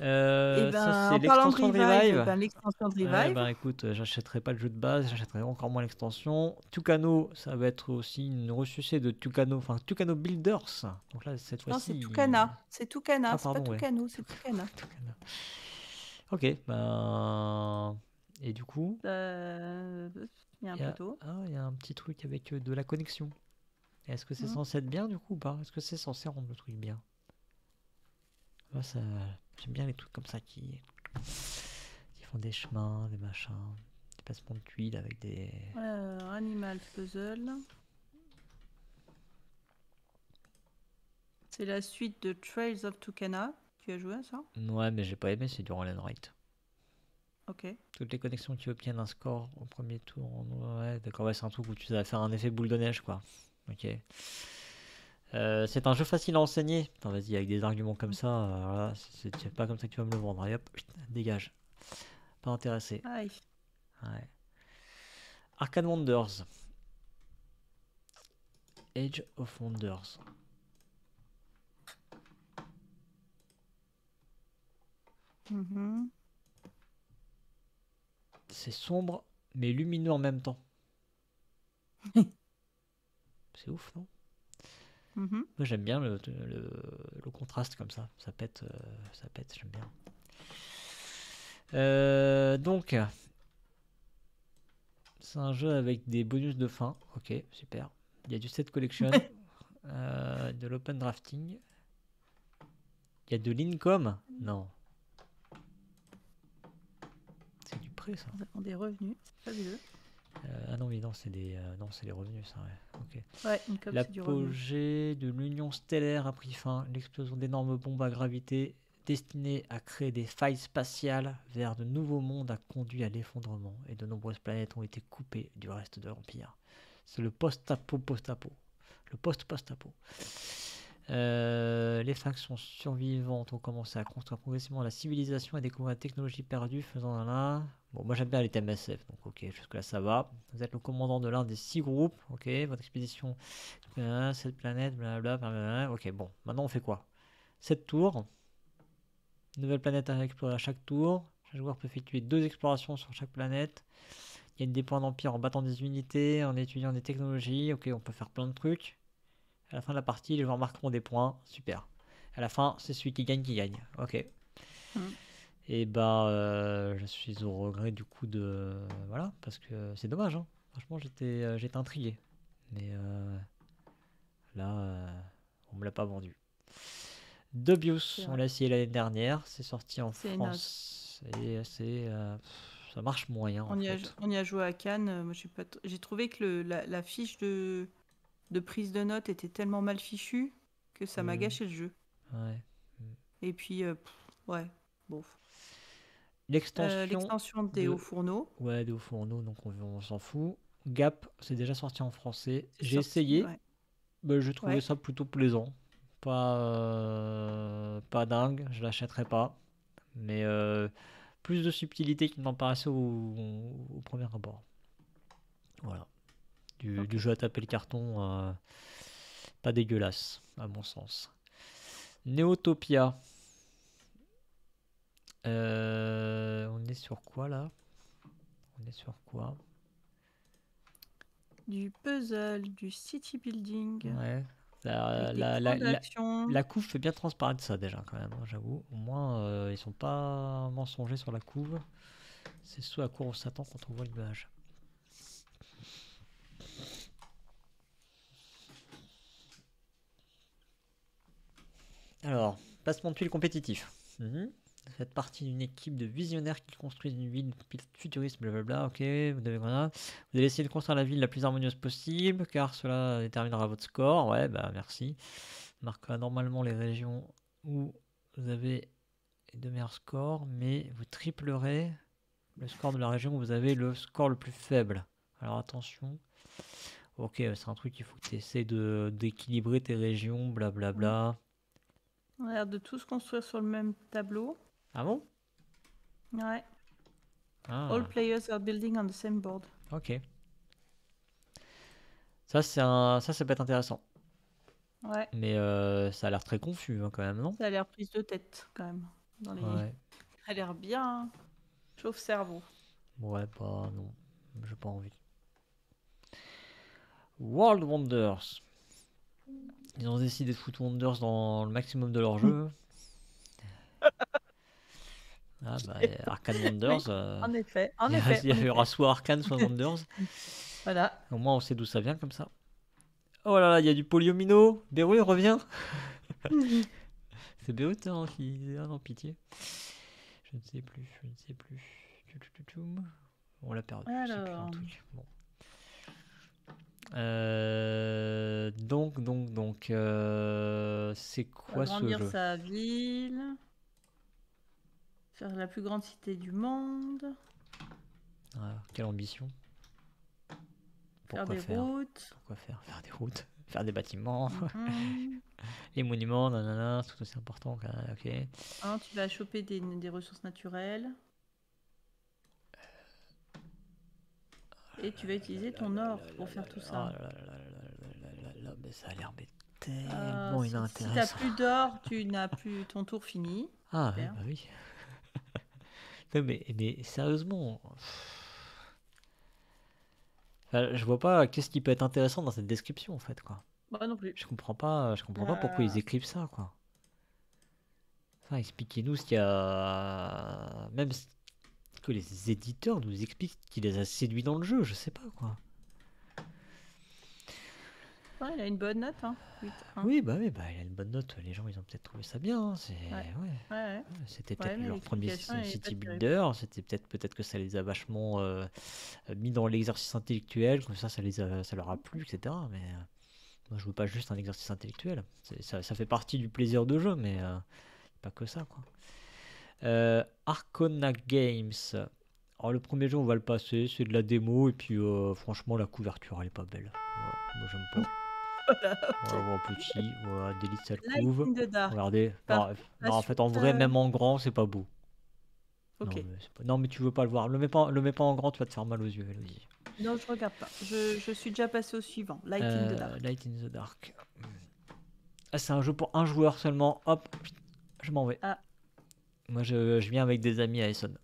Euh, et ben, ça, c'est l'extension de Revive. Ben, l'extension de Revive. Ouais, ben, écoute, j'achèterai pas le jeu de base, j'achèterai encore moins l'extension. Tucano, ça va être aussi une ressucée de Tucano, enfin Tucano Builders. Donc là, cette fois-ci. Non, c'est Tucana, il... c'est Tucana, ah, c'est pas Tucano, ouais. C'est Tucana. Tucana. Ok, ben. Et du coup. Euh... Il y a un plateau. Ah, il y a un petit truc avec de la connexion. Est-ce que c'est mmh. censé être bien du coup ou pas? Est-ce que c'est censé rendre le truc bien? Moi, ça. J'aime bien les trucs comme ça qui, qui font des chemins, des machins, des passements de tuiles avec des... Euh, animal puzzle. C'est la suite de Trails of Tucana. Tu as joué à ça? Ouais, mais j'ai pas aimé, c'est du roll and write. Ok. Toutes les connexions qui obtiennent un score au premier tour. En... Ouais, d'accord, ouais, c'est un truc où tu vas faire un effet boule de neige, quoi. Ok. Euh, c'est un jeu facile à enseigner. Attends, vas-y, avec des arguments comme ça, euh, voilà, c'est pas comme ça que tu vas me le vendre. Allez, hop, dégage. Pas intéressé. Aïe. Ouais. Arcane Wonders. Age of Wonders. Mm-hmm. C'est sombre, mais lumineux en même temps. C'est ouf, non? Moi j'aime bien le, le, le contraste comme ça, ça pète, euh, ça pète, j'aime bien. Euh, donc, c'est un jeu avec des bonus de fin, ok, super. Il y a du set collection, euh, de l'open drafting, il y a de l'income, non. C'est du prêt ça. Des revenus, c'est fabuleux. Euh, ah non, mais non, c'est des, euh, non, c'est les revenus, ça, ouais. Ok. Ouais, l'apogée de l'union stellaire a pris fin. L'explosion d'énormes bombes à gravité destinées à créer des failles spatiales vers de nouveaux mondes a conduit à l'effondrement et de nombreuses planètes ont été coupées du reste de l'Empire. C'est le post-apo, post-apo. Le post-post-apo. Euh, les factions survivantes ont commencé à construire progressivement la civilisation et découvrir la technologie perdue, faisant un là. Bon, moi j'aime bien les thèmes S F, donc ok, jusque-là ça va. Vous êtes le commandant de l'un des six groupes, ok, votre expédition, euh, cette planète, blablabla, blablabla, ok, bon, maintenant on fait quoi? sept tours, nouvelle planète à explorer à chaque tour, chaque joueur peut effectuer deux explorations sur chaque planète, il y a une déploie d'empire en battant des unités, en étudiant des technologies, ok, on peut faire plein de trucs. À la fin de la partie, les joueurs marqueront des points, super. À la fin, c'est celui qui gagne qui gagne, ok. Mmh. Et bah, euh, je suis au regret du coup de... Voilà, parce que c'est dommage, hein. Franchement, j'étais j'étais intrigué. Mais euh, là, euh, on me l'a pas vendu. Dubious, on l'a essayé l'année dernière, c'est sorti en France. Et c'est... Euh, ça marche moyen, on en y fait. A, on y a joué à Cannes, moi j'ai pas j'ai trouvé que le, la, la fiche de, de prise de notes était tellement mal fichue que ça m'a mmh. gâché le jeu. Ouais. Mmh. Et puis, euh, pff, ouais, bon... L'extension euh, des de... hauts fourneaux. Ouais, des hauts fourneaux, donc on, on s'en fout. Gap, c'est déjà sorti en français. J'ai essayé, ouais. mais je trouvais ouais. ça plutôt plaisant. Pas, euh, pas dingue, je l'achèterai pas. Mais euh, plus de subtilité qu'il n'en paraissait au, au, au premier abord. Voilà. Du, okay. du jeu à taper le carton, euh, pas dégueulasse, à mon sens. Néotopia. Euh, on est sur quoi là? On est sur quoi? Du puzzle, du city building. Ouais. La, la, la, la, la couve fait bien transparaître ça déjà quand même, hein, j'avoue. Au moins euh, ils sont pas mensongers sur la couve. C'est ce à quoi on s'attend quand on voit l'image. Alors, placement de tuiles compétitif. Mmh. Faites partie d'une équipe de visionnaires qui construisent une ville futuriste, blablabla, ok, vous devez, voilà. Vous allez essayer de construire la ville la plus harmonieuse possible, car cela déterminera votre score, ouais, bah merci. On marquera normalement les régions où vous avez de meilleurs scores, mais vous triplerez le score de la région où vous avez le score le plus faible. Alors attention, ok, c'est un truc qu'il faut que tu essaies d'équilibrer tes régions, blablabla. On a l'air de tous construire sur le même tableau. Ah bon? Ouais. Ah. All players are building on the same board. Ok. Ça, c'est un... ça, ça peut être intéressant. Ouais. Mais euh, ça a l'air très confus hein, quand même, non? Ça a l'air prise de tête quand même. Dans les... ouais. Ça a l'air bien chauffe cerveau. Ouais, pas non. J'ai pas envie. World Wonders. Ils ont décidé de foutre Wonders dans le maximum de leur jeu. Ah bah, Arcane Wonders. Euh... En effet, en effet. Il y, a, il y aura soit Arcane, soit Wonders. Voilà. Au moins, on sait d'où ça vient comme ça. Oh là là, il y a du Polyomino. Béru, reviens. C'est Béru, hein, qui... Ah non, pitié. Je ne sais plus, je ne sais plus. On l'a perdu, alors... c'est plus un truc. Bon. Euh, donc, donc, donc, euh, c'est quoi ce jeu? Agrandir sa ville, faire la plus grande cité du monde. Ah, quelle ambition! Pourquoi faire des faire routes. Pourquoi faire? Faire des routes, faire des bâtiments, mm-hmm. Les monuments, nanana, c'est tout aussi important. Ok. Alors, tu vas choper des, des ressources naturelles. Et tu vas utiliser ton or pour faire tout ça. Ça a l'air tellement inintéressant. Si t'as plus d'or, tu n'as plus ton tour fini. Ah oui, bah oui. Non mais, mais sérieusement, enfin, je vois pas qu'est-ce qui peut être intéressant dans cette description en fait quoi. Moi non plus. Je comprends pas, je comprends pas pourquoi ils écrivent ça quoi. Enfin, expliquez-nous ce qu'il y a, même. Que les éditeurs nous expliquent qu'il les a séduits dans le jeu, je sais pas quoi. Ouais, il a une bonne note, hein. huit, un. Oui, bah oui, bah il a une bonne note. Les gens, ils ont peut-être trouvé ça bien. Hein. C'est, ouais. Ouais. Ouais, ouais. C'était peut-être ouais, leur premier city builder. C'était peut-être, peut-être que ça les a vachement euh, mis dans l'exercice intellectuel, comme ça, ça les a, ça leur a plu, et cetera. Mais euh, moi, je veux pas juste un exercice intellectuel. C'est, ça, ça fait partie du plaisir de jeu, mais euh, pas que ça, quoi. Euh, Arcana Games. Alors le premier jeu on va le passer, c'est de la démo et puis euh, franchement la couverture elle est pas belle. Voilà, moi j'aime pas. Voilà, en petit, voilà, Délite sale couve. Regardez, non, non, en fait en vrai même en grand c'est pas beau. Okay. Non, mais c'est pas... non mais tu veux pas le voir, le mets pas, le mets pas en grand, tu vas te faire mal aux yeux Elodie. Non je regarde pas, je, je suis déjà passé au suivant, Light euh, in the Dark. Light in the Dark. Ah, c'est un jeu pour un joueur seulement, hop, je m'en vais. Ah. Moi, je, je viens avec des amis à Essonne.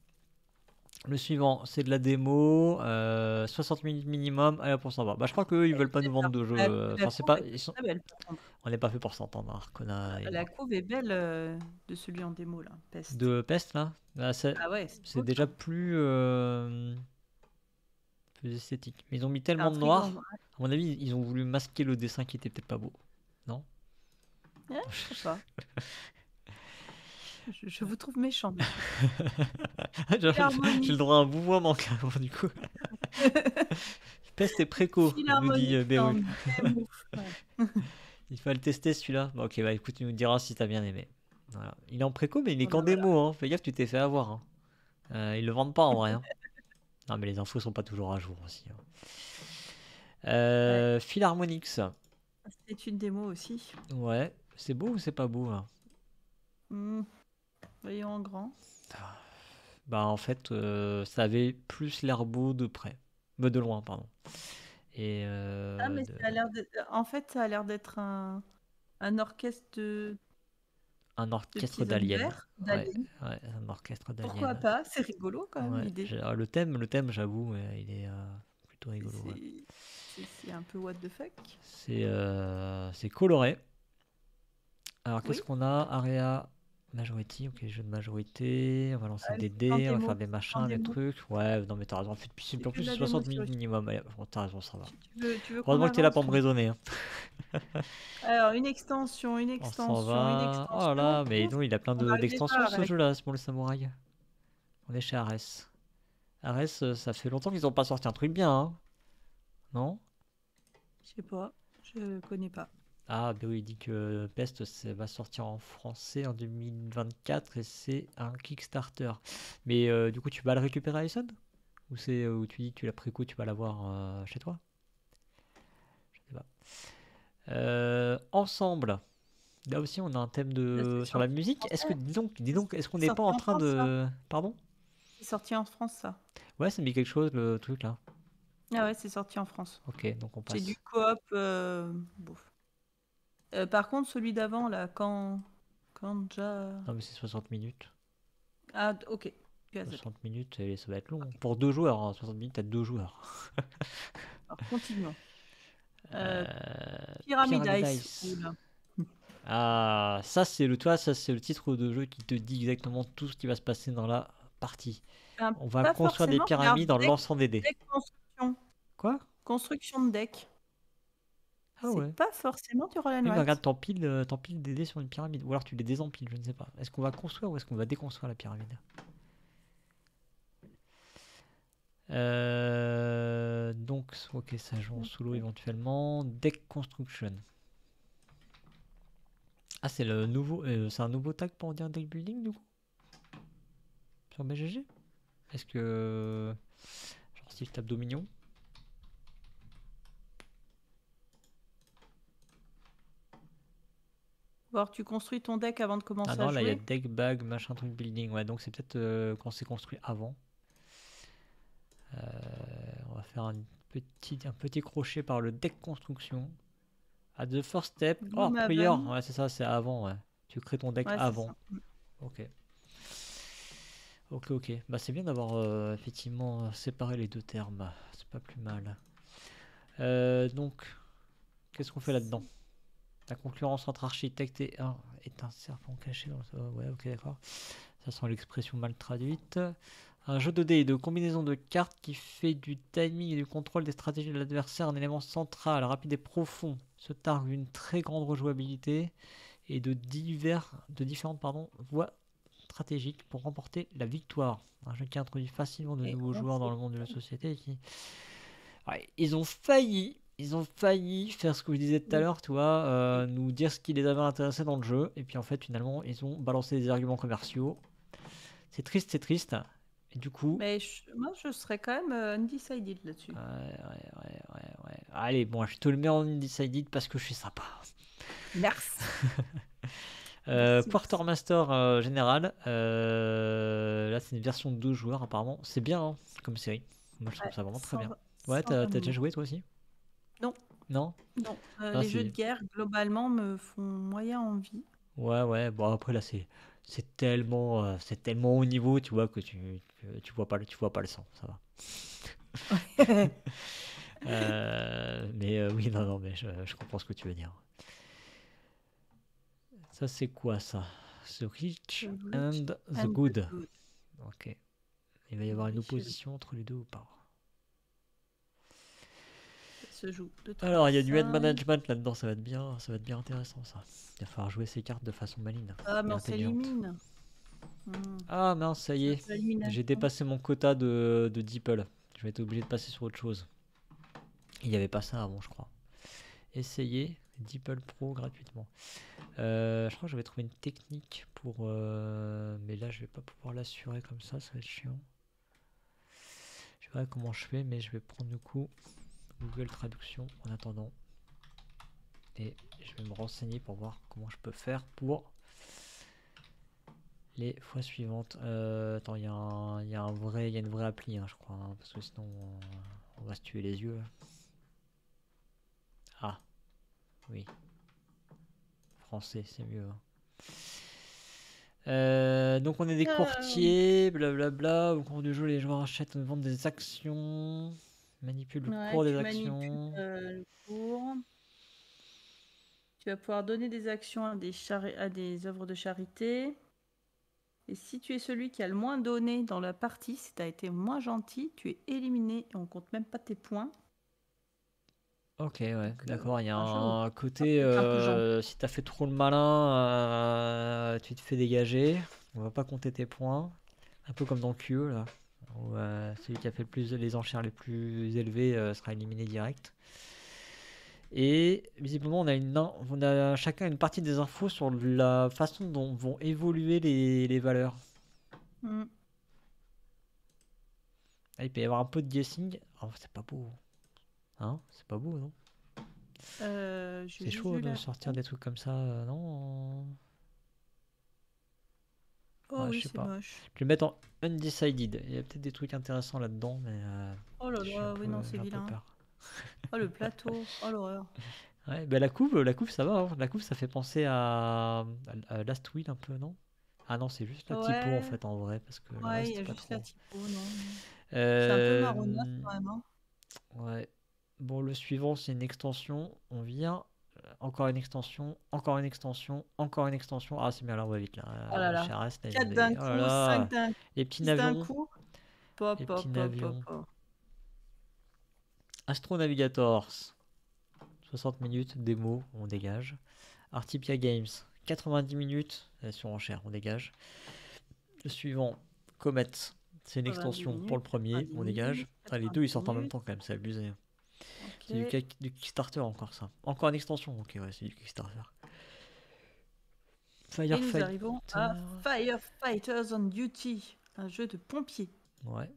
Le suivant, c'est de la démo, euh, soixante minutes minimum, allez, pour s'en va. Bah, je crois qu'eux, ils veulent pas nous vendre de jeu. Euh, enfin, c'est pas, ils sont... On n'est pas fait pour s'entendre, Arcana. Et... La couve est belle euh, de celui en démo, là. Peste. De Peste, là, là c'est, ah ouais, c'est, c'est cool. Déjà plus, euh, plus esthétique. Mais ils ont mis tellement de noir, grand, ouais. À mon avis, ils ont voulu masquer le dessin qui était peut-être pas beau. Non ouais, je sais pas. Je, je vous trouve méchant. J'ai, j'ai le droit à un mouvement carrément du coup. Peste et préco, nous dit Béru. Il faut le tester celui-là. Bon, ok, bah écoute, tu nous diras si t'as bien aimé. Voilà. Il est en préco, mais il est voilà, qu'en voilà. Démo. Hein. Fais gaffe, tu t'es fait avoir. Hein. Euh, ils le vendent pas en vrai. Hein. Non, mais les infos sont pas toujours à jour aussi. Hein. Euh, ouais. Philharmonix. C'est une démo aussi. Ouais. C'est beau ou c'est pas beau hein mmh. Voyons en grand. Bah en fait, euh, ça avait plus l'air beau de près, mais de loin, pardon. Et euh, ah mais de... ça a l'air de... en fait, ça a l'air d'être un un orchestre de un orchestre d'aliens. Ouais, ouais, un orchestre d'aliens. Pourquoi pas? C'est rigolo quand même ouais, l'idée. Le thème, le thème, j'avoue, il est euh, plutôt rigolo. C'est... Ouais. C'est, c'est un peu what the fuck. C'est euh, c'est coloré. Alors oui. Qu'est-ce qu'on a? Area. Majority, ok, jeu de majorité, on va lancer ah, des dés, on va démo, faire des machins, des trucs. Ouais, non mais t'as raison, en fait, plus, plus, plus soixante minutes minimum, allez, t'as raison, ça va. Tu veux, tu veux heureusement que t'es là pour me raisonner. Hein. Alors, une extension, une extension, une extension. Oh là, mais non, il a plein de, d'extensions ce jeu-là, c'est pour le samouraï. On est chez Ares. Ares, ça fait longtemps qu'ils n'ont pas sorti un truc bien, hein. Non? Je sais pas, je connais pas. Ah, ben oui, il dit que Pest ça va sortir en français en deux mille vingt-quatre et c'est un Kickstarter. Mais euh, du coup, tu vas le récupérer à Essonne? Ou c'est où tu dis que tu l'as préco, tu vas l'avoir euh, chez toi? Je sais pas. Euh, ensemble. Là aussi, on a un thème de... sur la musique. Est-ce que, dis donc, dis donc est-ce qu'on n'est pas en train de... Pardon? C'est sorti en France, ça. Ouais, ça me dit quelque chose, le truc là. Ah ouais, c'est sorti en France. Ok, donc on C'est passe. du coop. euh, bof. Euh, par contre, celui d'avant, là, quand. Quand déjà. Non, mais c'est soixante minutes. Ah, ok. Tu as zappé. soixante minutes, et ça va être long. Ok. Pour deux joueurs, hein, soixante minutes, t'as deux joueurs. Alors, continuons. Euh, Euh, Pyramid Pyramid Ice. Ice. Oula. Ah, ça c'est le, toi, ça c'est le titre de jeu qui te dit exactement tout ce qui va se passer dans la partie. Ben, On va pas construire des forcément. Regarde, pyramides en deck, lançant des dés. deck construction. Quoi? Construction de deck. Ah C'est ouais. pas forcément du roll and Oui, mais write. regarde, t'empiles, euh, t'empiles des dés sur une pyramide. Ou alors tu les désempiles, je ne sais pas. Est-ce qu'on va construire ou est-ce qu'on va déconstruire la pyramide? Euh, donc, ok, ça joue en solo éventuellement. Deck construction. Ah, c'est le nouveau, euh, c'est un nouveau tag pour dire deck building du coup sur B G G? Est-ce que genre si je tape Dominion? Voir, tu construis ton deck avant de Ah commencer à non, là il y a jouer. deck bag machin truc building. Ouais, donc c'est peut-être euh, quand c'est construit avant. Euh, on va faire un petit, un petit crochet par le deck construction. À the first step, or Gloom prior, Haven. ouais, c'est ça, c'est avant, ouais. Tu crées ton deck Ouais, c'est avant. ça. Ok. Ok, ok. Bah, c'est bien d'avoir euh, effectivement euh, séparé les deux termes. C'est pas plus mal. Euh, donc, qu'est-ce qu'on fait là-dedans? La concurrence entre architecte et un est un serpent caché dans le... Ouais, ok, d'accord. Ça sent l'expression mal traduite. Un jeu de dés et de combinaison de cartes qui fait du timing et du contrôle des stratégies de l'adversaire un élément central, rapide et profond. Se targue d'une très grande rejouabilité et de, divers, de différentes pardon, voies stratégiques pour remporter la victoire. Un jeu qui introduit facilement de Et nouveaux on joueurs dans le monde de la société. et qui- Ouais, ils ont failli, ils ont failli faire ce que je disais tout à l'heure, tu vois, euh, nous dire ce qui les avait intéressés dans le jeu. Et puis en fait, finalement, ils ont balancé des arguments commerciaux. C'est triste, c'est triste. Et du coup, Mais je- moi, je serais quand même euh, undecided là-dessus. ouais, ouais, ouais, ouais, ouais. Allez, bon, je te le mets en undecided parce que je suis sympa. Merci. Euh, Merci, merci. Quartermaster euh, général, euh, là c'est une version de deux joueurs apparemment, c'est bien hein, comme série, moi je trouve Ouais, ça vraiment très sans, bien. Ouais, sans t'as t'as déjà amour. joué toi aussi? Non, Non? non. Euh, Ah, les jeux de c'est... guerre, globalement, me font moyen envie. Ouais, ouais, bon après là c'est c'est tellement, euh, c'est tellement haut niveau, tu vois, que tu, que tu vois pas, le- tu vois pas le sang, ça va. Euh, mais euh, oui, non, non, mais je, je comprends ce que tu veux dire. Ça c'est quoi ça? The The Rich Rich and the and the Good. Good. Ok. Il va y avoir une Riche et le- opposition entre les deux ou pas? se joue deux, trois, Alors, il y a du hand cinq. management là-dedans, ça va être bien, ça va être bien intéressant ça. Il va falloir jouer ces cartes de façon maligne Ah, mais et on intelligente. s'élimine. Hmm. Ah mince, ça y C'est est, j'ai l'élimination. dépassé mon quota de, de Deeple. Je vais être obligé de passer sur autre chose. Il n'y avait pas ça avant, je crois. Essayez Deeple Pro gratuitement. Euh, je crois que j'avais trouvé une technique pour... euh, mais là, je vais pas pouvoir l'assurer comme ça, ça va être chiant. Je verrai comment je fais, mais je vais prendre du coup Google Traduction en attendant. Et je vais me renseigner pour voir comment je peux faire pour les fois suivantes. Euh, attends, il y, a un- il y a un vrai, il y a une vraie appli, hein, je crois, hein, parce que sinon euh, on va se tuer les yeux. Ah, oui, français, c'est mieux. hein. Euh, donc on est des Ah. courtiers, blablabla. Au cours du jeu, les joueurs achètent et vendent des actions, manipulent le Ouais, cours des tu manipules actions. euh, le cours. Tu vas pouvoir donner des actions à des, chari- à des œuvres de charité. Et si tu es celui qui a le moins donné dans la partie, si tu as été moins gentil, tu es éliminé et on compte même pas tes points. Ok, ouais, Donc, euh, d'accord. Il y a un jeu où un on côté, peut être un peu gentil. euh, si t'as fait trop le malin, euh, tu te fais dégager. On va pas compter tes points. Un peu comme dans Q E, là. Où, euh, celui qui a fait le plus, les enchères les plus élevées euh, sera éliminé direct. Et visiblement, on a une, in- on a chacun une partie des infos sur la façon dont vont évoluer les, les valeurs. Mm. Ah, il peut y avoir un peu de guessing. Oh, c'est pas beau, hein? C'est pas beau, non? Euh, J'ai C'est juste chaud vu de la sortir fin. des trucs comme ça, euh, non? Oh ah, oui, c'est moche. Je vais le mettre en undecided. Il y a peut-être des trucs intéressants là-dedans, mais... Euh, oh là là, oui, peu, non, c'est vilain. Oh, le plateau. Oh, l'horreur. Ouais, bah, la couve, la couve, ça va. Hein. La couve, ça fait penser à, à Last Will un peu, non? Ah non, c'est juste la ouais. typo, en fait, en vrai. Parce que ouais, il y a juste trop... la typo, non. Euh... C'est un peu marronnasse, quand même. Hein. Ouais. Bon, le suivant, c'est une extension. On vient... Encore une extension, encore une extension, encore une extension. Ah, c'est bien, là, on va vite. Là. Oh là là. Charest, là quatre d'un coup, oh là. cinq d'un coup. Les petits navions. Coup. Pop, Les pop, petits pop, navions. Pop, pop. Astro Navigators. soixante minutes, démo, on dégage. Artipia Games. quatre-vingt-dix minutes, surenchère, on dégage. Le suivant, Comet. C'est une extension minutes, pour le premier, on dégage. Ah, les deux, ils sortent minutes. en même temps, quand même, c'est abusé. Okay. C'est du, du Kickstarter encore ça. Encore une extension, ok ouais c'est du Kickstarter. Firefight... Et nous arrivons à Firefighters on Duty, un jeu de pompiers. Ouais.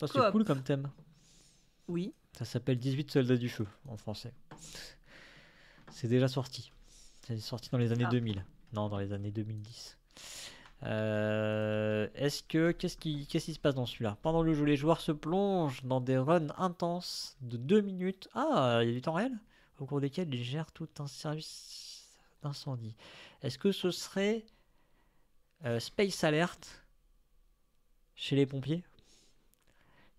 Ça c'est cool comme thème. Oui. Ça s'appelle dix-huit soldats du feu en français. C'est déjà sorti. C'est sorti dans les années ah. deux mille. Non, dans les années deux mille dix. Euh, est-ce que qu'est-ce qui qu'est-ce qui se passe dans celui-là? Pendant le jeu, les joueurs se plongent dans des runs intenses de deux minutes. Ah, il y a du temps réel au cours desquels ils gèrent tout un service d'incendie. Est-ce que ce serait euh, Space Alert chez les pompiers?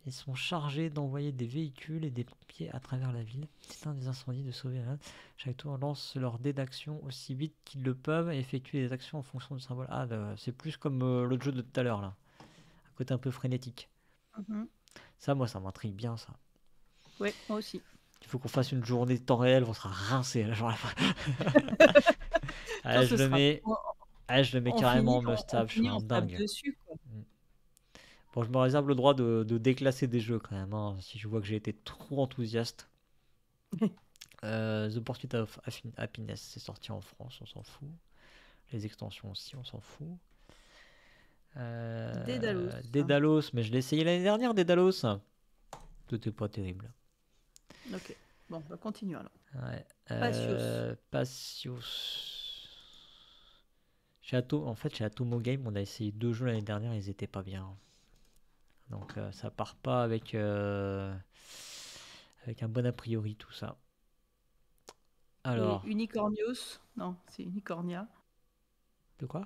Ils sont chargés d'envoyer des véhicules et des pompiers à travers la ville. C'est un des incendies de sauver la ville. Chaque tour lance leur dé d'action aussi vite qu'ils le peuvent et effectuer des actions en fonction du symbole. Ah, c'est plus comme euh, l'autre jeu de tout à l'heure, là. Un côté un peu frénétique. Mm-hmm. Ça, moi, ça m'intrigue bien, ça. Oui, moi aussi. Il faut qu'on fasse une journée de temps réel, on sera rincé la journée. ah, je, le mets... sera... ah, je le mets on carrément finit, en must-have, je suis un dingue. Dessus, quoi. Mm. Bon, je me réserve le droit de, de déclasser des jeux quand même, hein, si je vois que j'ai été trop enthousiaste. euh, The Pursuit of Happiness, c'est sorti en France, on s'en fout. Les extensions aussi, on s'en fout. Euh, Dédalos. Hein. Dédalos, mais je l'ai essayé l'année dernière, Dédalos. Tout est pas terrible. Ok, bon, on va continuer alors. Ouais. Euh, Patios. Patios. Chez Atom... En fait, chez Atomo Game, on a essayé deux jeux l'année dernière, ils étaient pas bien. Donc euh, ça part pas avec, euh, avec un bon a priori tout ça. Alors. Et Unicornios, non, c'est Unicornia. De quoi?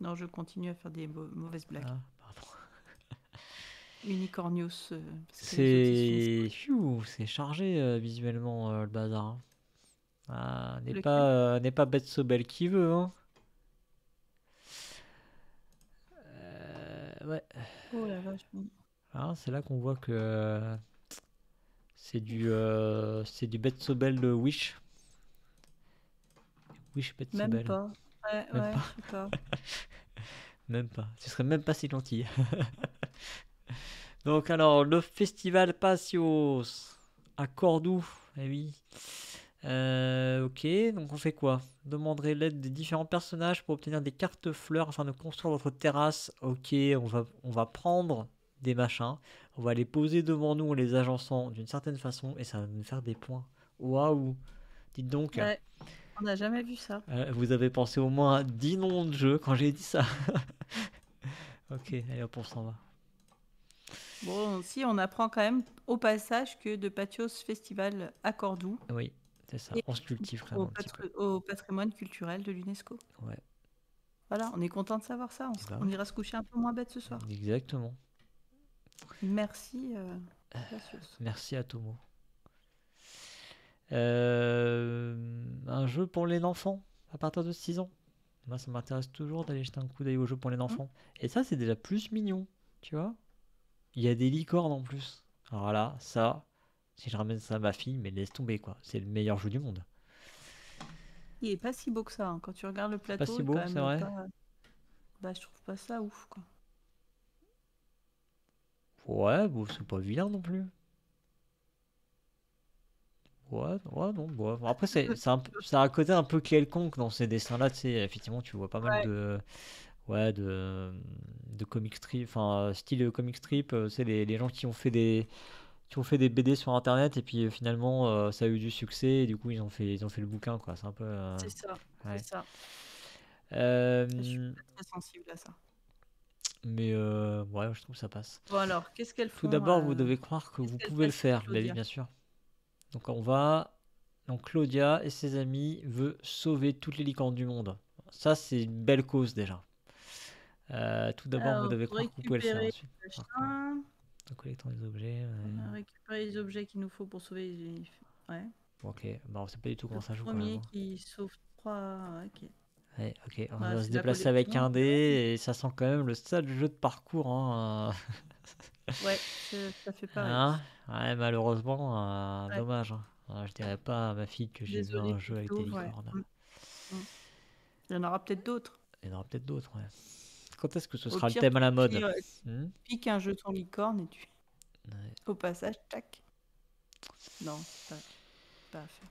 Non, je continue à faire des mauvaises blagues. Ah, pardon. Unicornios. Euh, c'est c'est chargé euh, visuellement euh, le bazar. Hein. Ah, n'est pas euh, n'est pas bête so belle qui veut. Hein. Ouais. Oh la vache. Ah, c'est là qu'on voit que euh, c'est du euh, c'est du Betsobel de Wish. Wish Betsobel. Même pas. Ouais, même, ouais, pas. Pas. Même pas. Ce serait même pas si gentil. Donc alors le festival Patios à Cordoue. Eh oui. Euh, ok, donc on fait quoi? Demanderez l'aide des différents personnages pour obtenir des cartes fleurs afin de construire votre terrasse. Ok, on va, on va prendre des machins, on va les poser devant nous en les agençant d'une certaine façon et ça va nous faire des points. Waouh! Dites donc. Ouais, on n'a jamais vu ça. Euh, vous avez pensé au moins à dix noms de jeux quand j'ai dit ça. Ok, allez hop, on s'en va. Bon, si on apprend quand même au passage que de Patios Festival à Cordoue. Oui. C'est ça, on se cultive vraiment. Au, patri au patrimoine culturel de l'UNESCO. Ouais. Voilà, on est content de savoir ça. On, on ira se coucher un peu moins bête ce soir. Exactement. Merci. Euh, Merci à Tomo. Euh, un jeu pour les enfants à partir de six ans. Moi, ça m'intéresse toujours d'aller jeter un coup d'œil au jeu pour les enfants. Mmh. Et ça, c'est déjà plus mignon. Tu vois? Il y a des licornes en plus. Alors là, ça. Si je ramène ça à ma fille, mais laisse tomber quoi. C'est le meilleur jeu du monde. Il est pas si beau que ça. Hein. Quand tu regardes le plateau, pas si beau, c'est vrai. Pas... Bah, je trouve pas ça ouf quoi. Ouais, bon, c'est pas vilain non plus. Ouais, ouais, non, ouais. Bon, après, c'est un peu, ça a un côté un peu quelconque dans ces dessins-là. Tu sais, effectivement, tu vois pas mal ouais. de. Ouais, de. De comic strip. Enfin, style comic strip. C'est les, les gens qui ont fait des. Qui ont fait des B D sur internet et puis finalement euh, ça a eu du succès et du coup ils ont fait ils ont fait le bouquin quoi, c'est un peu euh... c'est ça, ouais. C'est ça. Euh... Je suis pas très sensible à ça. Mais euh, ouais, je trouve que ça passe. Bon alors, qu'est-ce qu'elle fait? Tout d'abord, euh... vous devez croire que vous pouvez le faire, David, bien sûr. Donc on va... Donc Claudia et ses amis veulent sauver toutes les licornes du monde. Ça, c'est une belle cause déjà. Euh, tout d'abord, vous devez croire que vous pouvez le faire. Ensuite. En collectant les objets. Ouais. Récupérer les objets qu'il nous faut pour sauver les unifs. Ouais. Ok, bah, on sait pas du tout comment ça joue. Le premier qui sauve trois. Ok. Ouais, ok, on ouais, va se déplacer avec un dé et ça sent quand même le sale jeu de parcours. Hein. Ouais, ça fait pareil. Hein ouais, malheureusement, euh, ouais. Dommage. Hein. Alors, je dirais pas à ma fille que j'ai joué un jeu avec des licornes. Ouais. Mmh. Mmh. Il y en aura peut-être d'autres. Il y en aura peut-être d'autres, ouais. Quand est-ce que ce Au sera pire, le thème à la mode? Tu piques un jeton licorne et tu... Ouais. Au passage, tac. Non, c'est pas à faire.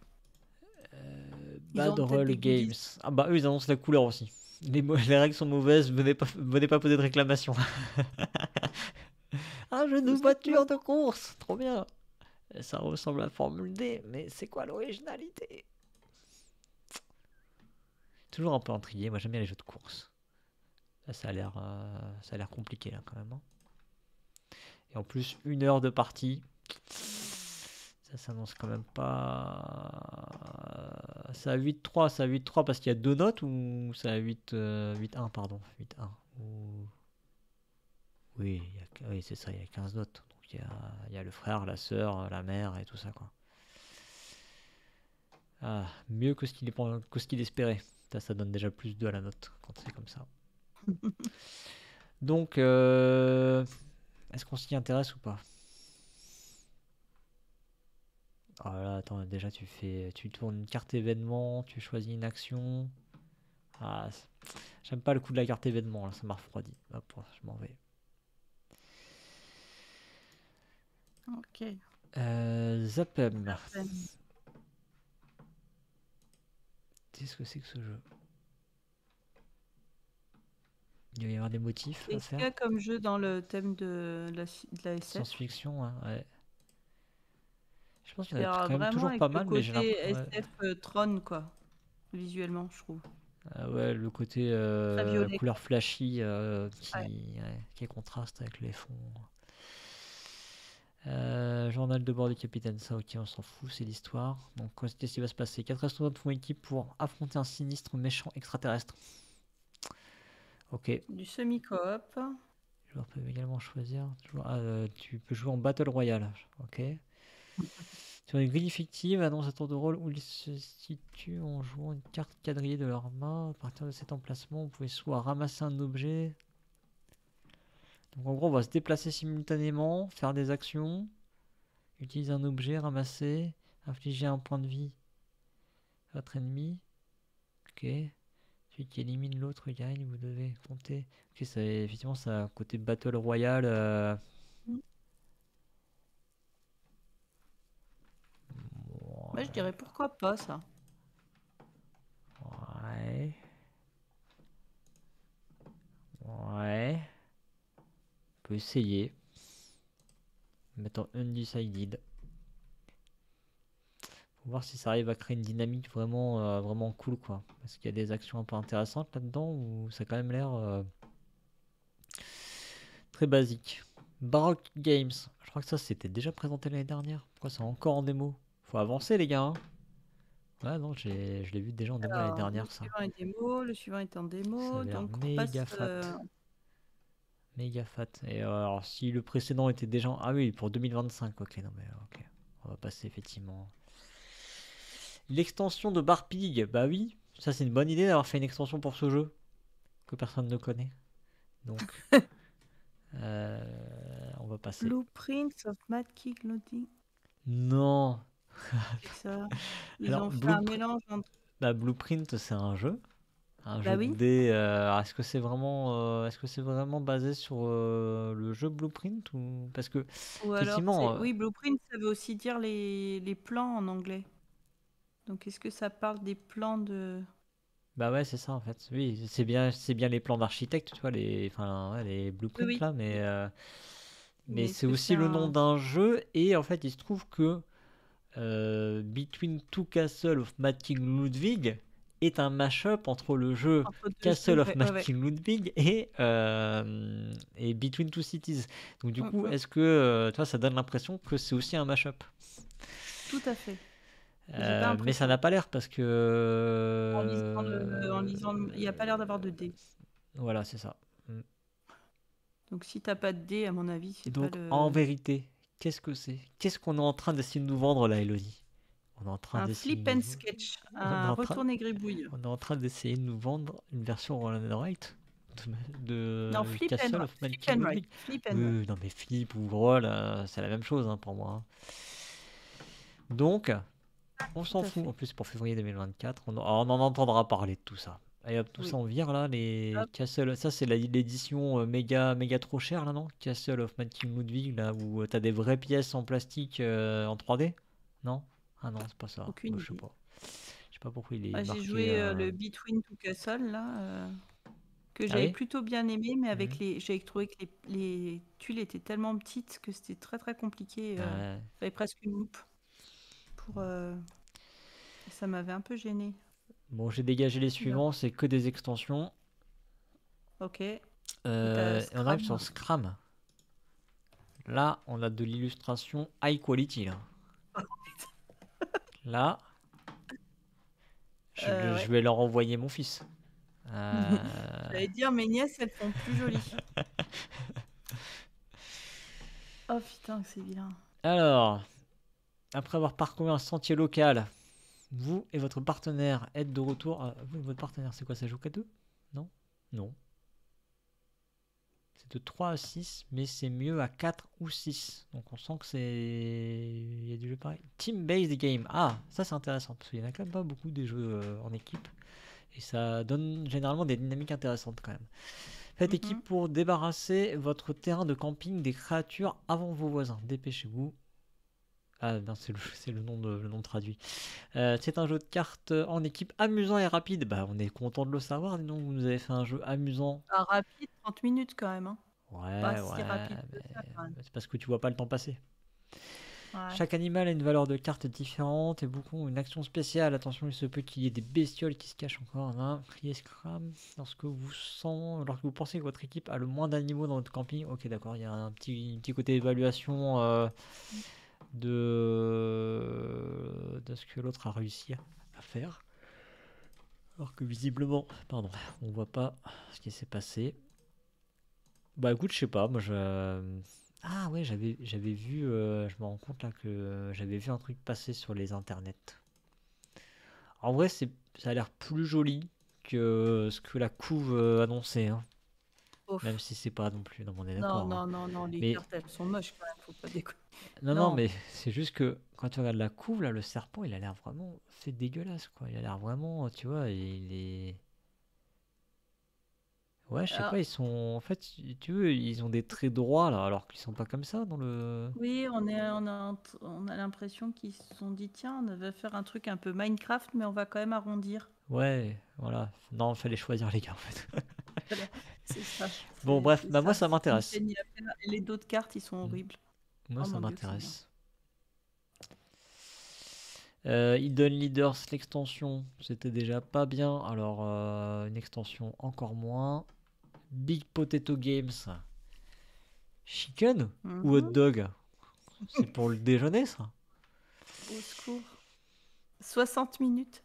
Euh, Bad Roll Games. Ah bah eux ils annoncent la couleur aussi. Les, les règles sont mauvaises, venez pas, venez pas poser de réclamation. Un jeu de voiture de course, trop bien. Ça ressemble à Formule D, mais c'est quoi l'originalité? Toujours un peu intrigué, moi j'aime bien les jeux de course. Là, ça a l'air euh, compliqué là quand même. Hein. Et en plus, une heure de partie. Ça s'annonce quand même pas... Ça a huit trois, ça a huit trois parce qu'il y a deux notes ou ça a huit un, euh, pardon, huit un ou... Oui, a... oui c'est ça, il y a quinze notes. Donc il y a... il y a le frère, la sœur, la mère et tout ça, quoi. Ah, mieux que ce qu'il que ce qu'il espérait. Ça, ça donne déjà plus deux à la note quand c'est comme ça. Donc, euh... est-ce qu'on s'y intéresse ou pas? Ah là, attends, déjà tu fais, tu tournes une carte événement, tu choisis une action. Ah, j'aime pas le coup de la carte événement, là, ça m'a refroidi. Hop, je m'en vais. Ok. Euh, Zapem. Qu'est-ce que c'est que ce jeu? Il va y avoir des motifs à faire. Est-ce qu'il y a comme jeu dans le thème de la, de la S F? Science-fiction, hein, ouais. Je pense qu'il y en a quand même toujours pas mal, mais j'ai l'impression... S F euh, Tron, quoi, visuellement, je trouve. Ah ouais, le côté euh, couleur flashy euh, qui, ouais. Ouais, qui contraste avec les fonds. Euh, journal de bord du capitaine, ça, ok, on s'en fout, c'est l'histoire. Donc, qu'est-ce qui va se passer? Quatre astronautes font équipe pour affronter un sinistre méchant extraterrestre. Ok. Du semi-coop. Je peux également choisir. Ah, euh, tu peux jouer en Battle Royale, ok. Sur une grille fictive, annonce un tour de rôle où ils se situent en jouant une carte quadrillée de leur main. À partir de cet emplacement, vous pouvez soit ramasser un objet. Donc en gros, on va se déplacer simultanément, faire des actions, utiliser un objet, ramasser, infliger un point de vie à votre ennemi. Ok. Celui qui élimine l'autre gagne, vous devez compter. Ok, ça, effectivement, ça a un côté Battle Royale. Euh... Ouais, je dirais pourquoi pas ça. Ouais. Ouais. On peut essayer. Mettre en undecided. Faut voir si ça arrive à créer une dynamique vraiment, euh, vraiment cool, quoi. Parce qu'il y a des actions un peu intéressantes là-dedans où ça a quand même l'air euh, très basique. Baroque Games. Je crois que ça c'était déjà présenté l'année dernière. Pourquoi c'est encore en démo? Faut avancer les gars. Hein. Ouais non, je l'ai vu déjà en démo l'année dernière. Le ça. Suivant est démo, le suivant est en démo, donc méga on passe, fat. Euh... Méga fat. Et euh, alors si le précédent était déjà... Ah oui, pour deux mille vingt-cinq, ok, non mais ok. On va passer effectivement. L'extension de Barpig, bah oui, ça c'est une bonne idée d'avoir fait une extension pour ce jeu. Que personne ne connaît. Donc... euh, on va passer. Blueprints of Mad Kick Loading. Non. Ça. Ils Alors, ont fait Blueprint... un mélange entre... bah, Blueprint c'est un jeu un bah jeu oui. de dés euh, est-ce que c'est vraiment euh, est-ce que c'est vraiment basé sur euh, le jeu Blueprint ou parce que ou effectivement, euh... oui Blueprint ça veut aussi dire les, les plans en anglais donc est-ce que ça parle des plans de bah ouais c'est ça en fait oui c'est bien c'est bien les plans d'architecte tu vois les enfin ouais, les blueprints oui, oui. là mais euh... mais, mais c'est aussi un... le nom d'un jeu et en fait il se trouve que Euh, Between Two Castles of Mad King Ludwig est un mash-up entre le jeu entre Castle of Mad King Ludwig et, euh, et Between Two Cities. Donc du ouais, coup, ouais. est-ce que toi, ça donne l'impression que c'est aussi un mash-up? Tout à fait. Euh, mais ça n'a pas l'air parce que... En lisant, le, en lisant le, il n'y a pas l'air d'avoir de dés. Voilà, c'est ça. Donc si t'as pas de dés, à mon avis, c'est pas le... En vérité, qu'est-ce que c'est? Qu'est-ce qu'on est en train d'essayer de nous vendre là, Elodie? On est en train Un flip and sketch, un retourné gribouille. On est en train d'essayer de nous vendre une version Roll and Write de, de non, flip Castle and, of Mad King Ludwig. Euh, non mais flip ou roll, euh, c'est la même chose hein, pour moi. Donc, on s'en fout. Fait. En plus, pour février deux mille vingt-quatre, on, on en entendra parler de tout ça. Et hop, tout oui. ça on vire là, les hop. Castle, ça c'est l'édition euh, méga, méga trop chère là, non? Castle of Mad King Ludwig, là où t'as des vraies pièces en plastique euh, en trois D? Non? Ah non, c'est pas ça. Aucune idée. Je sais pas. Je sais pas pourquoi il est ah, j'ai joué euh, euh... le Between Two Castle là, euh, que j'avais ah oui plutôt bien aimé, mais avec mmh. les, j'avais trouvé que les, les tuiles étaient tellement petites que c'était très très compliqué. Euh, euh... Il fallait presque une loupe. Pour, euh... Ça m'avait un peu gêné. Bon, j'ai dégagé les suivants, c'est que des extensions. Ok. Euh, on arrive sur Scram. Là, on a de l'illustration high quality. Là, là je, euh, je ouais. vais leur envoyer mon fils. Euh... J'allais dire, mes nièces, elles font plus jolies. Oh putain, c'est vilain. Alors, après avoir parcouru un sentier local... Vous et votre partenaire êtes de retour. À... Vous et votre partenaire, c'est quoi? Ça joue qu'à deux? Non? Non. C'est de trois à six, mais c'est mieux à quatre ou six. Donc on sent que c'est. Il y a du jeu pareil. Team-based game. Ah, ça c'est intéressant, parce qu'il n'y en a quand même pas beaucoup des jeux en équipe. Et ça donne généralement des dynamiques intéressantes quand même. Faites mm-hmm. équipe pour débarrasser votre terrain de camping des créatures avant vos voisins. Dépêchez-vous. Ah non, c'est le, le, nom de, le nom traduit. Euh, c'est un jeu de cartes en équipe amusant et rapide. Bah, on est content de le savoir, dis donc, vous nous avez fait un jeu amusant. Ah, rapide, trente minutes quand même. Hein. Ouais, pas ouais, si rapide que ça, quand même. C'est parce que tu vois pas le temps passer. Ouais. Chaque animal a une valeur de carte différente et beaucoup une action spéciale. Attention, il se peut qu'il y ait des bestioles qui se cachent encore. Hein. Criez Scram lorsque vous, sent, lorsque vous pensez que votre équipe a le moins d'animaux dans votre camping. Ok, d'accord, il y a un petit, petit côté évaluation... Euh... De... de ce que l'autre a réussi à faire, alors que visiblement, pardon, on voit pas ce qui s'est passé. Bah écoute, je sais pas, moi je... Ah ouais, j'avais j'avais vu, euh, je me rends compte là que j'avais vu un truc passer sur les internets. En vrai, c'est ça a l'air plus joli que ce que la couve annonçait, hein. Même si c'est pas non plus, non, on est d'accord. Non, non, hein. non, non, les mais... cartes elles sont moches quand même, faut pas déconner. Non, non, non, mais c'est juste que quand tu regardes la couve, là, le serpent il a l'air vraiment, c'est dégueulasse quoi. Il a l'air vraiment, tu vois, il est. Ouais, je sais alors... pas, ils sont. En fait, tu veux, ils ont des traits droits là, alors qu'ils sont pas comme ça dans le. Oui, on, est, on a, on a l'impression qu'ils se sont dit, tiens, on va faire un truc un peu Minecraft, mais on va quand même arrondir. Ouais, voilà. Non, il fallait choisir les gars en fait. Voilà, c'est ça. Bon, bref, bah ça, moi ça m'intéresse. Les d'autres cartes, ils sont horribles. Moi, oh, ça m'intéresse. Euh, Hidden Leaders, l'extension, c'était déjà pas bien. Alors, euh, une extension encore moins. Big Potato Games. Chicken mm-hmm. ou hot dog? C'est pour le déjeuner, ça? Au secours. soixante minutes.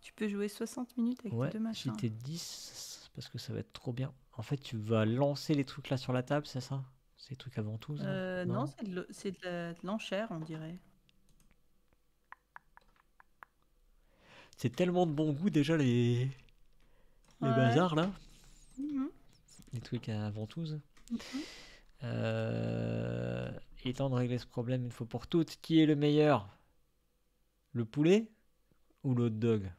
Tu peux jouer soixante minutes avec ouais, tes deux machins. Si t'es dix, parce que ça va être trop bien. En fait, tu vas lancer les trucs là sur la table, c'est ça? C'est les trucs avant tout ça euh, Non, non c'est de l'enchère, on dirait. C'est tellement de bon goût déjà les, les ouais. bazars là. Mmh. Les trucs à ventouse. Mmh. Euh... Il est temps de régler ce problème une fois pour toutes. Qui est le meilleur? Le poulet ou le hot dog?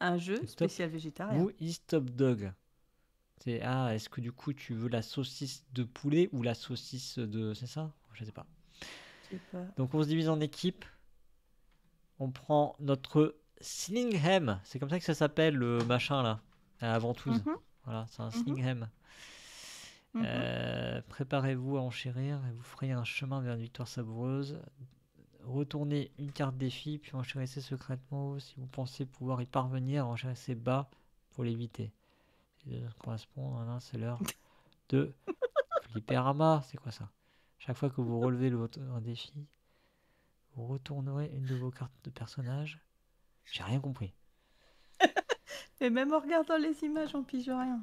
Un jeu stop. Spécial végétarien. Ou Stop Dog. C'est ah, est-ce que du coup tu veux la saucisse de poulet ou la saucisse de. C'est ça? Je sais pas. Je sais pas. Donc on se divise en équipe. On prend notre Slingham. C'est comme ça que ça s'appelle le machin là. La ventouse. Mm-hmm. Voilà, c'est un Slingham. Mm-hmm. euh, Préparez-vous à enchérir et vous ferez un chemin vers une victoire savoureuse. retourner une carte défi, puis enchérissez secrètement si vous pensez pouvoir y parvenir, enchérissez bas pour l'éviter. Ça correspond, c'est l'heure de l'hyperama. C'est quoi ça? Chaque fois que vous relevez le, un défi, vous retournerez une de vos cartes de personnage. J'ai rien compris. Mais même en regardant les images, on pige rien.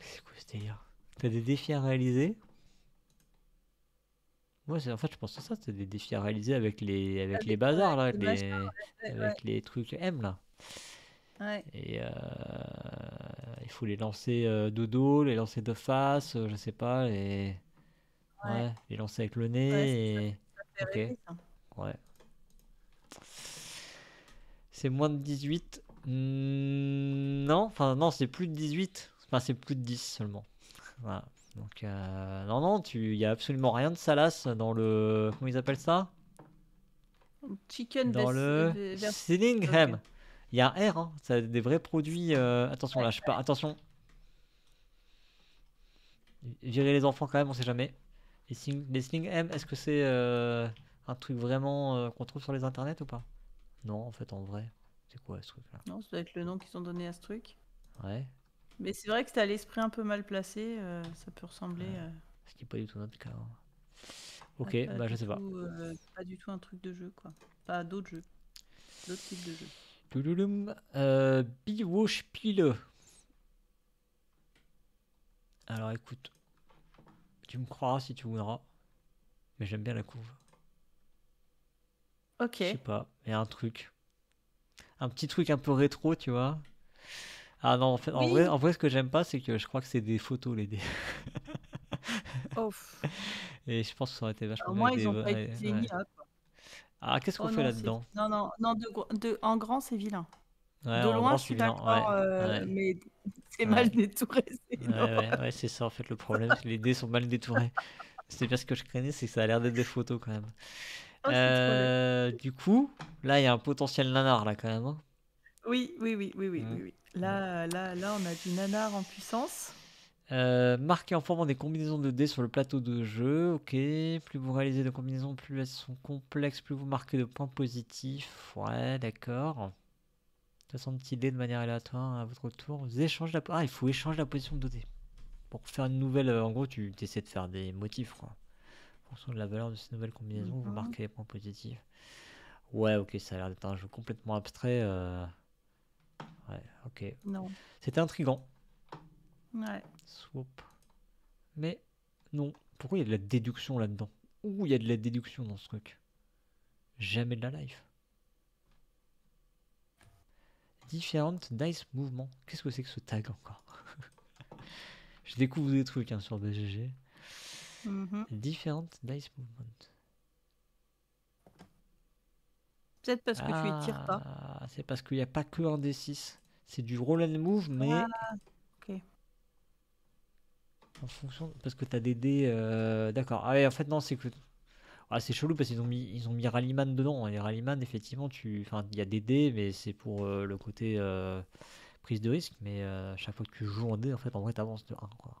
C'est quoi ce délire? T'as des défis à réaliser? Moi, ouais, en fait, je pense à ça. T'as des défis à réaliser avec les, avec, avec les bazars, là, les, les, avec ouais. les trucs M, là. Ouais. Et euh, il faut les lancer euh, de dos, les lancer de face, euh, je sais pas, les... Ouais. Ouais, les lancer avec le nez. Ouais, et... ça. Ça ok. Rêver, ouais. C'est moins de dix-huit. Mmh, non, enfin non, c'est plus de dix-huit. Enfin, c'est plus de dix seulement. Voilà. Donc euh, non, non, tu, il y a absolument rien de salace dans le, comment ils appellent ça? Chicken. Dans le Sillingham. Okay. Il y a un R, hein. Ça a des vrais produits. Euh... Attention, lâche pas. Attention. Virer les enfants quand même, on sait jamais. Les, sling... les Sling-M, est-ce que c'est euh, un truc vraiment euh, qu'on trouve sur les internets ou pas? Non, en fait, en vrai. C'est quoi ce truc-là? Non, ça doit être le nom qu'ils ont donné à ce truc. Ouais. Mais c'est vrai que t'as l'esprit un peu mal placé, euh, ça peut ressembler. Ouais. Euh... Ce qui n'est pas du tout notre cas. Hein. Ok, ah, bah je sais tout, pas. Euh, pas du tout un truc de jeu, quoi. Pas d'autres jeux. D'autres types de jeux. Euh, Biwoshpile. Alors écoute, tu me croiras si tu voudras, mais j'aime bien la couve. Ok. Je sais pas, il y a un truc, un petit truc un peu rétro, tu vois. Ah non, en fait, en, oui. vrai, en vrai, ce que j'aime pas, c'est que je crois que c'est des photos les dés. Oh. Et je pense que ça aurait été vachement. Au moins ils ont pas été géniaux. Ah, qu'est-ce qu'on oh fait là-dedans? Non, non, non de, de... en grand, c'est vilain. Ouais, de loin, je suis d'accord, euh, ouais. mais c'est ouais. mal détouré. C'est ouais, ouais, ouais, c'est ça, en fait, le problème. Les dés sont mal détourés. C'est bien ce que je craignais, c'est que ça a l'air d'être des photos, quand même. Oh, euh, du coup, là, il y a un potentiel nanar, là, quand même. Oui, oui, oui, oui, oui. oui, oui. Là, ouais. là, là, on a du nanar en puissance. Euh, marquez en formant des combinaisons de dés sur le plateau de jeu. Ok, plus vous réalisez de combinaisons, plus elles sont complexes, plus vous marquez de points positifs. Ouais, d'accord. soixante petits dés de manière aléatoire à votre tour. Vous échangez la... Ah, il faut échanger la position de dés. Pour faire une nouvelle... En gros, tu essaies de faire des motifs, quoi. En fonction de la valeur de ces nouvelles combinaisons, mm-hmm. vous marquez les points positifs. Ouais, ok, ça a l'air d'être un jeu complètement abstrait. Euh... Ouais, ok. Non. C'était intriguant. Ouais. Swap. Mais non. Pourquoi il y a de la déduction là-dedans? Ouh, il y a de la déduction dans ce truc. Jamais de la life. Different dice movement. Qu'est-ce que c'est que ce tag encore? Je découvre des trucs hein, sur B G G. Mm-hmm. Different dice movement. Peut-être parce que ah, tu ne tires pas. C'est parce qu'il n'y a pas que un des six. C'est du roll and move, mais. Ah. En fonction, parce que t'as des dés, euh... d'accord. Ah ouais, en fait non, c'est que ah, c'est chelou parce qu'ils ont mis, ils ont mis Rallyman dedans. Les Rallyman, effectivement, tu, enfin, il y a des dés, mais c'est pour euh, le côté euh, prise de risque. Mais euh, chaque fois que tu joues en dés, en fait, en vrai, t'avances de un. Quoi.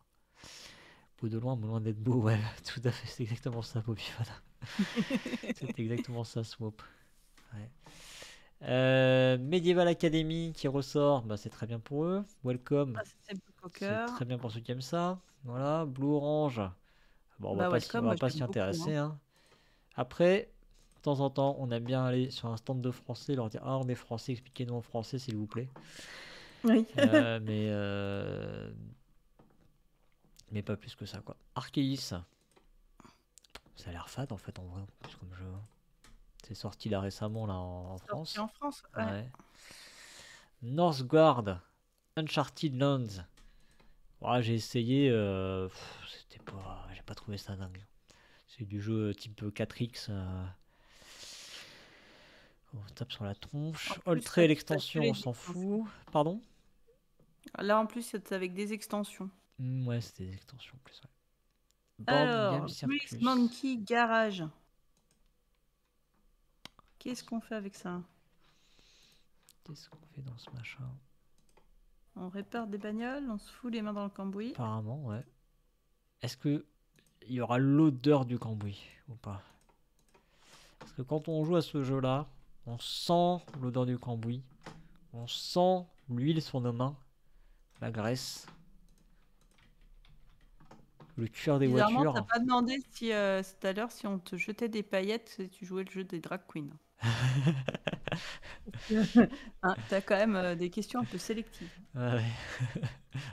Beau de loin, mais loin d'être beau. Ouais, tout à fait. C'est exactement ça, Bobby. Voilà. C'est exactement ça, Swap. Ouais. Euh, Medieval Academy qui ressort, bah, c'est très bien pour eux. Welcome, ah, c'est très bien pour ceux qui aiment ça. Voilà, Blue Orange. Bon, on bah, va pas s'y intéresser. Hein. Hein. Après, de temps en temps, on aime bien aller sur un stand de français, leur dire ah, on est français, expliquez-nous en français, s'il vous plaît. Oui. Euh, mais, euh... mais pas plus que ça, quoi. Arceis, ça a l'air fade en fait, en vrai, en plus, comme jeu. Hein. C'est sorti là récemment là en, en France. Sorti en France, ouais. ouais. Northgard, Uncharted Lands. Ouais, j'ai essayé, euh, c'était pas, j'ai pas trouvé ça dingue. C'est du jeu type quatre X. Euh... On tape sur la tronche. Oltré, l'extension, on s'en fout. Pardon? Là en plus c'est avec des extensions. Mmh, ouais, c'était des extensions en plus. Ouais. Alors, Breeze Monkey Garage. Qu'est-ce qu'on fait avec ça? Qu'est-ce qu'on fait dans ce machin? On répare des bagnoles, on se fout les mains dans le cambouis. Apparemment, ouais. Est-ce que il y aura l'odeur du cambouis ou pas? Parce que quand on joue à ce jeu-là, on sent l'odeur du cambouis, on sent l'huile sur nos mains, la graisse, le cuir des voitures. Bizarrement, t'as pas demandé si, euh, tout à l'heure si on te jetait des paillettes, si tu jouais le jeu des drag queens. Hein, t'as quand même euh, des questions un peu sélectives. Ah, ouais.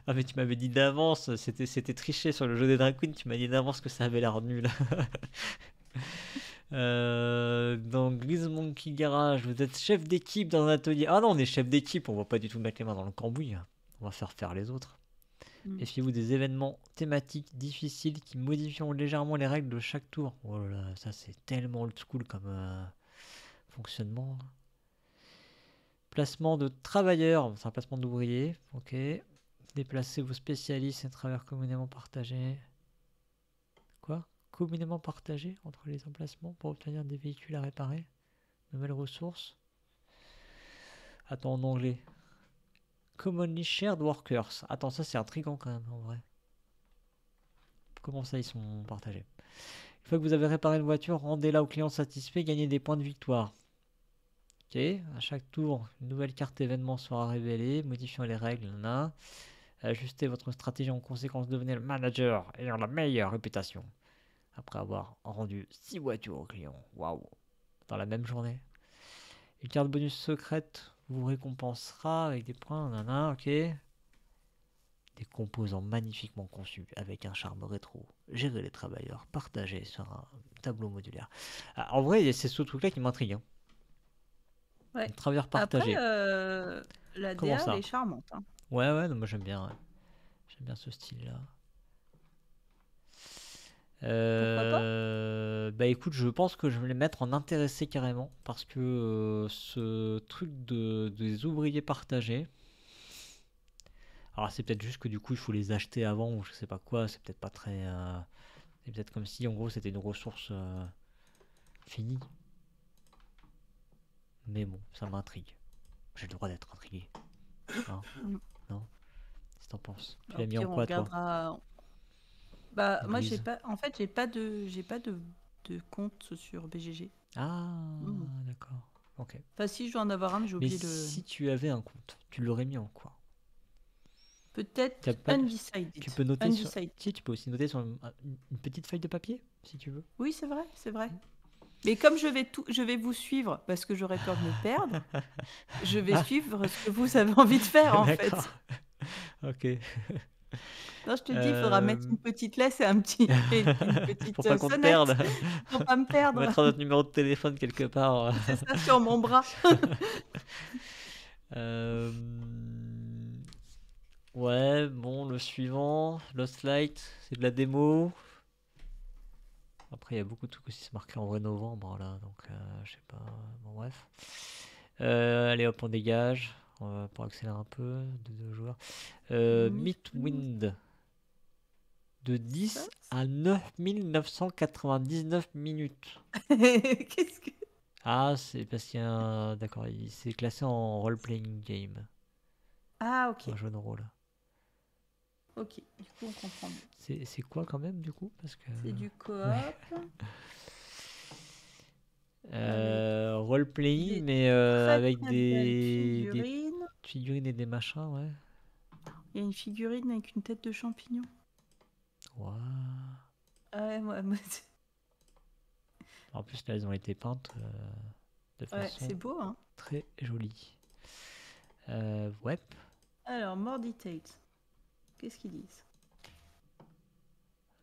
Ah mais tu m'avais dit d'avance, c'était c'était triché sur le jeu des drag queens, tu m'as dit d'avance que ça avait l'air nul. Euh, dans Grease Monkey Garage, vous êtes chef d'équipe dans un atelier. Ah non, on est chef d'équipe, on va pas du tout mettre les mains dans le cambouis. On va faire faire les autres. Mm. Méfiez-vous des événements thématiques difficiles qui modifieront légèrement les règles de chaque tour. Oh là là, ça c'est tellement old school comme euh, fonctionnement. Placement de travailleurs, c'est un placement d'ouvriers. Ok. Déplacez vos spécialistes à travers communément partagés. Quoi ? Communément partagé entre les emplacements pour obtenir des véhicules à réparer. Nouvelles ressources. Attends, en anglais. Commonly shared workers. Attends, ça c'est intriguant quand même en vrai. Comment ça ils sont partagés? Une fois que vous avez réparé une voiture, rendez-la au client satisfait, gagnez des points de victoire. Ok, à chaque tour, une nouvelle carte événement sera révélée, modifiant les règles. Là. Ajustez votre stratégie en conséquence, devenez le manager ayant la meilleure réputation. Après avoir rendu six voitures au client. Waouh. Dans la même journée. Une carte bonus secrète vous récompensera avec des points. Nanana, ok. Des composants magnifiquement conçus avec un charme rétro. Gérer les travailleurs. Partager sur un tableau modulaire. Ah, en vrai, c'est ce truc-là qui m'intrigue. Hein. Ouais. Travailleurs partagés. Après, euh, la D A, elle est charmante. Hein. Ouais, ouais, non, moi j'aime bien. Ouais. J'aime bien ce style-là. Euh, bah écoute, je pense que je vais les mettre en intéressé carrément parce que euh, ce truc de, des ouvriers partagés, alors c'est peut-être juste que du coup il faut les acheter avant ou je sais pas quoi, c'est peut-être pas très euh, c'est peut-être comme si en gros c'était une ressource euh, finie, mais bon ça m'intrigue, j'ai le droit d'être intrigué, hein. Non, si t'en penses, tu l'as mis en quoi toi? Bah, moi j'ai pas, en fait j'ai pas de j'ai pas de, de compte sur B G G. Ah mmh. D'accord. Ok. Enfin si je dois en avoir un mais j'ai oublié le. Si tu avais un compte, tu l'aurais mis en quoi? Peut-être undecided. Tu peux noter sur... si, tu peux aussi noter sur une, une petite feuille de papier si tu veux. Oui c'est vrai c'est vrai. Mais comme je vais tout je vais vous suivre parce que j'aurais peur de me perdre, je vais suivre ce que vous avez envie de faire en fait. Ok. Non, je te euh... dis, il faudra mettre une petite laisse et un petit, une petite pour pas qu'on te perde. Pour pas me perdre. Mettre notre numéro de téléphone quelque part. C'est ça, sur mon bras. euh... Ouais, bon, le suivant, Lost Light, c'est de la démo. Après, il y a beaucoup de trucs aussi marqués en vrai novembre, là, donc euh, je sais pas, bon bref. Euh, allez, hop, on dégage. Euh, pour accélérer un peu, de deux joueurs. Euh, Midwind. De dix à neuf mille neuf cent quatre-vingt-dix-neuf minutes. Qu'est-ce que... Ah, c'est parce qu'il y a un... D'accord, il s'est classé en role-playing game. Ah, ok. Un jeu de rôle. Ok, du coup, on comprend. C'est quoi quand même, du coup? Parce que... C'est du coop. Ouais. Euh, roleplay mais euh, avec des figurines. des figurines et des machins, ouais. Il y a une figurine avec une tête de champignon. Waouh. Ouais, ouais, ouais. En plus là elles ont été peintes euh, de façon ouais, c'est beau, hein. Très jolie. Euh, ouais. Alors more details. Qu'est-ce qu'ils disent?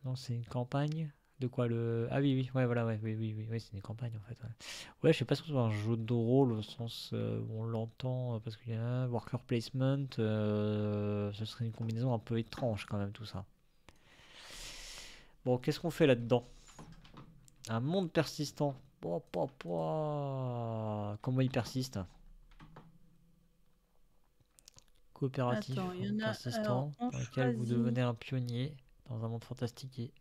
Non c'est une campagne. De quoi le... Ah oui, oui, ouais, voilà, ouais, oui, oui, oui, oui c'est une campagne en fait. Ouais, ouais je sais pas si c'est un jeu de rôle au sens euh, où on l'entend, parce qu'il y a un worker placement, euh, ce serait une combinaison un peu étrange quand même tout ça. Bon, qu'est-ce qu'on fait là-dedans? Un monde persistant. Oh, oh, oh. Comment il persiste? Coopératif, Attends, y a... persistant, Alors, dans lequel choisit... vous devenez un pionnier dans un monde fantastique et...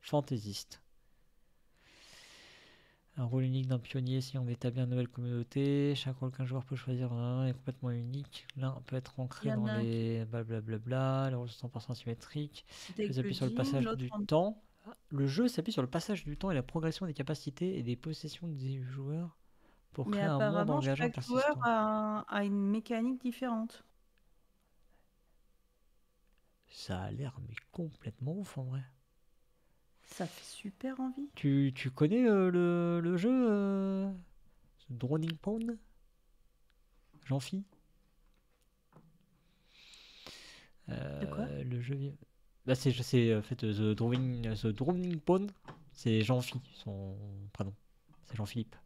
fantaisiste. Un rôle unique d'un pionnier si on établit une nouvelle communauté. Chaque rôle qu'un joueur peut choisir un est complètement unique. L'un peut être ancré dans les blablabla, les rôles sont cent pour cent symétriques. Vous appuyez sur le passage du temps Le jeu s'appuie sur le passage du temps et la progression des capacités et des possessions des joueurs pour créer un monde engageant persistant. Mais apparemment, chaque joueur a, un, a une mécanique différente. Ça a l'air mais complètement ouf en vrai. Ça fait super envie. Tu, tu connais euh, le, le jeu euh, Drowning Pound, Jean-Phi? Euh, De quoi? Le jeu... Là, c'est en fait The Drowning, The Drowning Pound, c'est Jean-Phi, son prénom. C'est Jean-Philippe.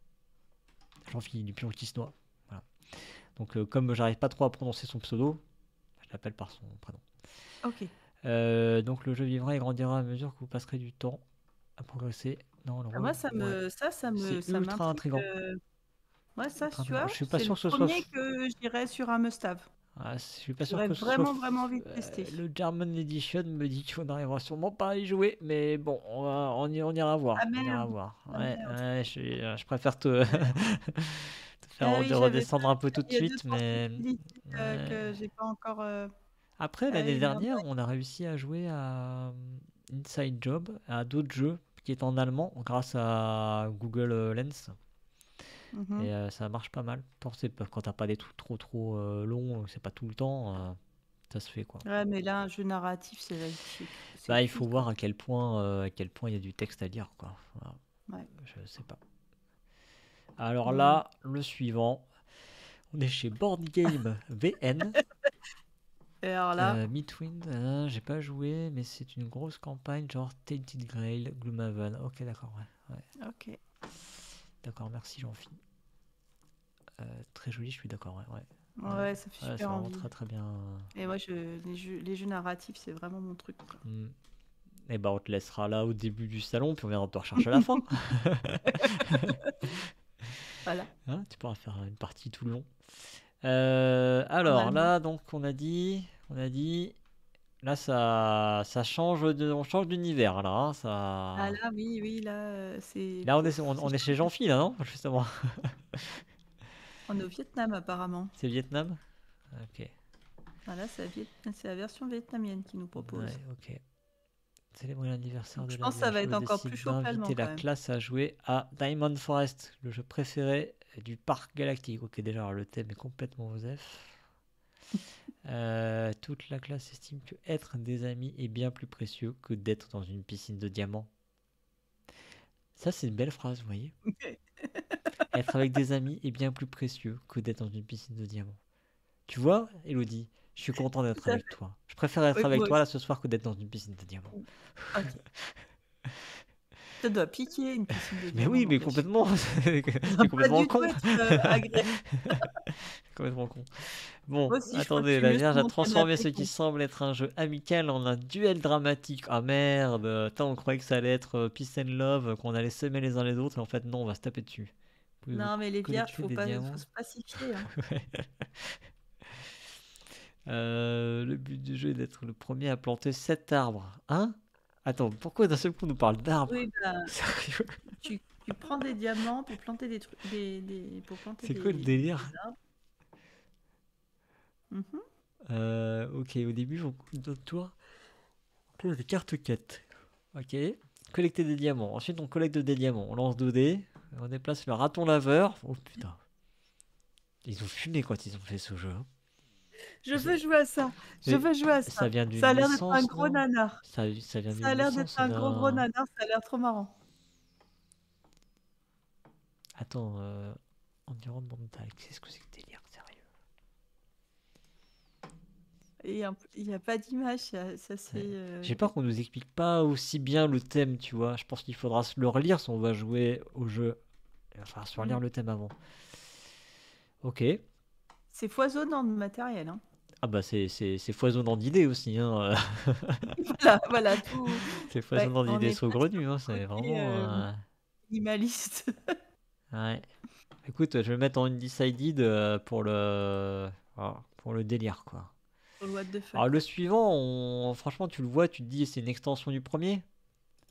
Jean-Philippe du Pion Tisnois. Voilà. Donc, euh, comme j'arrive pas trop à prononcer son pseudo, je l'appelle par son prénom. Ok. Euh, donc, le jeu vivra et grandira à mesure que vous passerez du temps à progresser. Non, le ah, moi, ça me, ouais. ça, ça me, c'est ultra intriguant. Que... Ouais, ça, tu vois, je suis pas sûr que ce soit. C'est le premier que j'irais sur un must-have. Ah, je suis pas sûr que ce vraiment, soit... vraiment envie de tester. Euh, le German Edition me dit qu'on n'arrivera sûrement pas à y jouer, mais bon, on, va, on, y, on ira voir. Ah, on ira voir. Ah, ouais, ouais, je, je préfère te, te faire ah, oui, redescendre un peu tout de suite, mais... Euh, que j'ai pas encore, euh... Après, l'année euh, dernière, on a réussi à jouer à Inside Job, à d'autres jeux, qui est en allemand, grâce à Google Lens. Mmh. Et euh, ça marche pas mal. Quand t'as pas des trucs trop trop euh, longs, c'est pas tout le temps, euh, ça se fait quoi. Ouais, mais là un jeu narratif, c'est. Bah, il faut cool. voir à quel point euh, à quel point il y a du texte à lire quoi. Voilà. Ouais. Je sais pas. Alors mmh. là, le suivant, on est chez Board Game V N. Et alors là. Euh, Midwind, euh, j'ai pas joué, mais c'est une grosse campagne genre Tainted Grail, Gloomhaven. Ok, d'accord. Ouais. Ouais. Ok. D'accord, merci Jean-Philippe. Euh, très joli, je suis d'accord. Ouais, ouais. ouais, ça fait ouais, super envie. Très, très bien. Et moi, je, les, jeux, les jeux narratifs, c'est vraiment mon truc. Quoi. Mmh. Et bah, on te laissera là au début du salon, puis on viendra te rechercher à la fin. Voilà. Hein, tu pourras faire une partie tout le long. Euh, alors voilà. Là, donc, on a dit, on a dit, là, ça, ça change, de, on change d'univers là. Hein, ça. Ah là, oui, oui, là, c'est. Là, on est, on, on est chez Jean-Phi là, non, justement. On est au Vietnam, apparemment. C'est Vietnam ? Ok. Voilà, c'est la, Viet... la version vietnamienne qui nous propose. Ouais, ok. Célébrer l'anniversaire de la. Je pense que ça va être encore plus chaud qu'allemand. Inviter la classe à jouer à Diamond Forest, le jeu préféré du parc galactique. Ok, déjà, alors, le thème est complètement osef. euh, toute la classe estime que être des amis est bien plus précieux que d'être dans une piscine de diamants. Ça, c'est une belle phrase, vous voyez. Être avec des amis est bien plus précieux que d'être dans une piscine de diamants. Tu vois, Elodie, je suis content d'être avec fait. toi. Je préfère être oui, avec oui. toi là ce soir que d'être dans une piscine de diamants. Okay. Ça doit piquer une piscine de mais diamants. Mais oui, mais complètement. C'est complètement con. complètement con. Bon, aussi, attendez, la Vierge a transformé ce qui semble être un jeu amical en un duel dramatique. Ah merde, attends, on croyait que ça allait être peace and love, qu'on allait s'aimer les uns les autres, et en fait, non, on va se taper dessus. Non, mais les vierges, il ne faut pas se pacifier. Hein. euh, le but du jeu est d'être le premier à planter sept arbres. Hein? Attends, pourquoi d'un seul coup on nous parle d'arbres? Oui, bah, sérieux, tu, tu prends des diamants pour planter des trucs. Des, des, C'est quoi le délire? mm-hmm. euh, Ok, au début, on coupe d'autres tours. On des cartes quêtes. Ok. Collecter des diamants. Ensuite, on collecte des diamants. On lance deux dés. On déplace le raton laveur. Oh putain. Ils ont fumé quand ils ont fait ce jeu. Je veux jouer à ça. Je veux jouer à ça. Ça, vient ça a l'air d'être un gros nanar. Ça, ça, ça a l'air d'être un gros gros nanar. Ça a l'air trop marrant. Attends. Euh... Endurant mental. Qu'est-ce que c'est que délire? Sérieux. Il n'y a pas d'image. Ça, ça, ouais. euh... J'ai peur qu'on nous explique pas aussi bien le thème, tu vois. Je pense qu'il faudra se le relire si on va jouer au jeu. Il va falloir se relire le thème avant. Ok. C'est foisonnant de matériel. Hein. Ah bah c'est foisonnant d'idées aussi. Hein. Voilà, voilà tout. C'est foisonnant ouais, d'idées saugrenues. Hein. C'est vraiment... Euh, euh... minimaliste. Ouais. Écoute, je vais mettre en undecided pour le, pour le délire. Quoi. Pour le what the fuck. Alors le suivant, on... franchement, tu le vois, tu te dis c'est une extension du premier.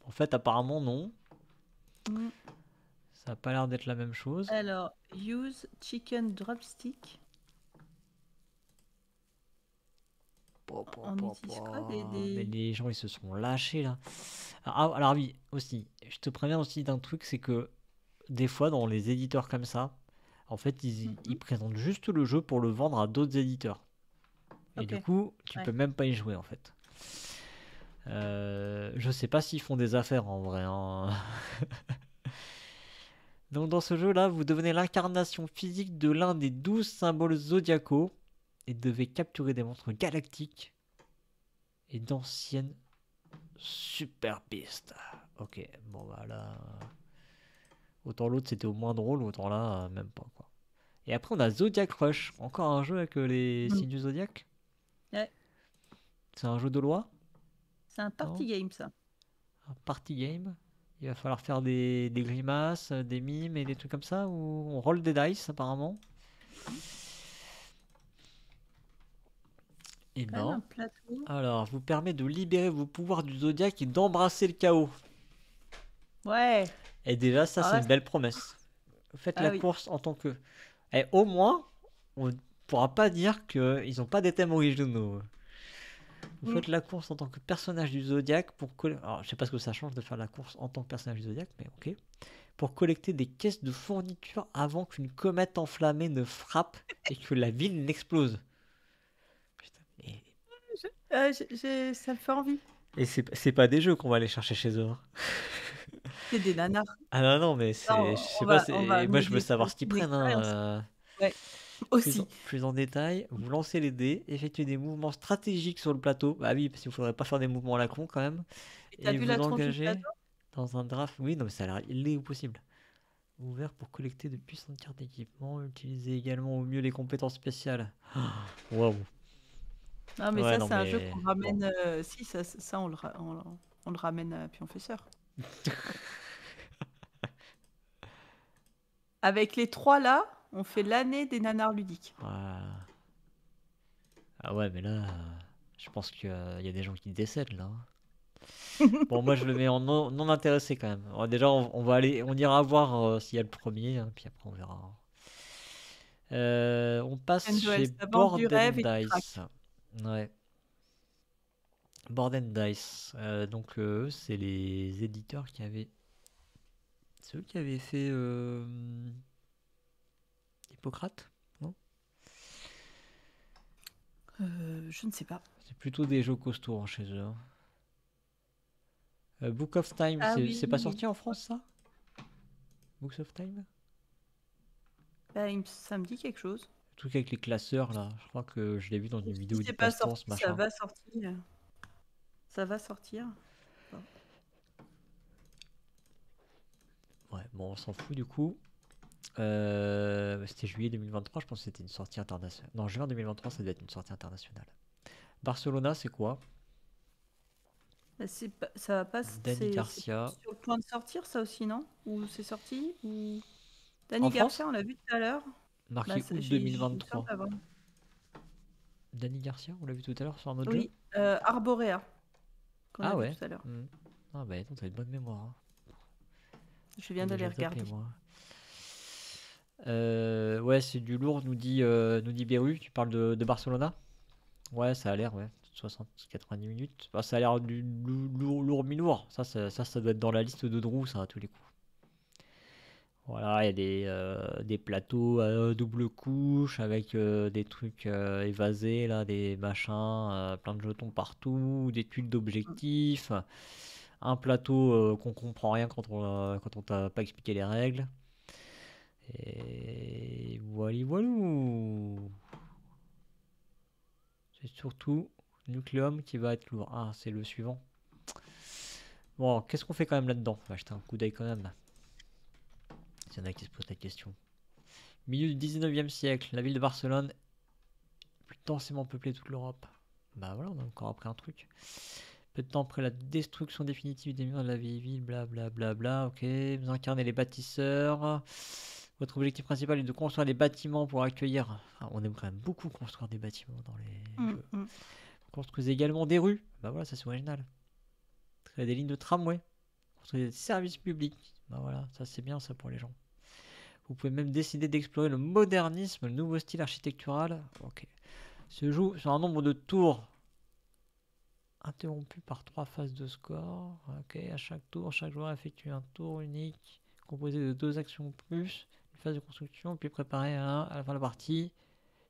En fait, apparemment, non. Mm. Ça n'a pas l'air d'être la même chose. Alors, use chicken drumstick. En multisquad et des... Mais les gens ils se sont lâchés là. Ah, alors oui, aussi, je te préviens aussi d'un truc, c'est que des fois dans les éditeurs comme ça, en fait ils, mm-hmm. ils présentent juste le jeu pour le vendre à d'autres éditeurs. Et okay. du coup, tu ouais. peux même pas y jouer en fait. Euh, je sais pas s'ils font des affaires en vrai. Hein. Donc dans ce jeu là, vous devenez l'incarnation physique de l'un des douze symboles zodiacaux et devez capturer des monstres galactiques et d'anciennes super pistes. Ok, bon bah là... Autant l'autre c'était au moins drôle, autant là même pas quoi. Et après on a Zodiac Rush, encore un jeu avec les signes du Zodiac. Ouais. C'est un jeu de loi ? C'est un party non game ça. Un party game ? Il va falloir faire des, des grimaces, des mimes et des trucs comme ça, où on roll des dice apparemment. Et ben, alors, vous permet de libérer vos pouvoirs du zodiaque et d'embrasser le chaos. Ouais. Et déjà, ça, ah c'est ouais. une belle promesse. Faites ah la oui. course en tant que. Et au moins, on ne pourra pas dire qu'ils n'ont pas des thèmes originaux. Vous faites la course en tant que personnage du Zodiac pour coll... Alors, je sais pas ce que ça change de faire la course en tant que personnage du Zodiac, mais ok. Pour collecter des caisses de fournitures avant qu'une comète enflammée ne frappe et que la ville n'explose. Putain, mais... je, euh, je, je, ça me fait envie. Et c'est, c'est pas des jeux qu'on va aller chercher chez eux. Hein. C'est des nanars. Ah non, non, mais c'est... Non, je sais pas, va, c'est... moi je veux savoir ce qu'ils prennent. Hein, euh... Ouais. Aussi. Plus, en, plus en détail, vous lancez les dés, effectuez des mouvements stratégiques sur le plateau. Bah oui, parce qu'il ne faudrait pas faire des mouvements à la con quand même. Et, t'as et vu vous la engagez dans un draft. Oui, non, mais ça a l'air illégal possible. Ouvert pour collecter de puissantes cartes d'équipement. Utilisez également au mieux les compétences spéciales. Waouh! Wow. Non, mais ouais, ça, non, c'est mais... un jeu qu'on ramène. Bon. Euh, si, ça, ça on, le ra- on, on le ramène à Pionfesseur. Avec les trois là. On fait l'année des nanars ludiques. Ah, ah ouais, mais là, je pense qu'il euh, y a des gens qui décèdent, là. Bon, moi, je le mets en non, non intéressé, quand même. Alors, déjà, on, on va aller, on ira voir euh, s'il y a le premier, hein, puis après, on verra. Euh, on passe Enjoy, chez Board and Dice. Ouais. Board and Dice. Euh, donc, euh, c'est les éditeurs qui avaient... Ceux qui avaient fait... Euh... Hippocrate, non euh, je ne sais pas. C'est plutôt des jeux costauds hein, chez eux. Hein. Euh, Book of Time, ah, c'est, oui, c'est pas oui. sorti en France ça? Books of Time bah, ça me dit quelque chose. Le truc avec les classeurs là, je crois que je l'ai vu dans une vidéo. Si c'est pas sorti, ça va sortir. Ça va sortir. Ouais, bon, on s'en fout du coup. Euh, c'était juillet deux mille vingt-trois, je pense que c'était une sortie internationale. Non, juin deux mille vingt-trois, ça devait être une sortie internationale. Barcelona, c'est quoi? C'est pas, ça va pas. Dani c'est, Garcia. C'est sur le point de sortir, ça aussi, non? Ou c'est sorti ou... Dani Garcia, on l'a vu tout à l'heure. Marqué bah, août j'ai, deux mille vingt-trois. J'ai Dani Garcia, on l'a vu tout à l'heure sur un autre oui. jeu. Oui, euh, Arborea. Qu'on ah a ouais. Vu tout à l'heure. Mmh. Ah bah attends, t'as une bonne mémoire. Hein. Je viens d'aller regarder. Moi. Euh, ouais, c'est du lourd, nous dit, euh, nous dit Beru. Tu parles de, de Barcelona? Ouais, ça a l'air, ouais. soixante à quatre-vingt-dix minutes. Enfin, ça a l'air du lourd, lourd, mi-lourd. Ça ça, ça, ça doit être dans la liste de Drew, ça, à tous les coups. Voilà, il y a des, euh, des plateaux à double couche avec euh, des trucs euh, évasés, là, des machins, euh, plein de jetons partout, des tuiles d'objectifs. Un plateau euh, qu'on comprend rien quand on euh, quand on t'a pas expliqué les règles. Et voilà, voilou. C'est surtout Nucleum qui va être lourd. Ah, c'est le suivant. Bon, alors, qu'est-ce qu'on fait quand même là-dedans? On va jeter un coup d'œil quand même. S'il y en a qui se posent la question. Milieu du dix-neuvième siècle, la ville de Barcelone, plus densément peuplée toute l'Europe. Bah voilà, on a encore appris un truc. Peu de temps après la destruction définitive des murs de la vieille ville, blablabla, bla, bla, ok, vous incarnez les bâtisseurs. Votre objectif principal est de construire des bâtiments pour accueillir... Enfin, on aime quand même beaucoup construire des bâtiments dans les mm-hmm. jeux. Vous construisez également des rues, bah voilà, ça c'est original. Vous créez des lignes de tramway, vous construisez des services publics, bah voilà, ça c'est bien ça pour les gens. Vous pouvez même décider d'explorer le modernisme, le nouveau style architectural, ok. Se joue sur un nombre de tours interrompu par trois phases de score. Ok, à chaque tour, chaque joueur effectue un tour unique composé de deux actions ou plus, une phase de construction, puis préparer un à la fin de la partie.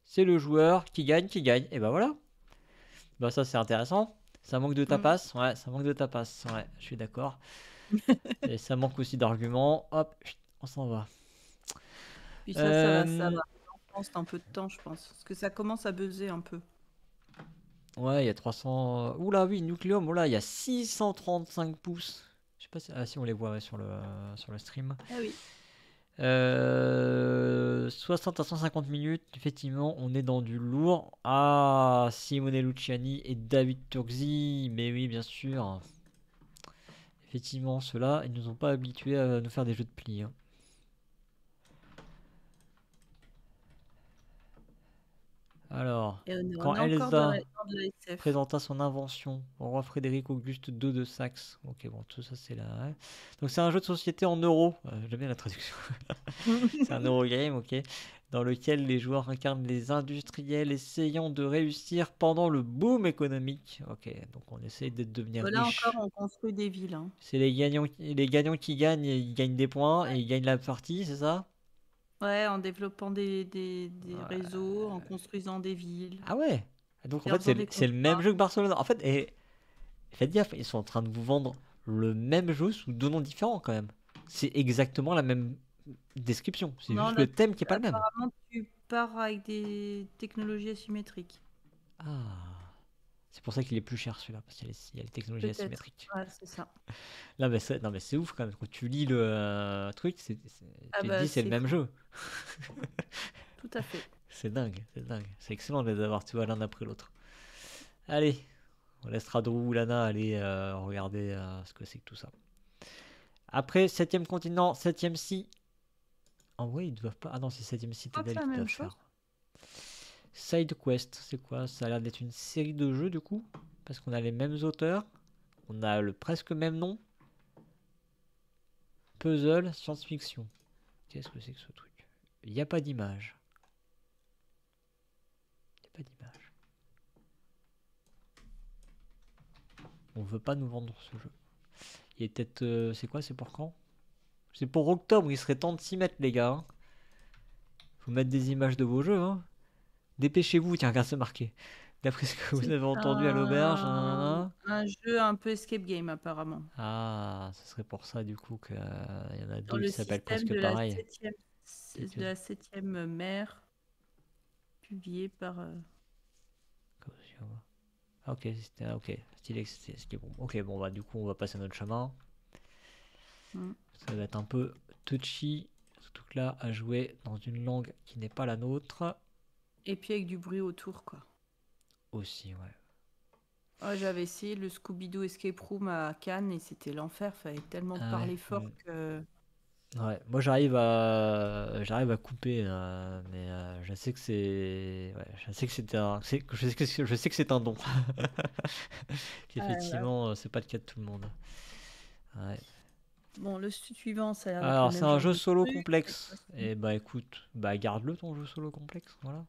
C'est le joueur qui gagne, qui gagne. Et ben voilà. Ben ça c'est intéressant. Ça manque de tapas. Ouais, ça manque de tapas. Ouais, je suis d'accord. Et ça manque aussi d'arguments. Hop, on s'en va. Puis ça, euh... ça va, ça va. On prend un peu de temps, je pense. Parce que ça commence à buzzer un peu. Ouais, il y a trois cents... Oula, oui, Nucleum, oula, il y a six cent trente-cinq pouces. Je sais pas si... Ah si, on les voit ouais, sur, le, sur le stream. Ah oui. Euh... soixante à cent cinquante minutes, effectivement, on est dans du lourd. Ah, Simone Luciani et David Turzi, mais oui, bien sûr. Effectivement, ceux-là, ils ne nous ont pas habitués à nous faire des jeux de plis. Hein. Alors, quand Elsa présenta son invention au roi Frédéric Auguste deux de Saxe. Ok, bon, tout ça c'est là. Ouais. Donc c'est un jeu de société en euros. Euh, J'aime bien la traduction. C'est un eurogame, ok. Dans lequel les joueurs incarnent les industriels essayant de réussir pendant le boom économique. Ok, donc on essaye de devenir voilà riche. Là encore, on construit des villes. Hein. C'est les gagnants, les gagnants qui gagnent, ils gagnent des points et ils gagnent la partie, c'est ça? Ouais, en développant des, des, des ouais. réseaux, en construisant des villes. Ah ouais. Donc en fait, c'est le même jeu que Barcelone. En fait, et, faites gaffe, ils sont en train de vous vendre le même jeu sous deux noms différents quand même. C'est exactement la même description. C'est juste là, le thème qui n'est pas le même. Apparemment, tu pars avec des technologies asymétriques. Ah. C'est pour ça qu'il est plus cher celui-là, parce qu'il y, y a les technologies asymétriques. Ouais, c'est ça. Là, mais non, mais c'est ouf quand même. Quand tu lis le euh, truc, c'est, c'est, ah tu bah, dis c'est le fou. Même jeu. Tout à fait. C'est dingue, c'est dingue. C'est excellent de les avoir, tu vois, l'un après l'autre. Allez, on laissera Drew ou Lana aller euh, regarder euh, ce que c'est que tout ça. Après, septième continent, septième scie. En oh, vrai, ils ne doivent pas. Ah non, c'est septième scie, Tedel qui doivent faire. Side Quest, c'est quoi? Ça a l'air d'être une série de jeux du coup, parce qu'on a les mêmes auteurs, on a le presque même nom. Puzzle, science-fiction. Qu'est-ce que c'est que ce truc? Il n'y a pas d'image. Il n'y a pas d'image. On veut pas nous vendre ce jeu. Il est peut-être... Euh, c'est quoi? C'est pour quand? C'est pour octobre, il serait temps de s'y mettre les gars. Hein. Faut mettre des images de vos jeux. Hein. Dépêchez-vous, tiens, regarde, c'est marqué. D'après ce que vous avez entendu à l'auberge. Un... un jeu un peu escape game, apparemment. Ah, ce serait pour ça, du coup, qu'il y en a deux qui s'appellent presque pareil. Dans le système de la septième mère, publié par... Euh... Ah, ok, c'était okay. Bon. Ok, bon, bah, du coup, on va passer à notre chemin. Mm. Ça va être un peu touchy, surtout que là, à jouer dans une langue qui n'est pas la nôtre. Et puis avec du bruit autour, quoi. Aussi, ouais. Oh, j'avais essayé le Scooby-Doo Escape Room à Cannes et c'était l'enfer. Fallait tellement ah parler ouais, fort ouais. que... Ouais, moi j'arrive à... J'arrive à couper, euh, mais euh, je sais que c'est... Ouais, je sais que c'est un... Je sais que, je sais que c'est un don. Effectivement, ah ouais. C'est pas le cas de tout le monde. Ouais. Bon, le suivant, ça... Alors, c'est un jeu solo plus. complexe. Et bah écoute, bah garde-le ton jeu solo complexe, voilà.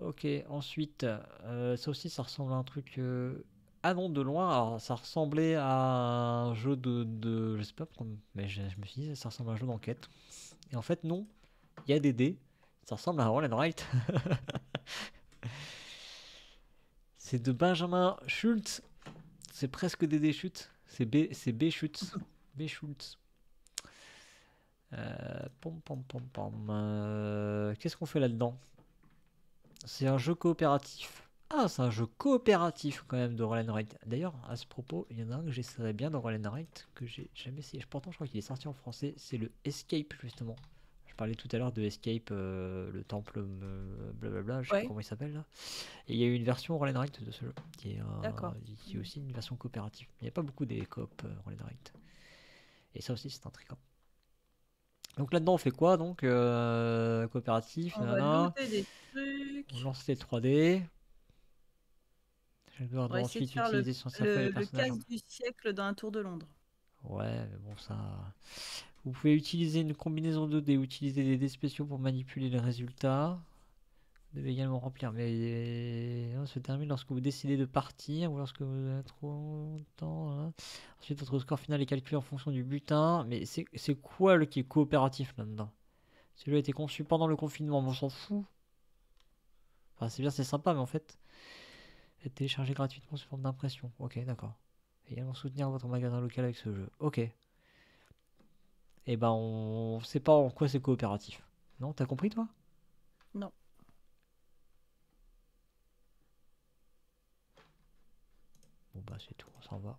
Ok, ensuite, euh, ça aussi, ça ressemble à un truc... Euh... Ah non, de loin, alors ça ressemblait à un jeu de... de... Je sais pas pourquoi, mais je, je me suis dit, ça ressemble à un jeu d'enquête. Et en fait, non, il y a des dés, ça ressemble à Roll and Write. C'est de Benjamin Schultz, c'est presque des dés chutes, c'est B, B Schultz. B Schultz. Euh, pom pom pom pom. Euh, Qu'est-ce qu'on fait là-dedans? C'est un jeu coopératif. Ah, c'est un jeu coopératif quand même de Roll and Write. D'ailleurs, à ce propos, il y en a un que j'essaierais bien dans Roll and Write que j'ai jamais essayé. Pourtant, je crois qu'il est sorti en français. C'est le Escape, justement. Je parlais tout à l'heure de Escape, euh, le temple euh, blablabla, je sais ouais. pas comment il s'appelle là. Et il y a eu une version Roll and Write de ce jeu qui est, un, qui est aussi une version coopérative. Il n'y a pas beaucoup des coop euh, Roll and Write. Et ça aussi, c'est intriguant. Donc là-dedans, on fait quoi donc euh, coopératif, on va noter des trucs. On lance les trois D. Je dois on ensuite de faire utiliser le, son cerveau, le, le casse du siècle dans un tour de Londres. Ouais, mais bon, ça... Vous pouvez utiliser une combinaison de dés, utiliser des dés spéciaux pour manipuler les résultats. Vous devez également remplir, mais on se termine lorsque vous décidez de partir ou lorsque vous avez trop longtemps. Hein. Ensuite, votre score final est calculé en fonction du butin. Mais c'est quoi le qui est coopératif là-dedans? Celui-là a été conçu pendant le confinement, mais on s'en fout. Enfin, c'est bien, c'est sympa, mais en fait, est téléchargé gratuitement sous forme d'impression. Ok, d'accord. Également soutenir votre magasin local avec ce jeu. Ok. Et ben, on sait pas en quoi c'est coopératif. Non, t'as compris toi? Non. Bon bah c'est tout, on s'en va.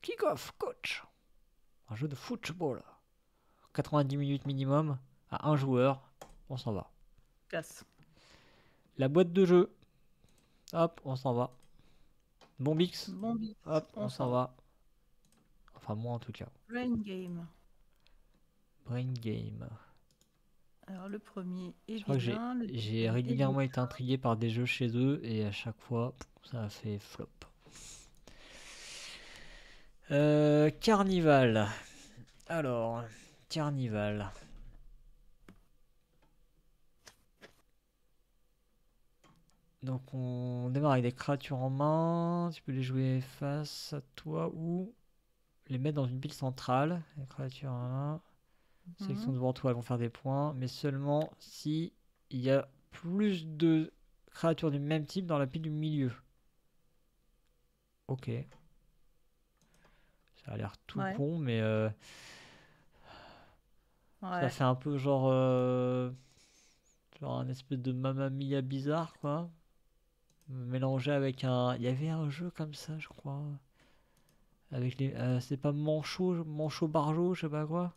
Kick-off coach. Un jeu de football. quatre-vingt-dix minutes minimum à un joueur. On s'en va. Yes. La boîte de jeu. Hop, on s'en va. Bombix. Bombix. Hop, on, on s'en va. Enfin moi en tout cas. Brain game. Brain game. Alors le premier est bien. J'ai régulièrement été intrigué par des jeux chez eux et à chaque fois ça a fait flop. Euh, Carnival. Alors, Carnival. Donc on démarre avec des créatures en main. Tu peux les jouer face à toi ou les mettre dans une pile centrale. Les créatures en main. Celles qui sont devant toi, elles vont faire des points, mais seulement si il y a plus de créatures du même type dans la pile du milieu. Ok. Ça a l'air tout ouais. con, mais euh, ouais. ça fait un peu genre euh, genre un espèce de Mamma Mia bizarre, quoi. Mélangé avec un, il y avait un jeu comme ça, je crois. Avec les, euh, c'est pas Manchot, Manchot Barjo, je sais pas quoi.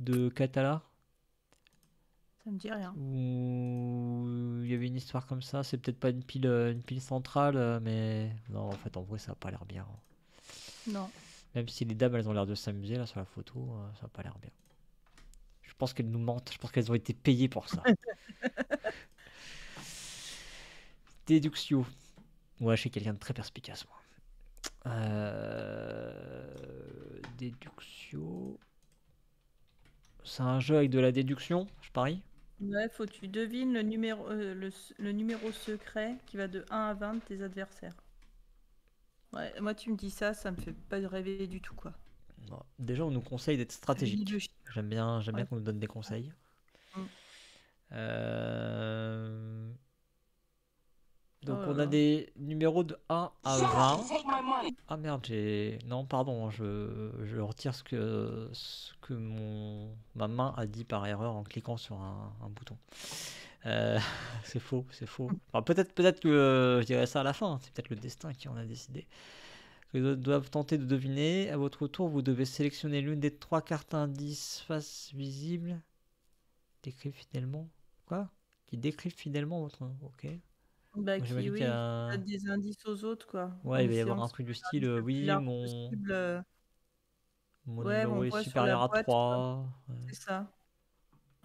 De Catala. Ça me dit rien. Où il y avait une histoire comme ça. C'est peut-être pas une pile, une pile centrale, mais non, en fait, en vrai, ça a pas l'air bien. Non. Même si les dames, elles ont l'air de s'amuser là sur la photo, ça a pas l'air bien. Je pense qu'elles nous mentent. Je pense qu'elles ont été payées pour ça. Déduction. Ouais, je suis quelqu'un de très perspicace, moi. Euh... Déduction. C'est un jeu avec de la déduction, je parie. Ouais, faut que tu devines le numéro, euh, le, le numéro secret qui va de un à vingt de tes adversaires. Ouais, moi tu me dis ça, ça me fait pas rêver du tout, quoi. Non. Déjà on nous conseille d'être stratégique. J'aime bien, j'aime ouais. bien qu'on nous donne des conseils. Ouais. Euh... Donc euh... on a des numéros de un à vingt. Ah merde, j'ai... Non, pardon, je, je retire ce que, ce que mon... ma main a dit par erreur en cliquant sur un, un bouton. Euh... C'est faux, c'est faux. Enfin, peut-être peut-être que euh, je dirais ça à la fin, c'est peut-être le destin qui en a décidé. Ils doivent tenter de deviner. À votre tour, vous devez sélectionner l'une des trois cartes indices face visible. Décrivent fidèlement... Quoi? Qui décrivent fidèlement votre... Ok. Bah, qui, oui, il a... des indices aux autres, quoi. Ouais, il va y avoir un truc du style, euh, oui, mon... Possible, euh... mon ouais, numéro est supérieur à boîte, trois. Ouais. C'est ça.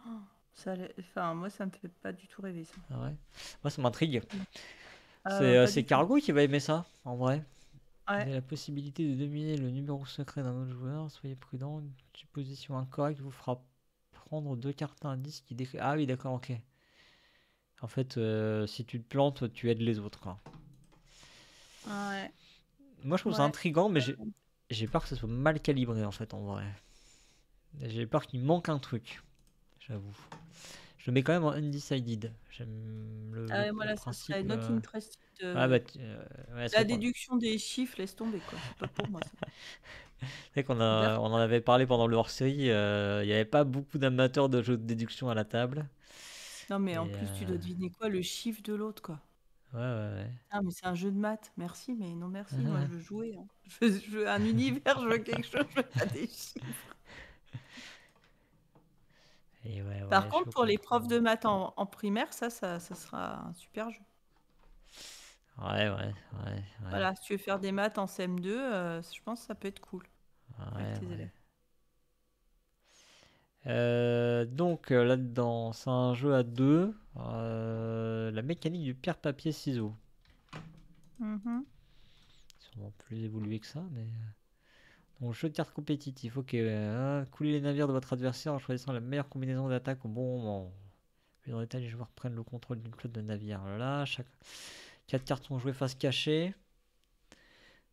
Oh, ça. Enfin, moi, ça me fait pas du tout rêver, ça. Ah ouais. Moi, ça m'intrigue. Euh, C'est Cargo qui va aimer ça, en vrai. Ouais. Il y a la possibilité de dominer le numéro secret d'un autre joueur. Soyez prudent, une supposition incorrecte vous fera prendre deux cartes indices qui décrivent... Ah oui, d'accord, ok. En fait, euh, si tu te plantes, tu aides les autres. Hein. Ouais. Moi, je trouve ouais. ça intriguant, mais j'ai peur que ça soit mal calibré, en fait, en vrai. J'ai peur qu'il manque un truc, j'avoue. Je mets quand même en undecided. J'aime le, ah, le, voilà, le principe. Ça serait not interested. Euh... Ah, bah, euh, ouais, la déduction problème. Des chiffres, laisse tomber, quoi. C'est pas pour moi, ça. C'est qu'on a, on en avait parlé pendant le hors-série. Il euh, n'y avait pas beaucoup d'amateurs de jeux de déduction à la table. Non mais et en plus euh... tu dois deviner quoi, le chiffre de l'autre, quoi. Ouais ouais ouais. Ah mais c'est un jeu de maths, merci mais non merci, ouais. moi je veux jouer. Hein. Je, veux, je veux un univers, je veux quelque chose, je veux pas des chiffres. Et ouais, ouais, par contre pour les profs de maths en, en primaire, ça, ça, ça sera un super jeu. Ouais ouais ouais. ouais. Voilà, si tu veux faire des maths en C M deux, euh, je pense que ça peut être cool. Ouais, avec tes ouais. élèves. Euh, donc là-dedans, c'est un jeu à deux. Euh, la mécanique du pierre papier ciseaux. Mm-hmm. Sûrement plus évolué que ça, mais. Donc jeu de cartes compétitif. Ok. Hein. Coulez les navires de votre adversaire en choisissant la meilleure combinaison d'attaque au bon moment. Plus de détails, les joueurs prennent le contrôle d'une flotte de navires. Voilà, chaque... quatre cartes sont jouées face cachée.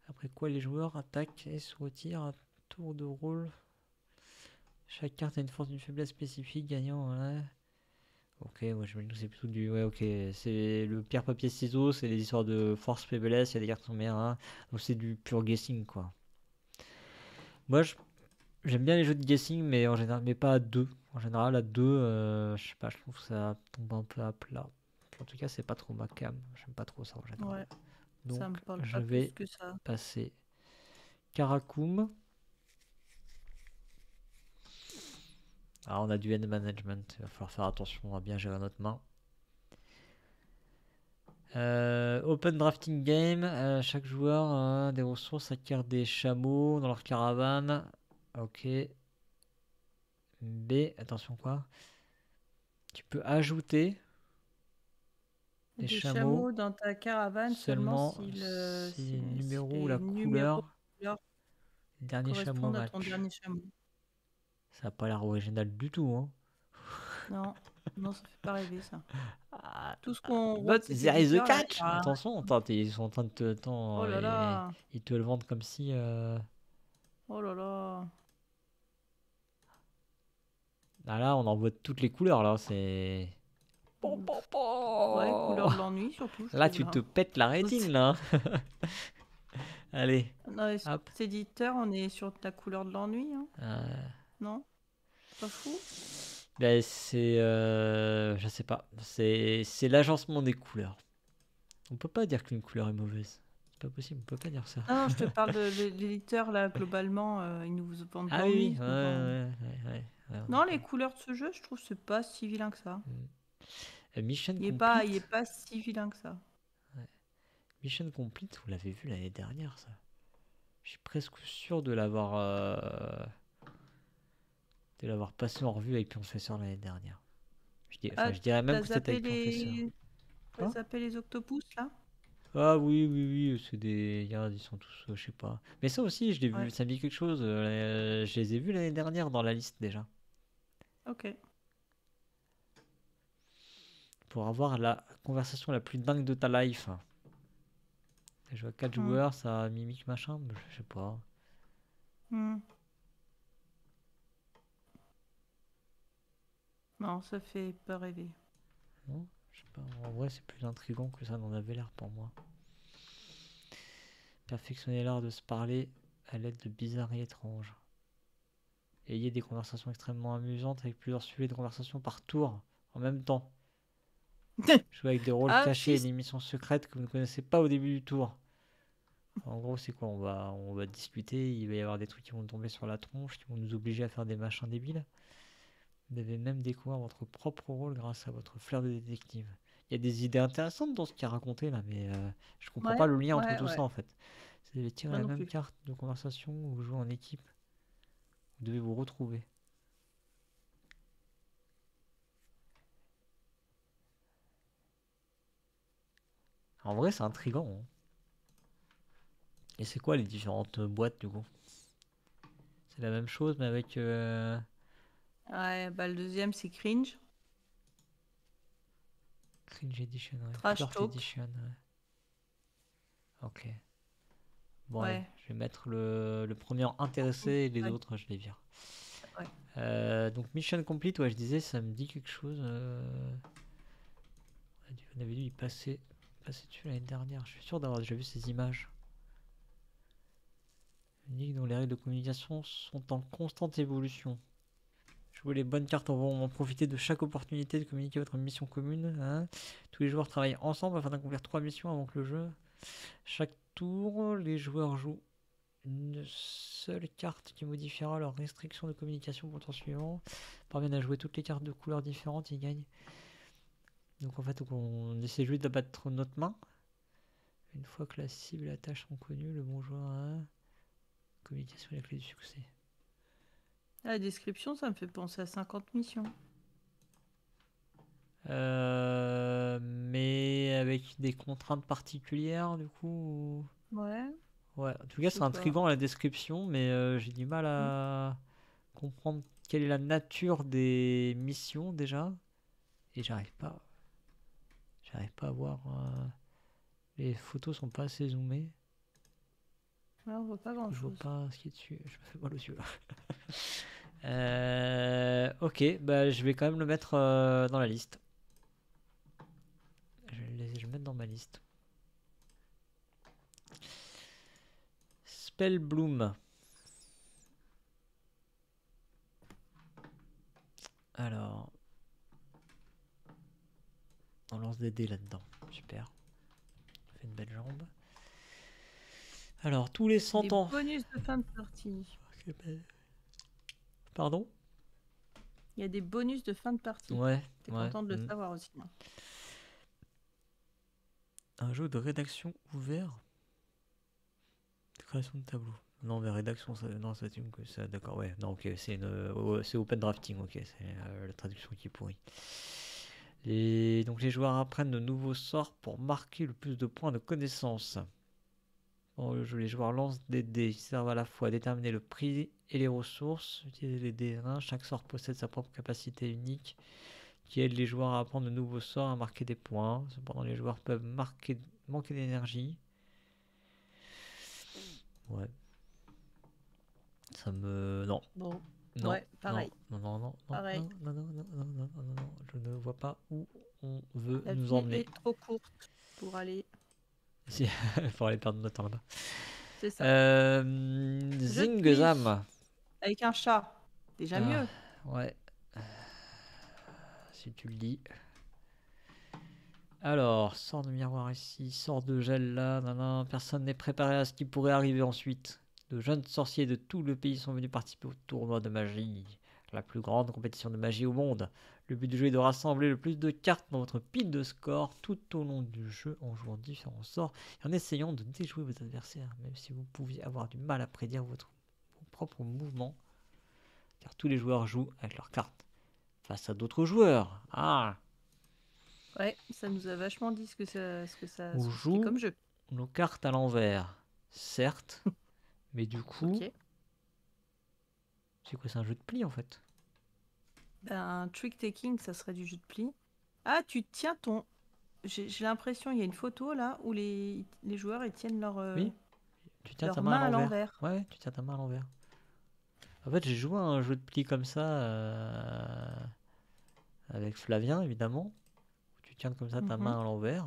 Après quoi, les joueurs attaquent et se retirent à tour de rôle. Chaque carte a une force, une faiblesse spécifique, gagnant. Voilà. Ok, moi je me dis que c'est plutôt du. Ouais, ok, c'est le pierre, papier, ciseaux, c'est les histoires de force, faiblesse, il y a des cartes en mer. Hein. Donc c'est du pur guessing, quoi. Moi je. J'aime bien les jeux de guessing, mais en général, mais pas à deux. En général, à deux, euh, je sais pas, je trouve que ça tombe un peu à plat. En tout cas, c'est pas trop ma cam. J'aime pas trop ça en général. Ouais, donc, ça me parle je pas vais plus que ça. Passer Karakoum. Ah, on a du hand management. Il va falloir faire attention à bien gérer notre main. Euh, open drafting game. Euh, chaque joueur a des ressources, acquiert des chameaux dans leur caravane. Ok. B, attention quoi. Tu peux ajouter des, des chameaux, chameaux dans ta caravane seulement, seulement si le si si numéro si ou la couleur. couleur dernier chameau match. Dernier chameau. Ça n'a pas l'air original du tout. Hein. Non, non, ça ne fait pas rêver ça. Ah, tout ce qu'on. But there is a catch. Ah. Attention, attends, ils sont en train de te. Attends, oh là là. Ils, ils te le vendent comme si. Euh... Oh là là. Ah là, on en voit toutes les couleurs là, c'est. Bon, bon, bon. Ouais, couleur de l'ennui surtout. Là, tu te pètes la rétine là. Allez. Non, c'est éditeur, on est sur ta couleur de l'ennui. Hein. Euh... Non. Pas fou. Ben c'est, euh... je sais pas, c'est, c'est l'agencement des couleurs. On peut pas dire qu'une couleur est mauvaise. Pas possible, on peut pas dire ça. Ah non, je te parle de l'éditeur là, globalement, euh, ils nous vendent pas. Ah oui, oui, ouais, ouais, ouais, ouais, ouais, non, ouais. Les couleurs de ce jeu, je trouve c'est pas si vilain que ça. Euh, Mission il est pas, il est pas si vilain que ça. Ouais. Mission Complete, vous l'avez vu l'année dernière, ça. Je suis presque sûr de l'avoir, euh, de l'avoir passé en revue avec Confesseur l'année dernière. Je, dis, ah, je dirais même que c'était avec Confesseur. T'as zappé les octopus là? Ah oui, oui, oui, c'est des. Regarde, ils sont tous, euh, je sais pas. Mais ça aussi, je l'ai vu, ouais. Ça me dit quelque chose. Euh, je les ai vus l'année dernière dans la liste déjà. Ok. Pour avoir la conversation la plus dingue de ta life. Je vois quatre mmh. joueurs, ça mimique machin, je sais pas. Mmh. Non, ça fait pas rêver. Non. Je sais pas, en vrai c'est plus intriguant que ça n'en avait l'air pour moi. Perfectionnez l'art de se parler à l'aide de bizarreries étranges. Ayez des conversations extrêmement amusantes avec plusieurs sujets de conversation par tour en même temps. Jouez avec des rôles ah, cachés et des missions secrètes que vous ne connaissez pas au début du tour. En gros c'est quoi, on va, on va discuter, il va y avoir des trucs qui vont tomber sur la tronche, qui vont nous obliger à faire des machins débiles. Vous devez même découvrir votre propre rôle grâce à votre flair de détective. Il y a des idées intéressantes dans ce qu'il a raconté là, mais euh, je comprends ouais, pas le lien ouais, entre tout ouais. ça en fait. Vous devez tirer pas la même plus. carte de conversation ou jouer en équipe. Vous devez vous retrouver. En vrai, c'est intriguant. Hein. Et c'est quoi les différentes boîtes du coup? C'est la même chose, mais avec. Euh... Ouais, bah le deuxième c'est Cringe. Cringe Edition, ouais. Trash Flirt Talk. Edition, ouais. Ok. Bon, ouais. allez, je vais mettre le, le premier en intéressé et les ouais. autres, je les vire. Ouais. Euh, donc Mission Complete, ouais, je disais, ça me dit quelque chose. Euh... On avait dû y passer, passer dessus l'année dernière. Je suis sûr d'avoir déjà vu ces images. Unique dont les règles de communication sont en constante évolution. Jouer les bonnes cartes, on va en profiter de chaque opportunité de communiquer votre mission commune. Hein. Tous les joueurs travaillent ensemble afin d'accomplir trois missions avant que le jeu. Chaque tour, les joueurs jouent une seule carte qui modifiera leurs restrictions de communication pour le tour suivant. Ils parviennent à jouer toutes les cartes de couleurs différentes, ils gagnent. Donc en fait, on essaie juste d'abattre notre main. Une fois que la cible et la tâche sont connues, le bon joueur a... Communication est la clé du succès. La description, ça me fait penser à cinquante missions. Euh, mais avec des contraintes particulières, du coup. Ouais. Ouais. En tout cas, c'est intriguant la description, mais euh, j'ai du mal à mmh. comprendre quelle est la nature des missions déjà et j'arrive pas j'arrive pas à voir, euh, les photos sont pas assez zoomées. Ouais, on voit pas grand chose. Je vois pas ce qui est dessus, je me fais mal aux yeux là. Euh, ok, bah je vais quand même le mettre euh, dans la liste. Je vais le laisser, je vais le mettre dans ma liste. Spellbloom. Alors, on lance des dés là-dedans, super. On fait une belle jambe. Alors, tous les cent ans. Bonus de fin de partie. Pardon? Il y a des bonus de fin de partie. Ouais. T'es ouais, content de le mmh. savoir aussi. Hein. Un jeu de rédaction ouvert. De création de tableau. Non, mais rédaction, ça, non, ça assume que ça. D'accord, ouais. Non, ok, c'est euh, open drafting, ok. C'est euh, la traduction qui pourrit. Les, donc, les joueurs apprennent de nouveaux sorts pour marquer le plus de points de connaissance. Dans le jeu, les joueurs lancent des dés qui servent à la fois à déterminer le prix et les ressources. Utiliser les dés un, chaque sort possède sa propre capacité unique qui aide les joueurs à apprendre de nouveaux sorts, à marquer des points. Cependant, les joueurs peuvent marquer, manquer d'énergie. Ouais. Ça me... Non. Bon. Non. Ouais, pareil. Non, non, non, non, non, non, non, non, non, non, non, non, je ne vois pas où on veut la nous emmener. La vie est trop courte pour aller... Si, il faut aller perdre notre temps là-bas. C'est ça. Euh, Zingzam. Avec un chat. Déjà ah, mieux. Ouais. Si tu le dis. Alors, sort de miroir ici, sort de gel là. Nan, nan, personne n'est préparé à ce qui pourrait arriver ensuite. De jeunes sorciers de tout le pays sont venus participer au tournoi de magie. La plus grande compétition de magie au monde. Le but du jeu est de rassembler le plus de cartes dans votre pile de score tout au long du jeu en jouant différents sorts et en essayant de déjouer vos adversaires, même si vous pouviez avoir du mal à prédire votre, vos propres mouvements, car tous les joueurs jouent avec leurs cartes face à d'autres joueurs. Ah ouais, ça nous a vachement dit ce que ça, ce que ça on joue comme jeu. Nos cartes à l'envers, certes, mais du coup... Okay. C'est quoi, c'est un jeu de pli en fait? Ben, trick-taking, ça serait du jeu de pli. Ah, tu tiens ton... J'ai l'impression, il y a une photo là où les, les joueurs ils tiennent leur, euh, oui. tu tiens leur ta main, main à l'envers. Ouais, tu tiens ta main à l'envers. En fait, j'ai joué à un jeu de pli comme ça euh, avec Flavien, évidemment. Où tu tiens comme ça ta mm-hmm. main à l'envers.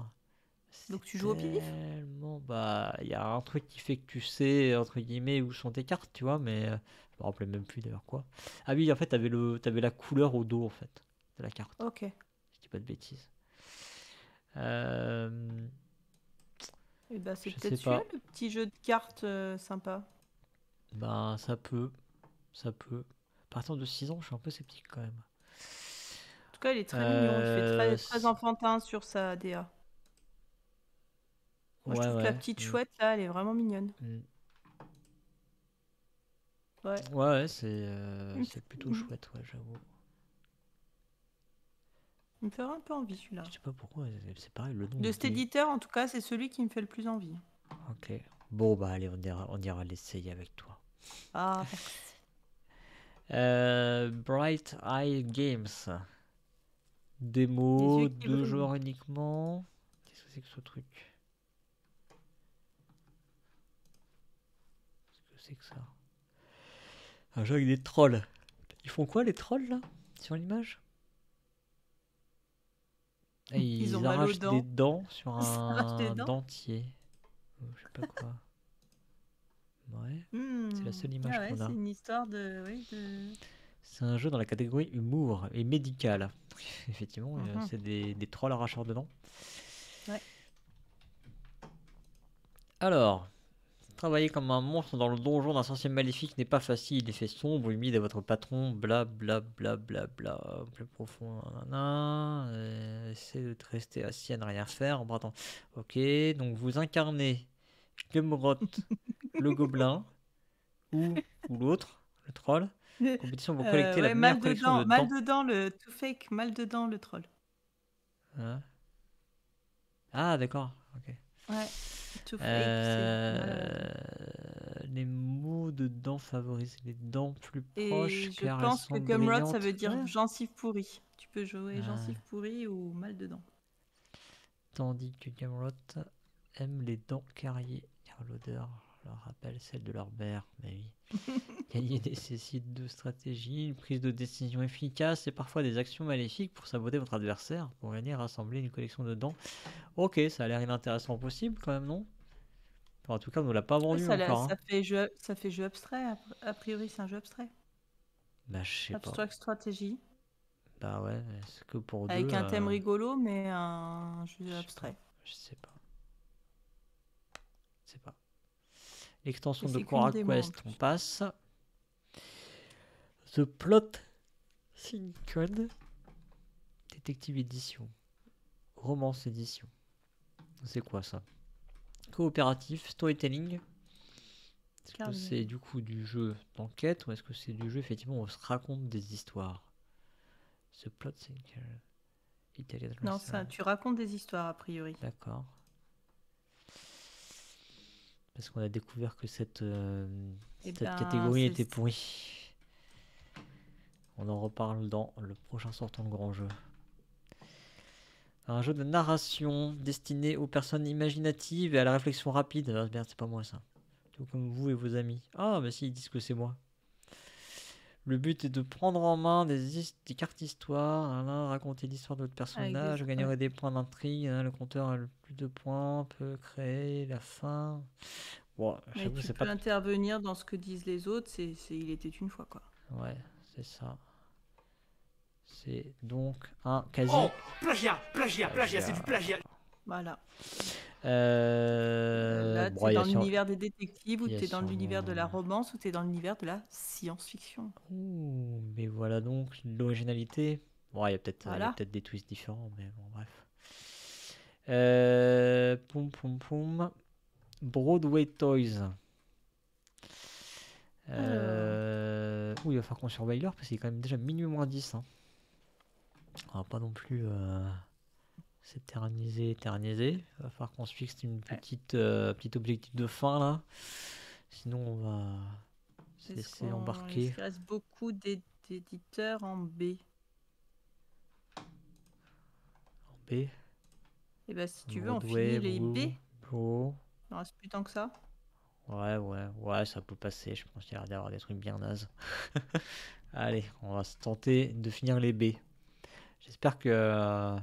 Donc tu joues au pif? Tellement... Bah, il y a un truc qui fait que tu sais, entre guillemets, où sont tes cartes, tu vois, mais... Je me rappelais même plus d'ailleurs quoi. Ah oui, en fait, t'avais le, t'avais la couleur au dos en fait de la carte. Ok. Je dis pas de bêtises. Euh... Et bah c'est peut-être celui-là le petit jeu de cartes euh, sympa. Ben ça peut, ça peut. Partant de six ans, je suis un peu sceptique quand même. En tout cas, il est très euh... mignon. Il fait très, très enfantin sur sa D A. Moi, ouais, je trouve ouais. que la petite chouette là, elle est vraiment mignonne. Mm. Ouais, ouais c'est euh, plutôt chouette, ouais, j'avoue. Il me ferait un peu envie celui-là. Je sais pas pourquoi, c'est pareil. Le nom de cet éditeur, en tout cas, c'est celui qui me fait le plus envie. Ok. Bon, bah allez, on ira, on ira l'essayer avec toi. Ah, merci. euh, Bright Eye Games. Démo, deux joueurs uniquement. Qu'est-ce que c'est que ce truc? Qu'est-ce que c'est que ça? Un jeu avec des trolls. Ils font quoi les trolls là? Sur l'image ils, ils arrachent des dents sur un dents. dentier. Oh, je sais pas quoi. Ouais. Mmh. C'est la seule image ah ouais, qu'on a. C'est une histoire de... Oui, de... C'est un jeu dans la catégorie humour et médical. Effectivement, mmh. c'est des, des trolls arracheurs de dents. Ouais. Alors... Travailler comme un monstre dans le donjon d'un sorcier maléfique n'est pas facile. Il est fait sombre, humide à votre patron, bla bla bla bla bla, plus profond, nanana. Essayez de rester assis à ne rien faire. Bon, attends. Ok, donc vous incarnez Glemrot, le gobelin, ou, ou l'autre, le troll. Compétition pour collecter euh, ouais, la meilleure collection dedans, de mal dents. Dedans le tout fake, mal dedans le troll. Ah, ah d'accord, ok. Ouais. Fake, euh, les mots de dents favorisent les dents plus proches. Et je car pense elles sont que Gumrod ça veut dire gencive pourrie. tu peux jouer ah. gencives pourries ou mal de dents. Tandis que Gamrot aime les dents carriées, car l'odeur leur rappelle celle de leur beurre. Mais oui, Cahier nécessite de stratégie, une prise de décision efficace et parfois des actions maléfiques pour saboter votre adversaire, pour gagner à rassembler une collection de dents. Ok, ça a l'air inintéressant possible quand même, non? Enfin, en tout cas, on ne l'a pas vendu ça, encore. Ça, hein. fait jeu, ça fait jeu abstrait, a priori c'est un jeu abstrait. Bah, je sais pas. Abstract stratégie. Bah ouais, est-ce que pour Avec deux, un thème euh... rigolo, mais un jeu abstrait. Je sais pas. Je sais pas. L'extension de Cora Quest, on passe. The Plot Syncode. Détective édition. Romance édition. C'est quoi ça? Coopératif, storytelling. Est-ce que c'est du coup du jeu d'enquête ou est-ce que c'est du jeu effectivement où on se raconte des histoires? Ce plot, c'est italien. Non, ça, tu racontes des histoires a priori. D'accord. Parce qu'on a découvert que cette, euh, cette ben, catégorie était pourrie. On en reparle dans le prochain sortant de grand jeu. Un jeu de narration destiné aux personnes imaginatives et à la réflexion rapide. Alors, merde, c'est pas moi ça. Tout comme vous et vos amis. Ah, mais si, ils disent que c'est moi. Le but est de prendre en main des, des cartes histoire, hein, raconter l'histoire de votre personnage, gagner des points d'intrigue, hein, le compteur a le plus de points, peut créer la fin. Bon, mais tu peux pas... intervenir dans ce que disent les autres, c'est il était une fois quoi. Ouais, c'est ça. C'est donc un quasi... Oh, plagiat, plagiat, plagiat, c'est du plagiat. Voilà. Euh... Là, bon, t'es dans l'univers sur... des détectives, ou t'es dans sur... l'univers de la romance, ou t'es dans l'univers de la science-fiction. Ouh, mais voilà donc l'originalité. Bon, il y a peut-être voilà. peut-être des twists différents, mais bon, bref. Euh... Poum, poum, poum. Broadway Toys. Euh... Euh... Ouh, il va falloir qu'on surveille l'heure, parce qu'il est quand même déjà minuit moins dix. Hein. On va pas non plus... Euh... s'éterniser, éterniser. Il va falloir qu'on se fixe une petite euh, petit objectif de fin là. Sinon on va se laisser embarquer. Il se passe beaucoup d'éditeurs en B. En B. Et eh ben si tu Broadway, veux, on finit Blue, les B. Blue. Il en reste plus tant que ça. Ouais, ouais, ouais, ça peut passer. Je pense qu'il y a l'air d'avoir des trucs bien nazes. Allez, on va se tenter de finir les B. J'espère que. Euh...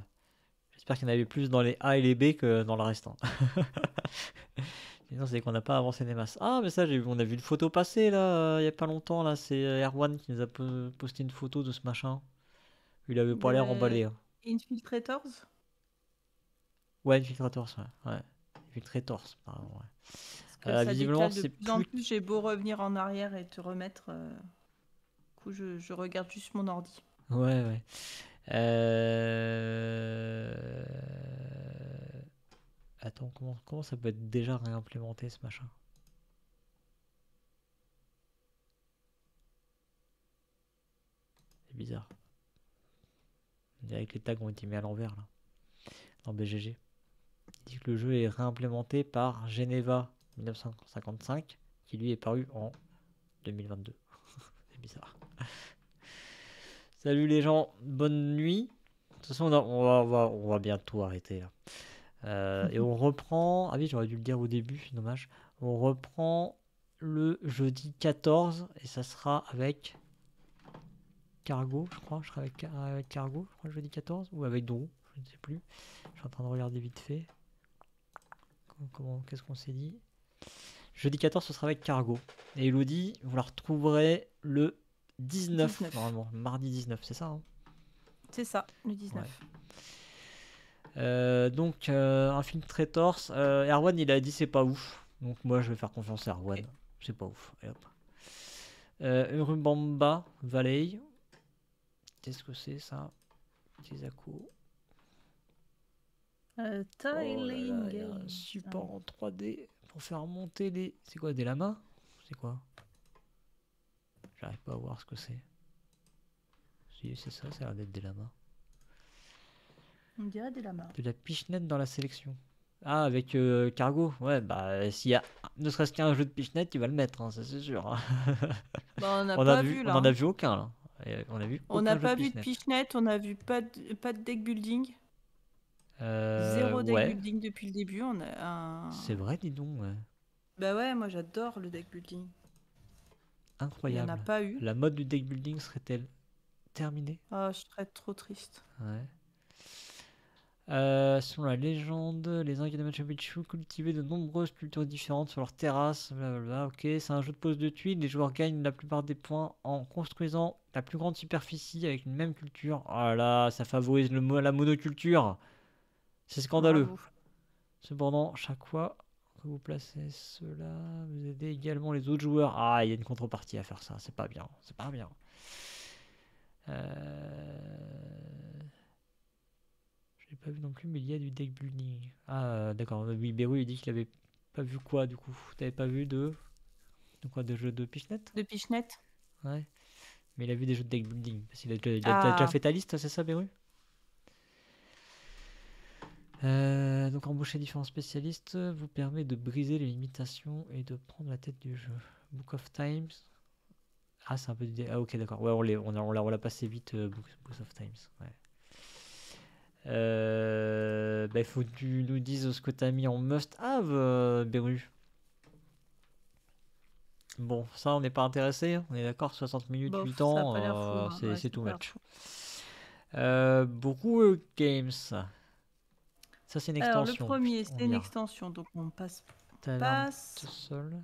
J'espère qu'il y en avait plus dans les A et les B que dans le reste. Sinon, c'est qu'on n'a pas avancé des masses. Ah, mais ça, j'ai vu, on a vu une photo passer, là, il n'y a pas longtemps, là. C'est Erwan qui nous a posté une photo de ce machin. Il avait pas l'air emballé. Hein. Infiltrators? Ouais, Infiltrators, ouais. ouais. Infiltrators, pardon, ouais. Parce que euh, visiblement, c'est plus... En plus, j'ai beau revenir en arrière et te remettre... Euh... Du coup, je, je regarde juste mon ordi. Ouais, ouais. Euh... Attends, comment, comment ça peut être déjà réimplémenté ce machin? C'est bizarre. On dirait que les tags ont été mis à l'envers là. Dans B G G. Il dit que le jeu est réimplémenté par Geneva mille neuf cent cinquante-cinq, qui lui est paru en deux mille vingt-deux. C'est bizarre. Salut les gens, bonne nuit. De toute façon, on, a, on, va, on, va, on va bientôt arrêter là. Euh, et on reprend. Ah oui, j'aurais dû le dire au début, dommage. On reprend le jeudi quatorze et ça sera avec Cargo, je crois. Je serai avec, avec Cargo, je crois, le jeudi quatorze ou avec Drew, je ne sais plus. Je suis en train de regarder vite fait. Comment, qu'est-ce qu'on s'est dit? Jeudi quatorze, ce sera avec Cargo. Et Elodie, vous la retrouverez le dix-neuf, dix-neuf normalement, mardi dix-neuf, c'est ça hein? C'est ça, le dix-neuf. Ouais. Euh, donc, euh, un film très torse. Euh, Erwan, il a dit c'est pas ouf. Donc, moi, je vais faire confiance à Erwan. Okay. C'est pas ouf. Allez, hop. Euh, Urubamba Valley. Qu'est-ce que c'est ça? Kizako. Euh, Tiling. Oh un support en trois D pour faire monter les. C'est quoi, des lamas? C'est quoi? J'arrive pas à voir ce que c'est. Si, c'est ça, ça a l'air d'être des lamas. On dirait des lamas. De la pichenette dans la sélection. Ah, avec euh, Cargo. Ouais, bah, s'il y a ne serait-ce qu'un jeu de pichenette, tu vas le mettre, hein, ça c'est sûr. Hein. Bah, on a on pas a vu, vu là. On en a vu aucun, là. On a vu. On n'a pas vu de pichenette, on n'a vu pas de, pas de deck building. Euh, Zéro deck ouais. building depuis le début. On a un... C'est vrai, dis donc. Ouais. Bah ouais, moi j'adore le deck building. Incroyable. On n'a pas eu. La mode du deck building serait-elle terminée? Ah, oh, je serais trop triste. Ouais. Euh, selon la légende, les Incas de Machu Picchu cultivaient de nombreuses cultures différentes sur leur terrasse. Blablabla. Ok, c'est un jeu de pose de tuiles. Les joueurs gagnent la plupart des points en construisant la plus grande superficie avec une même culture. Oh là là, ça favorise le, la monoculture. C'est scandaleux. Bravo. Cependant, chaque fois que vous placez cela, vous aidez également les autres joueurs. Ah, il y a une contrepartie à faire ça. C'est pas bien. C'est pas bien. Euh... J'ai pas vu non plus, mais il y a du deck building. Ah, d'accord. Oui, Béru, il dit qu'il avait pas vu quoi, du coup. T'avais pas vu de... De quoi? De jeux de pichenette? De pichenette. Ouais. Mais il a vu des jeux de deck building. Parce qu'il a, ah. a déjà fait ta liste, c'est ça, Béru? euh, Donc, embaucher différents spécialistes vous permet de briser les limitations et de prendre la tête du jeu. Book of Times. Ah, c'est un peu... Ah, ok, d'accord. Ouais, on l'a on on on passé vite, euh, Book, Book of Times. Ouais. Euh, bah, il faut que tu nous dises ce que t'as mis en must have, euh, Béru. Bon, ça on n'est pas intéressé, on est d'accord, soixante minutes, bon, huit ans, euh, c'est ouais, tout match. Euh, beaucoup euh, games. Ça c'est une extension. Alors, le premier c'est une extension, donc on passe. On passe. Tout seul.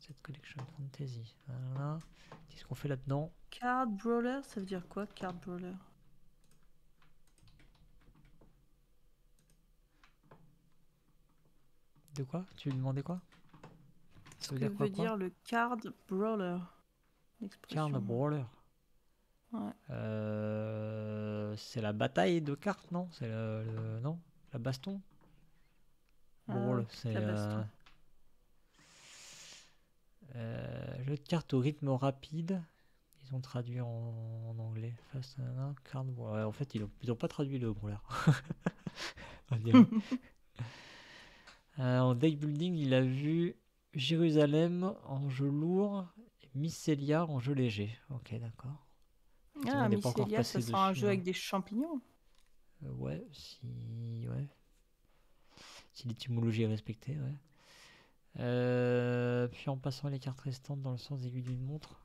Cette collection fantasy. Voilà. Qu'est-ce qu'on fait là-dedans? Card brawler, ça veut dire quoi, card brawler? De quoi? Tu lui demandais quoi? Ce que veut dire, quoi, veut quoi dire le card brawler. Card brawler. Ouais. Euh, c'est la bataille de cartes, non? C'est le, le non? La baston. Ah, brawl, c'est euh, euh, jeu de cartes au rythme rapide. Ils ont traduit en, en anglais. Fast, non, card brawler. En fait, ils ont, ils ont pas traduit le brawler. On dirait. Euh, en deck building, il a vu Jérusalem en jeu lourd et Mycélia en jeu léger. Ok, d'accord. Ah, Mycélia, ça sera un jeu avec des champignons. Euh, ouais, si... Ouais. Si l'étymologie est respectée, ouais. Euh, puis en passant les cartes restantes dans le sens aigu d'une montre.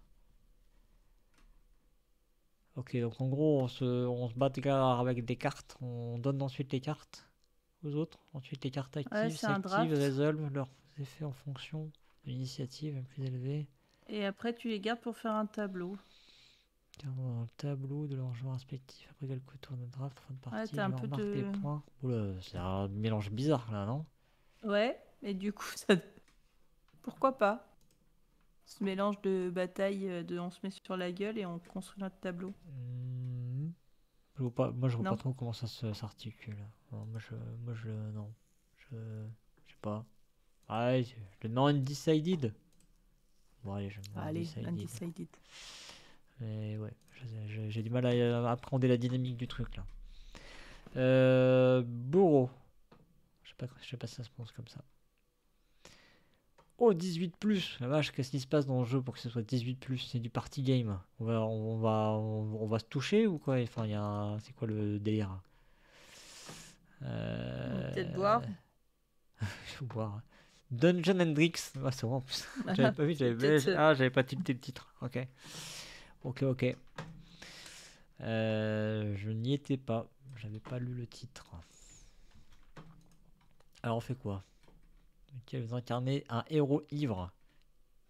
Ok, donc en gros, on se, on se bat avec des cartes, on donne ensuite les cartes aux autres. Ensuite, les cartes actives ouais, s'activent, résolvent leurs effets en fonction de l'initiative plus élevée. Et après, tu les gardes pour faire un tableau. Dans le tableau de leurs joueurs respectifs, après quelques tours de draft, fin de partie, ouais, un peu de... des points. C'est un mélange bizarre, là, non? Ouais, mais du coup, ça... pourquoi pas? Ce mélange de bataille, de on se met sur la gueule et on construit notre tableau. Mmh. Je vois pas... Moi, je vois non. pas trop comment ça s'articule. Moi je, moi je, non, je, je sais pas. Ouais, je le mets en undecided. Bon allez, je mets allez, undecided. undecided. Mais ouais, j'ai du mal à appréhender la dynamique du truc là. Euh, Bourreau. Je sais pas, je sais pas si ça se prononce comme ça. Oh, dix-huit plus, la vache, qu'est-ce qui se passe dans le jeu pour que ce soit dix-huit plus? C'est du party game. On va, on va, on, on va se toucher ou quoi? Enfin, il y a, c'est quoi le délire? Euh... Peut-être boire. Il faut boire. Dungeon and Drix. Ah, c'est bon. J'avais pas vu. J'avais ah, j'avais pas tilté le titre. Ok. Ok, ok. Euh, je n'y étais pas. J'avais pas lu le titre. Alors on fait quoi? Okay, vous incarnez un héros ivre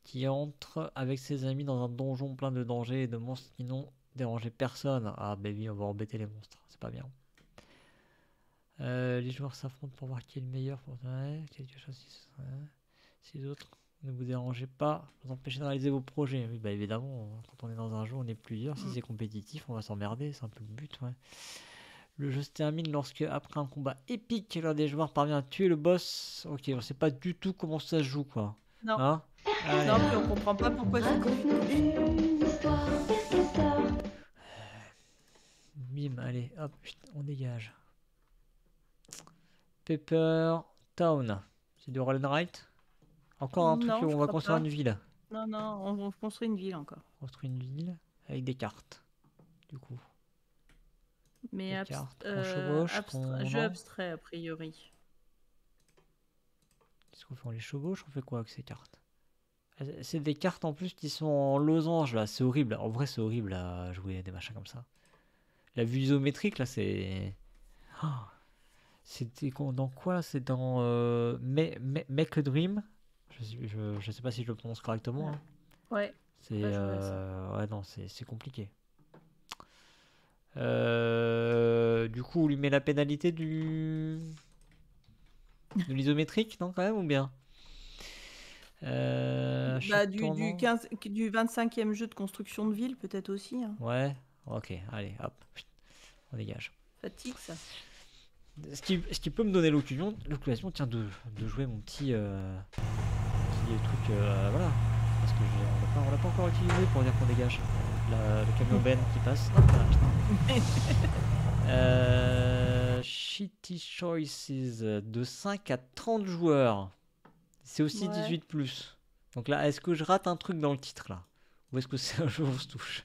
qui entre avec ses amis dans un donjon plein de dangers et de monstres qui n'ont dérangé personne. Ah baby, on va embêter les monstres. C'est pas bien. Euh, les joueurs s'affrontent pour voir qui est le meilleur pour ouais, quelque chose ouais. Si les autres ne vous dérangez pas, vous empêchez de réaliser vos projets. Oui, bah évidemment, quand on est dans un jeu, on est plusieurs. Si c'est compétitif, on va s'emmerder, c'est un peu le but. Ouais. Le jeu se termine lorsque, après un combat épique, l'un des joueurs parvient à tuer le boss. Ok, on sait pas du tout comment ça se joue, quoi. Non. Hein ah, non, mais on comprend pas pourquoi c'est compliqué. Bim, allez, hop, on dégage. Paper Town, c'est de Roll and Write. Encore un truc où on va construire une ville. Non, non, on, on construit une ville encore. On construit une ville avec des cartes, du coup. Mais abstra euh, chevauche, abstra jeu abstrait, a priori. Qu'est-ce qu'on fait? On les chevauche? On fait quoi avec ces cartes? C'est des cartes en plus qui sont en losange, là. C'est horrible. En vrai, c'est horrible à jouer à des machins comme ça. La vue isométrique, là, c'est... Oh. C'était dans quoi? C'est dans euh, Make a Dream. Je sais, je, je sais pas si je le prononce correctement. Hein. Ouais. C'est euh, ouais, non, c'est compliqué. Euh, du coup, on lui met la pénalité du de l'isométrique, non, quand même, ou bien euh, bah, du, du, quinze, du vingt-cinquième jeu de construction de ville, peut-être aussi. Hein. Ouais. Ok. Allez, hop, on dégage. Fatigue, ça. Ce qui, ce qui peut me donner l'occasion, tiens, de, de jouer mon petit, euh, petit truc, euh, voilà, parce que je, on l'a pas, pas encore utilisé pour dire qu'on dégage. La, le camion Ben qui passe. euh, Shitty Choices de cinq à trente joueurs. C'est aussi ouais. dix-huit plus. Donc là, est-ce que je rate un truc dans le titre là? Ou est-ce que c'est un jeu où on se touche?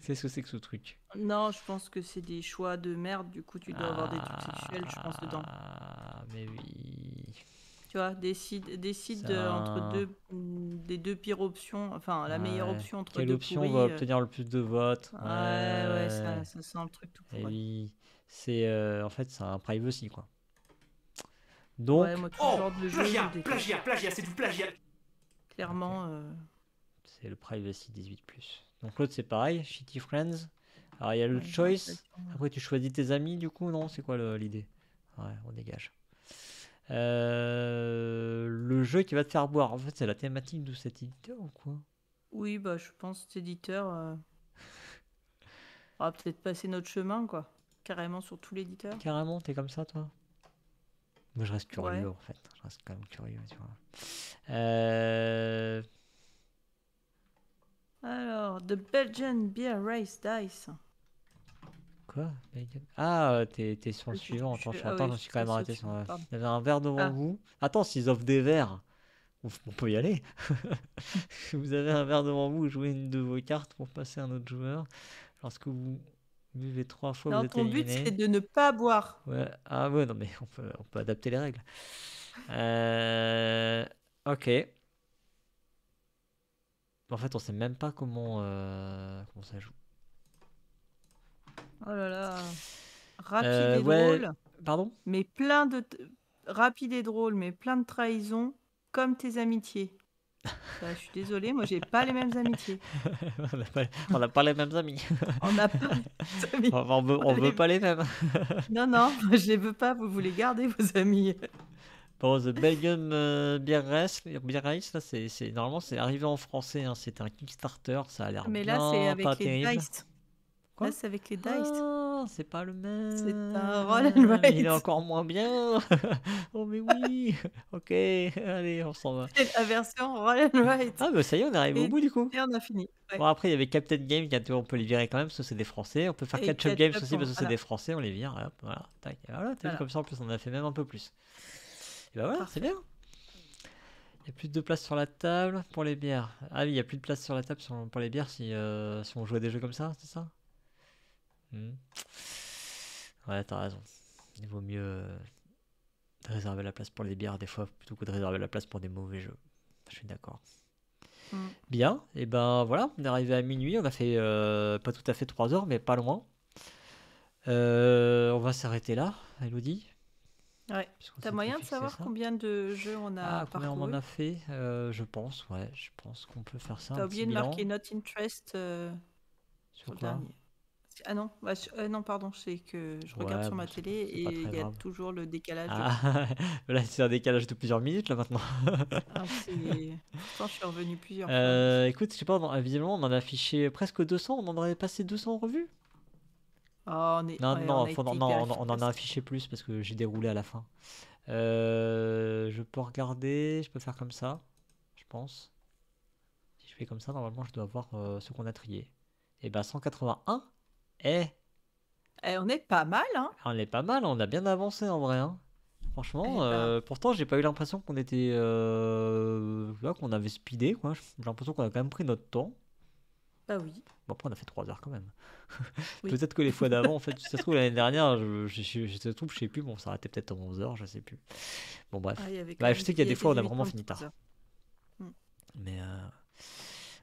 C'est ce que c'est que ce truc. Non, je pense que c'est des choix de merde. Du coup, tu dois ah, avoir des trucs sexuels, je pense, dedans. Ah, mais oui. Tu vois, décide, décide ça... entre deux, des deux pires options. Enfin, la ouais. meilleure option entre Quelle deux option pourries, va obtenir le plus de votes? Ouais, ouais, ouais ça, ça sent le truc tout pourri. C'est euh, en fait, c'est un privacy, quoi. Donc... Ouais, moi, oh, de plagiat, jeu, plagiat, plagiat, c'est du plagiat. Clairement... Okay. Euh... C'est le Privacy dix-huit plus. Donc l'autre c'est pareil, Shitty Friends. Alors il y a le Choice. Après tu choisis tes amis du coup, non? C'est quoi l'idée? Ouais, on dégage. Euh, le jeu qui va te faire boire. En fait c'est la thématique de cet éditeur ou quoi? Oui, bah je pense cet éditeur... Euh... On va peut-être passer notre chemin quoi. Carrément sur tout l'éditeur. Carrément, t'es comme ça toi? Moi je reste curieux ouais. en fait. Je reste quand même curieux, tu vois. Euh... Alors, The Belgian Beer Race Dice. Quoi? Ah, t'es sur le suivant. Attends, je suis, ah attends, oui, je suis quand même arrêté. Sur... Il y avait un verre devant ah. vous. Attends, s'ils offrent des verres, on peut y aller. Vous avez un verre devant vous, jouez une de vos cartes pour passer à un autre joueur. Lorsque vous buvez trois fois, non, vous êtes éliminé. Ton but, c'est de ne pas boire. Ouais. Ah ouais, non, mais on peut, on peut adapter les règles. Euh... Ok. En fait, on sait même pas comment, euh, comment ça joue. Oh là là. Rapide euh, et ouais. drôle. Pardon? Mais plein de... Rapide et drôle, mais plein de trahisons, comme tes amitiés. Bah, je suis désolée, moi, j'ai pas les mêmes amitiés. On n'a pas, pas les mêmes amis. On n'a pas les amis. On, on veut, on on veut les... pas les mêmes. Non, non, je les veux pas. Vous voulez garder vos amis. Bon, The Belgium euh, Beer Race, Beer Race, là, c'est normalement c'est arrivé en français, hein, c'est un Kickstarter, ça a l'air bien, là, c'est avec, avec les dice. Là, c'est avec les dice. Ah, c'est pas le même. C'est un roll and write. Il est encore moins bien. Oh mais oui. Ok, allez, on s'en va. C'est la version roll and write. Ah bah ça y est, on arrive et, au bout du coup. Et on a fini. Ouais. Bon après il y avait Captain Game, on peut les virer quand même, parce que c'est des Français. On peut faire Catch Up Games aussi parce que c'est des Français, on les vire. Hop, voilà, tac, voilà, t'as vu comme ça en plus on a fait même un peu plus. Et bah voilà, c'est bien. Il y a plus de place sur la table pour les bières. Ah oui, il y a plus de place sur la table sur, pour les bières si, euh, si on joue à des jeux comme ça, c'est ça hmm. Ouais, t'as raison. Il vaut mieux euh, réserver la place pour les bières des fois plutôt que de réserver la place pour des mauvais jeux. Je suis d'accord. Mm. Bien, et ben voilà, on est arrivé à minuit. On a fait euh, pas tout à fait trois heures, mais pas loin. Euh, on va s'arrêter là, Elodie. Ouais. T'as moyen de savoir combien de jeux on a ah, combien on en a fait euh, je pense, ouais, je pense qu'on peut faire ça. T'as oublié de marquer Not Interest euh, sur le dernier. Ah non, bah, euh, non, pardon, c'est que je ouais, regarde sur bon, ma télé et il y a grave. toujours le décalage. Ah, de... Là, c'est un décalage de plusieurs minutes là maintenant. Ah, pourtant, je suis revenu plusieurs euh, fois. Écoute, je sais pas, on... visiblement, on en a affiché presque deux cents, on en aurait passé deux cents en revue. Oh, on est... Non, ouais, non, on, non, non on, on en a affiché plus parce que j'ai déroulé à la fin. Euh, je peux regarder, je peux faire comme ça, je pense. Si je fais comme ça, normalement, je dois avoir euh, ce qu'on a trié. Et ben cent quatre-vingt-un. Eh, eh on est pas mal, hein. On est pas mal, on a bien avancé en vrai. Hein. Franchement, euh, pourtant j'ai pas eu l'impression qu'on était euh, là qu'on avait speedé quoi. J'ai l'impression qu'on a quand même pris notre temps. Bah oui. Bon, après on a fait trois heures quand même. Oui. Peut-être que les fois d'avant, en fait, si ça se trouve l'année dernière, je, je, je, je, je, je sais plus, bon, on s'arrêtait peut-être à onze heures, je sais plus. Bon bref. Ah, bah, je sais qu'il y a des fois on a vraiment fini tard. Hmm. Mais euh,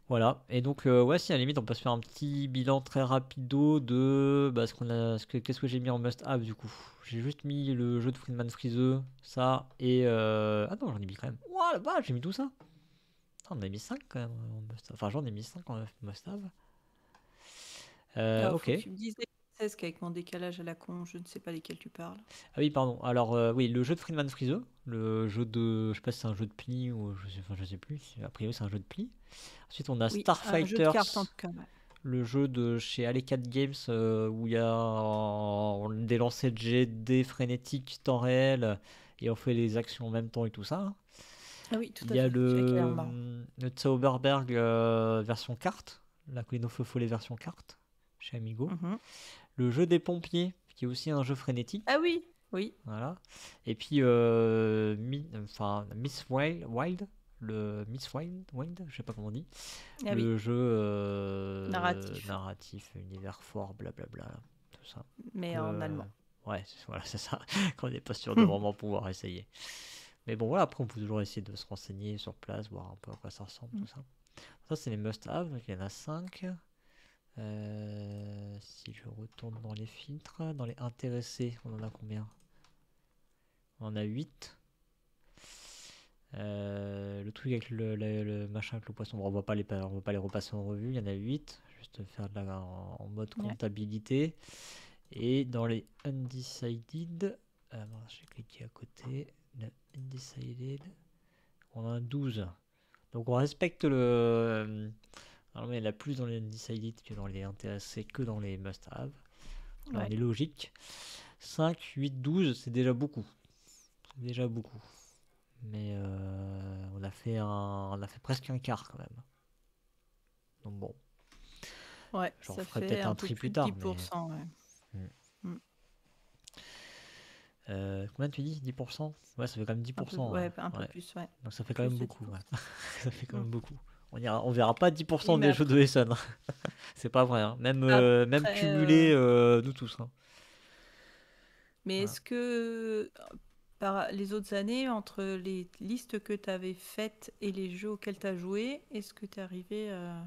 voilà. Et donc euh, ouais, si à la limite on peut se faire un petit bilan très rapido de bah, ce qu'on a, ce que, qu'est-ce que j'ai mis en must-have du coup. J'ai juste mis le jeu de Friedman Freeze, ça et euh... ah non j'en ai mis quand même. Ouah la vache, j'ai mis tout ça. On a mis cinq quand même en must-have. Enfin, j'en ai mis cinq en must-have. Euh, ok. Tu me disais seize qu'avec mon décalage à la con, je ne sais pas lesquels tu parles. Ah oui, pardon. Alors, euh, oui, le jeu de Friedman Freeze, le jeu de. Je sais pas si c'est un jeu de pli ou. Je sais, enfin, je sais plus. A priori, c'est un jeu de pli. Ensuite, on a oui, Starfighters. Ouais. Le jeu de chez Alec quatre Games euh, où il y a euh, des lancers de G D frénétiques, temps réel, et on fait les actions en même temps et tout ça. Ah oui, tout à fait. Il y a le, le Zauberberg euh, version carte, la Colline au Feu Follet version carte, chez Amigo. Mm-hmm. Le jeu des pompiers, qui est aussi un jeu frénétique. Ah oui, oui. Voilà. Et puis, euh, mi, enfin, Miss Wild, Wild, le Miss Wild, Wild, je sais pas comment on dit. Ah le oui. jeu euh, narratif. narratif, univers fort, blablabla, tout ça. Mais le, en allemand. Ouais, voilà, c'est ça. Quand on n'est pas sûr de vraiment pouvoir essayer. Mais bon, voilà, après, on peut toujours essayer de se renseigner sur place, voir un peu à quoi ça ressemble, mmh. tout ça. Ça, c'est les must-have, donc il y en a cinq. Euh, si je retourne dans les filtres, dans les intéressés, on en a combien? On en a huit. Euh, le truc avec le, le, le machin, avec le poisson, on ne va pas les repasser en revue, il y en a huit. Juste faire de la, en, en mode comptabilité. Ouais. Et dans les undecided, euh, bon, j'ai cliqué à côté. Undecided. On a douze. Donc on respecte le... Alors il y en a plus dans les undecided que dans les intéressés, que dans les must-have. Ouais. On est logique. cinq, huit, douze, c'est déjà beaucoup. C'est déjà beaucoup. Mais euh, on a fait un... on a fait presque un quart quand même. Donc bon. Ouais, j'en ferai peut-être un tri plus tard. dix pour cent, mais... ouais. Mmh. Mmh. Euh, combien tu dis dix pour cent? Ouais, ça fait quand même dix pour cent. Un peu, ouais, un peu ouais. plus, ouais. Donc ça fait quand même beaucoup. Ouais. Ça fait quand même beaucoup. On ira, on verra pas dix pour cent des jeux de Essen. C'est pas vrai. Hein. Même, ah, euh, même cumulé, euh... Euh, nous tous. Hein. Mais voilà. Est-ce que par les autres années, entre les listes que tu avais faites et les jeux auxquels tu as joué, est-ce que tu es arrivé à...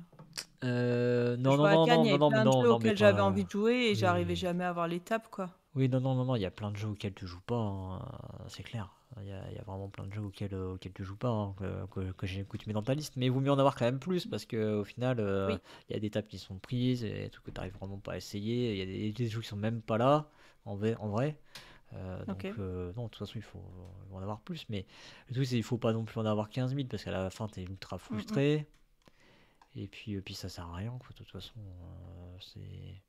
euh, non, non, non, Cannes, non, non, non, non, non, non, non, non, non, j'avais pas... envie de jouer et j'arrivais jamais à avoir l'étape, quoi. Oui, non, non, non, non, il y a plein de jeux auxquels tu joues pas, hein, c'est clair. Il y, a, il y a vraiment plein de jeux auxquels, auxquels tu joues pas, hein, que, que, que, que tu mets dans ta liste. Mais il vaut mieux en avoir quand même plus, parce qu'au final, euh, oui. il y a des tables qui sont prises, et des trucs que tu n'arrives vraiment pas à essayer, il y a des, des jeux qui sont même pas là, en vrai. En vrai. Euh, okay. Donc, euh, non, de toute façon, il faut, il faut en avoir plus. Mais le truc, c'est qu'il faut pas non plus en avoir quinze mille, parce qu'à la fin, tu es ultra frustré. Mm-hmm. Et puis, et puis, ça sert à rien, quoi. De toute façon, euh, c'est...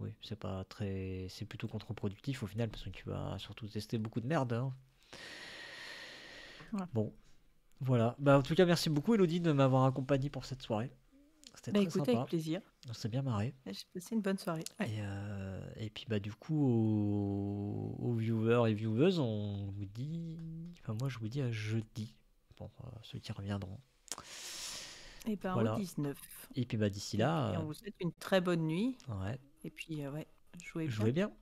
Oui, c'est pas très, c'est plutôt contre-productif au final parce que tu vas surtout tester beaucoup de merde. Hein. Ouais. Bon, voilà. Bah, en tout cas, merci beaucoup Elodie de m'avoir accompagné pour cette soirée. C'était bah, très écoute, sympa. Avec plaisir. On s'est bien marré. J'ai passé une bonne soirée. Ouais. Et, euh, et puis bah du coup aux... aux viewers et vieweuses, on vous dit, enfin moi je vous dis à jeudi pour euh, ceux qui reviendront. Et ben voilà. Au dix-neuf. Et puis bah d'ici là. Et on vous souhaite une très bonne nuit. Ouais. Et puis, euh, ouais, jouez bien. Jouez bien.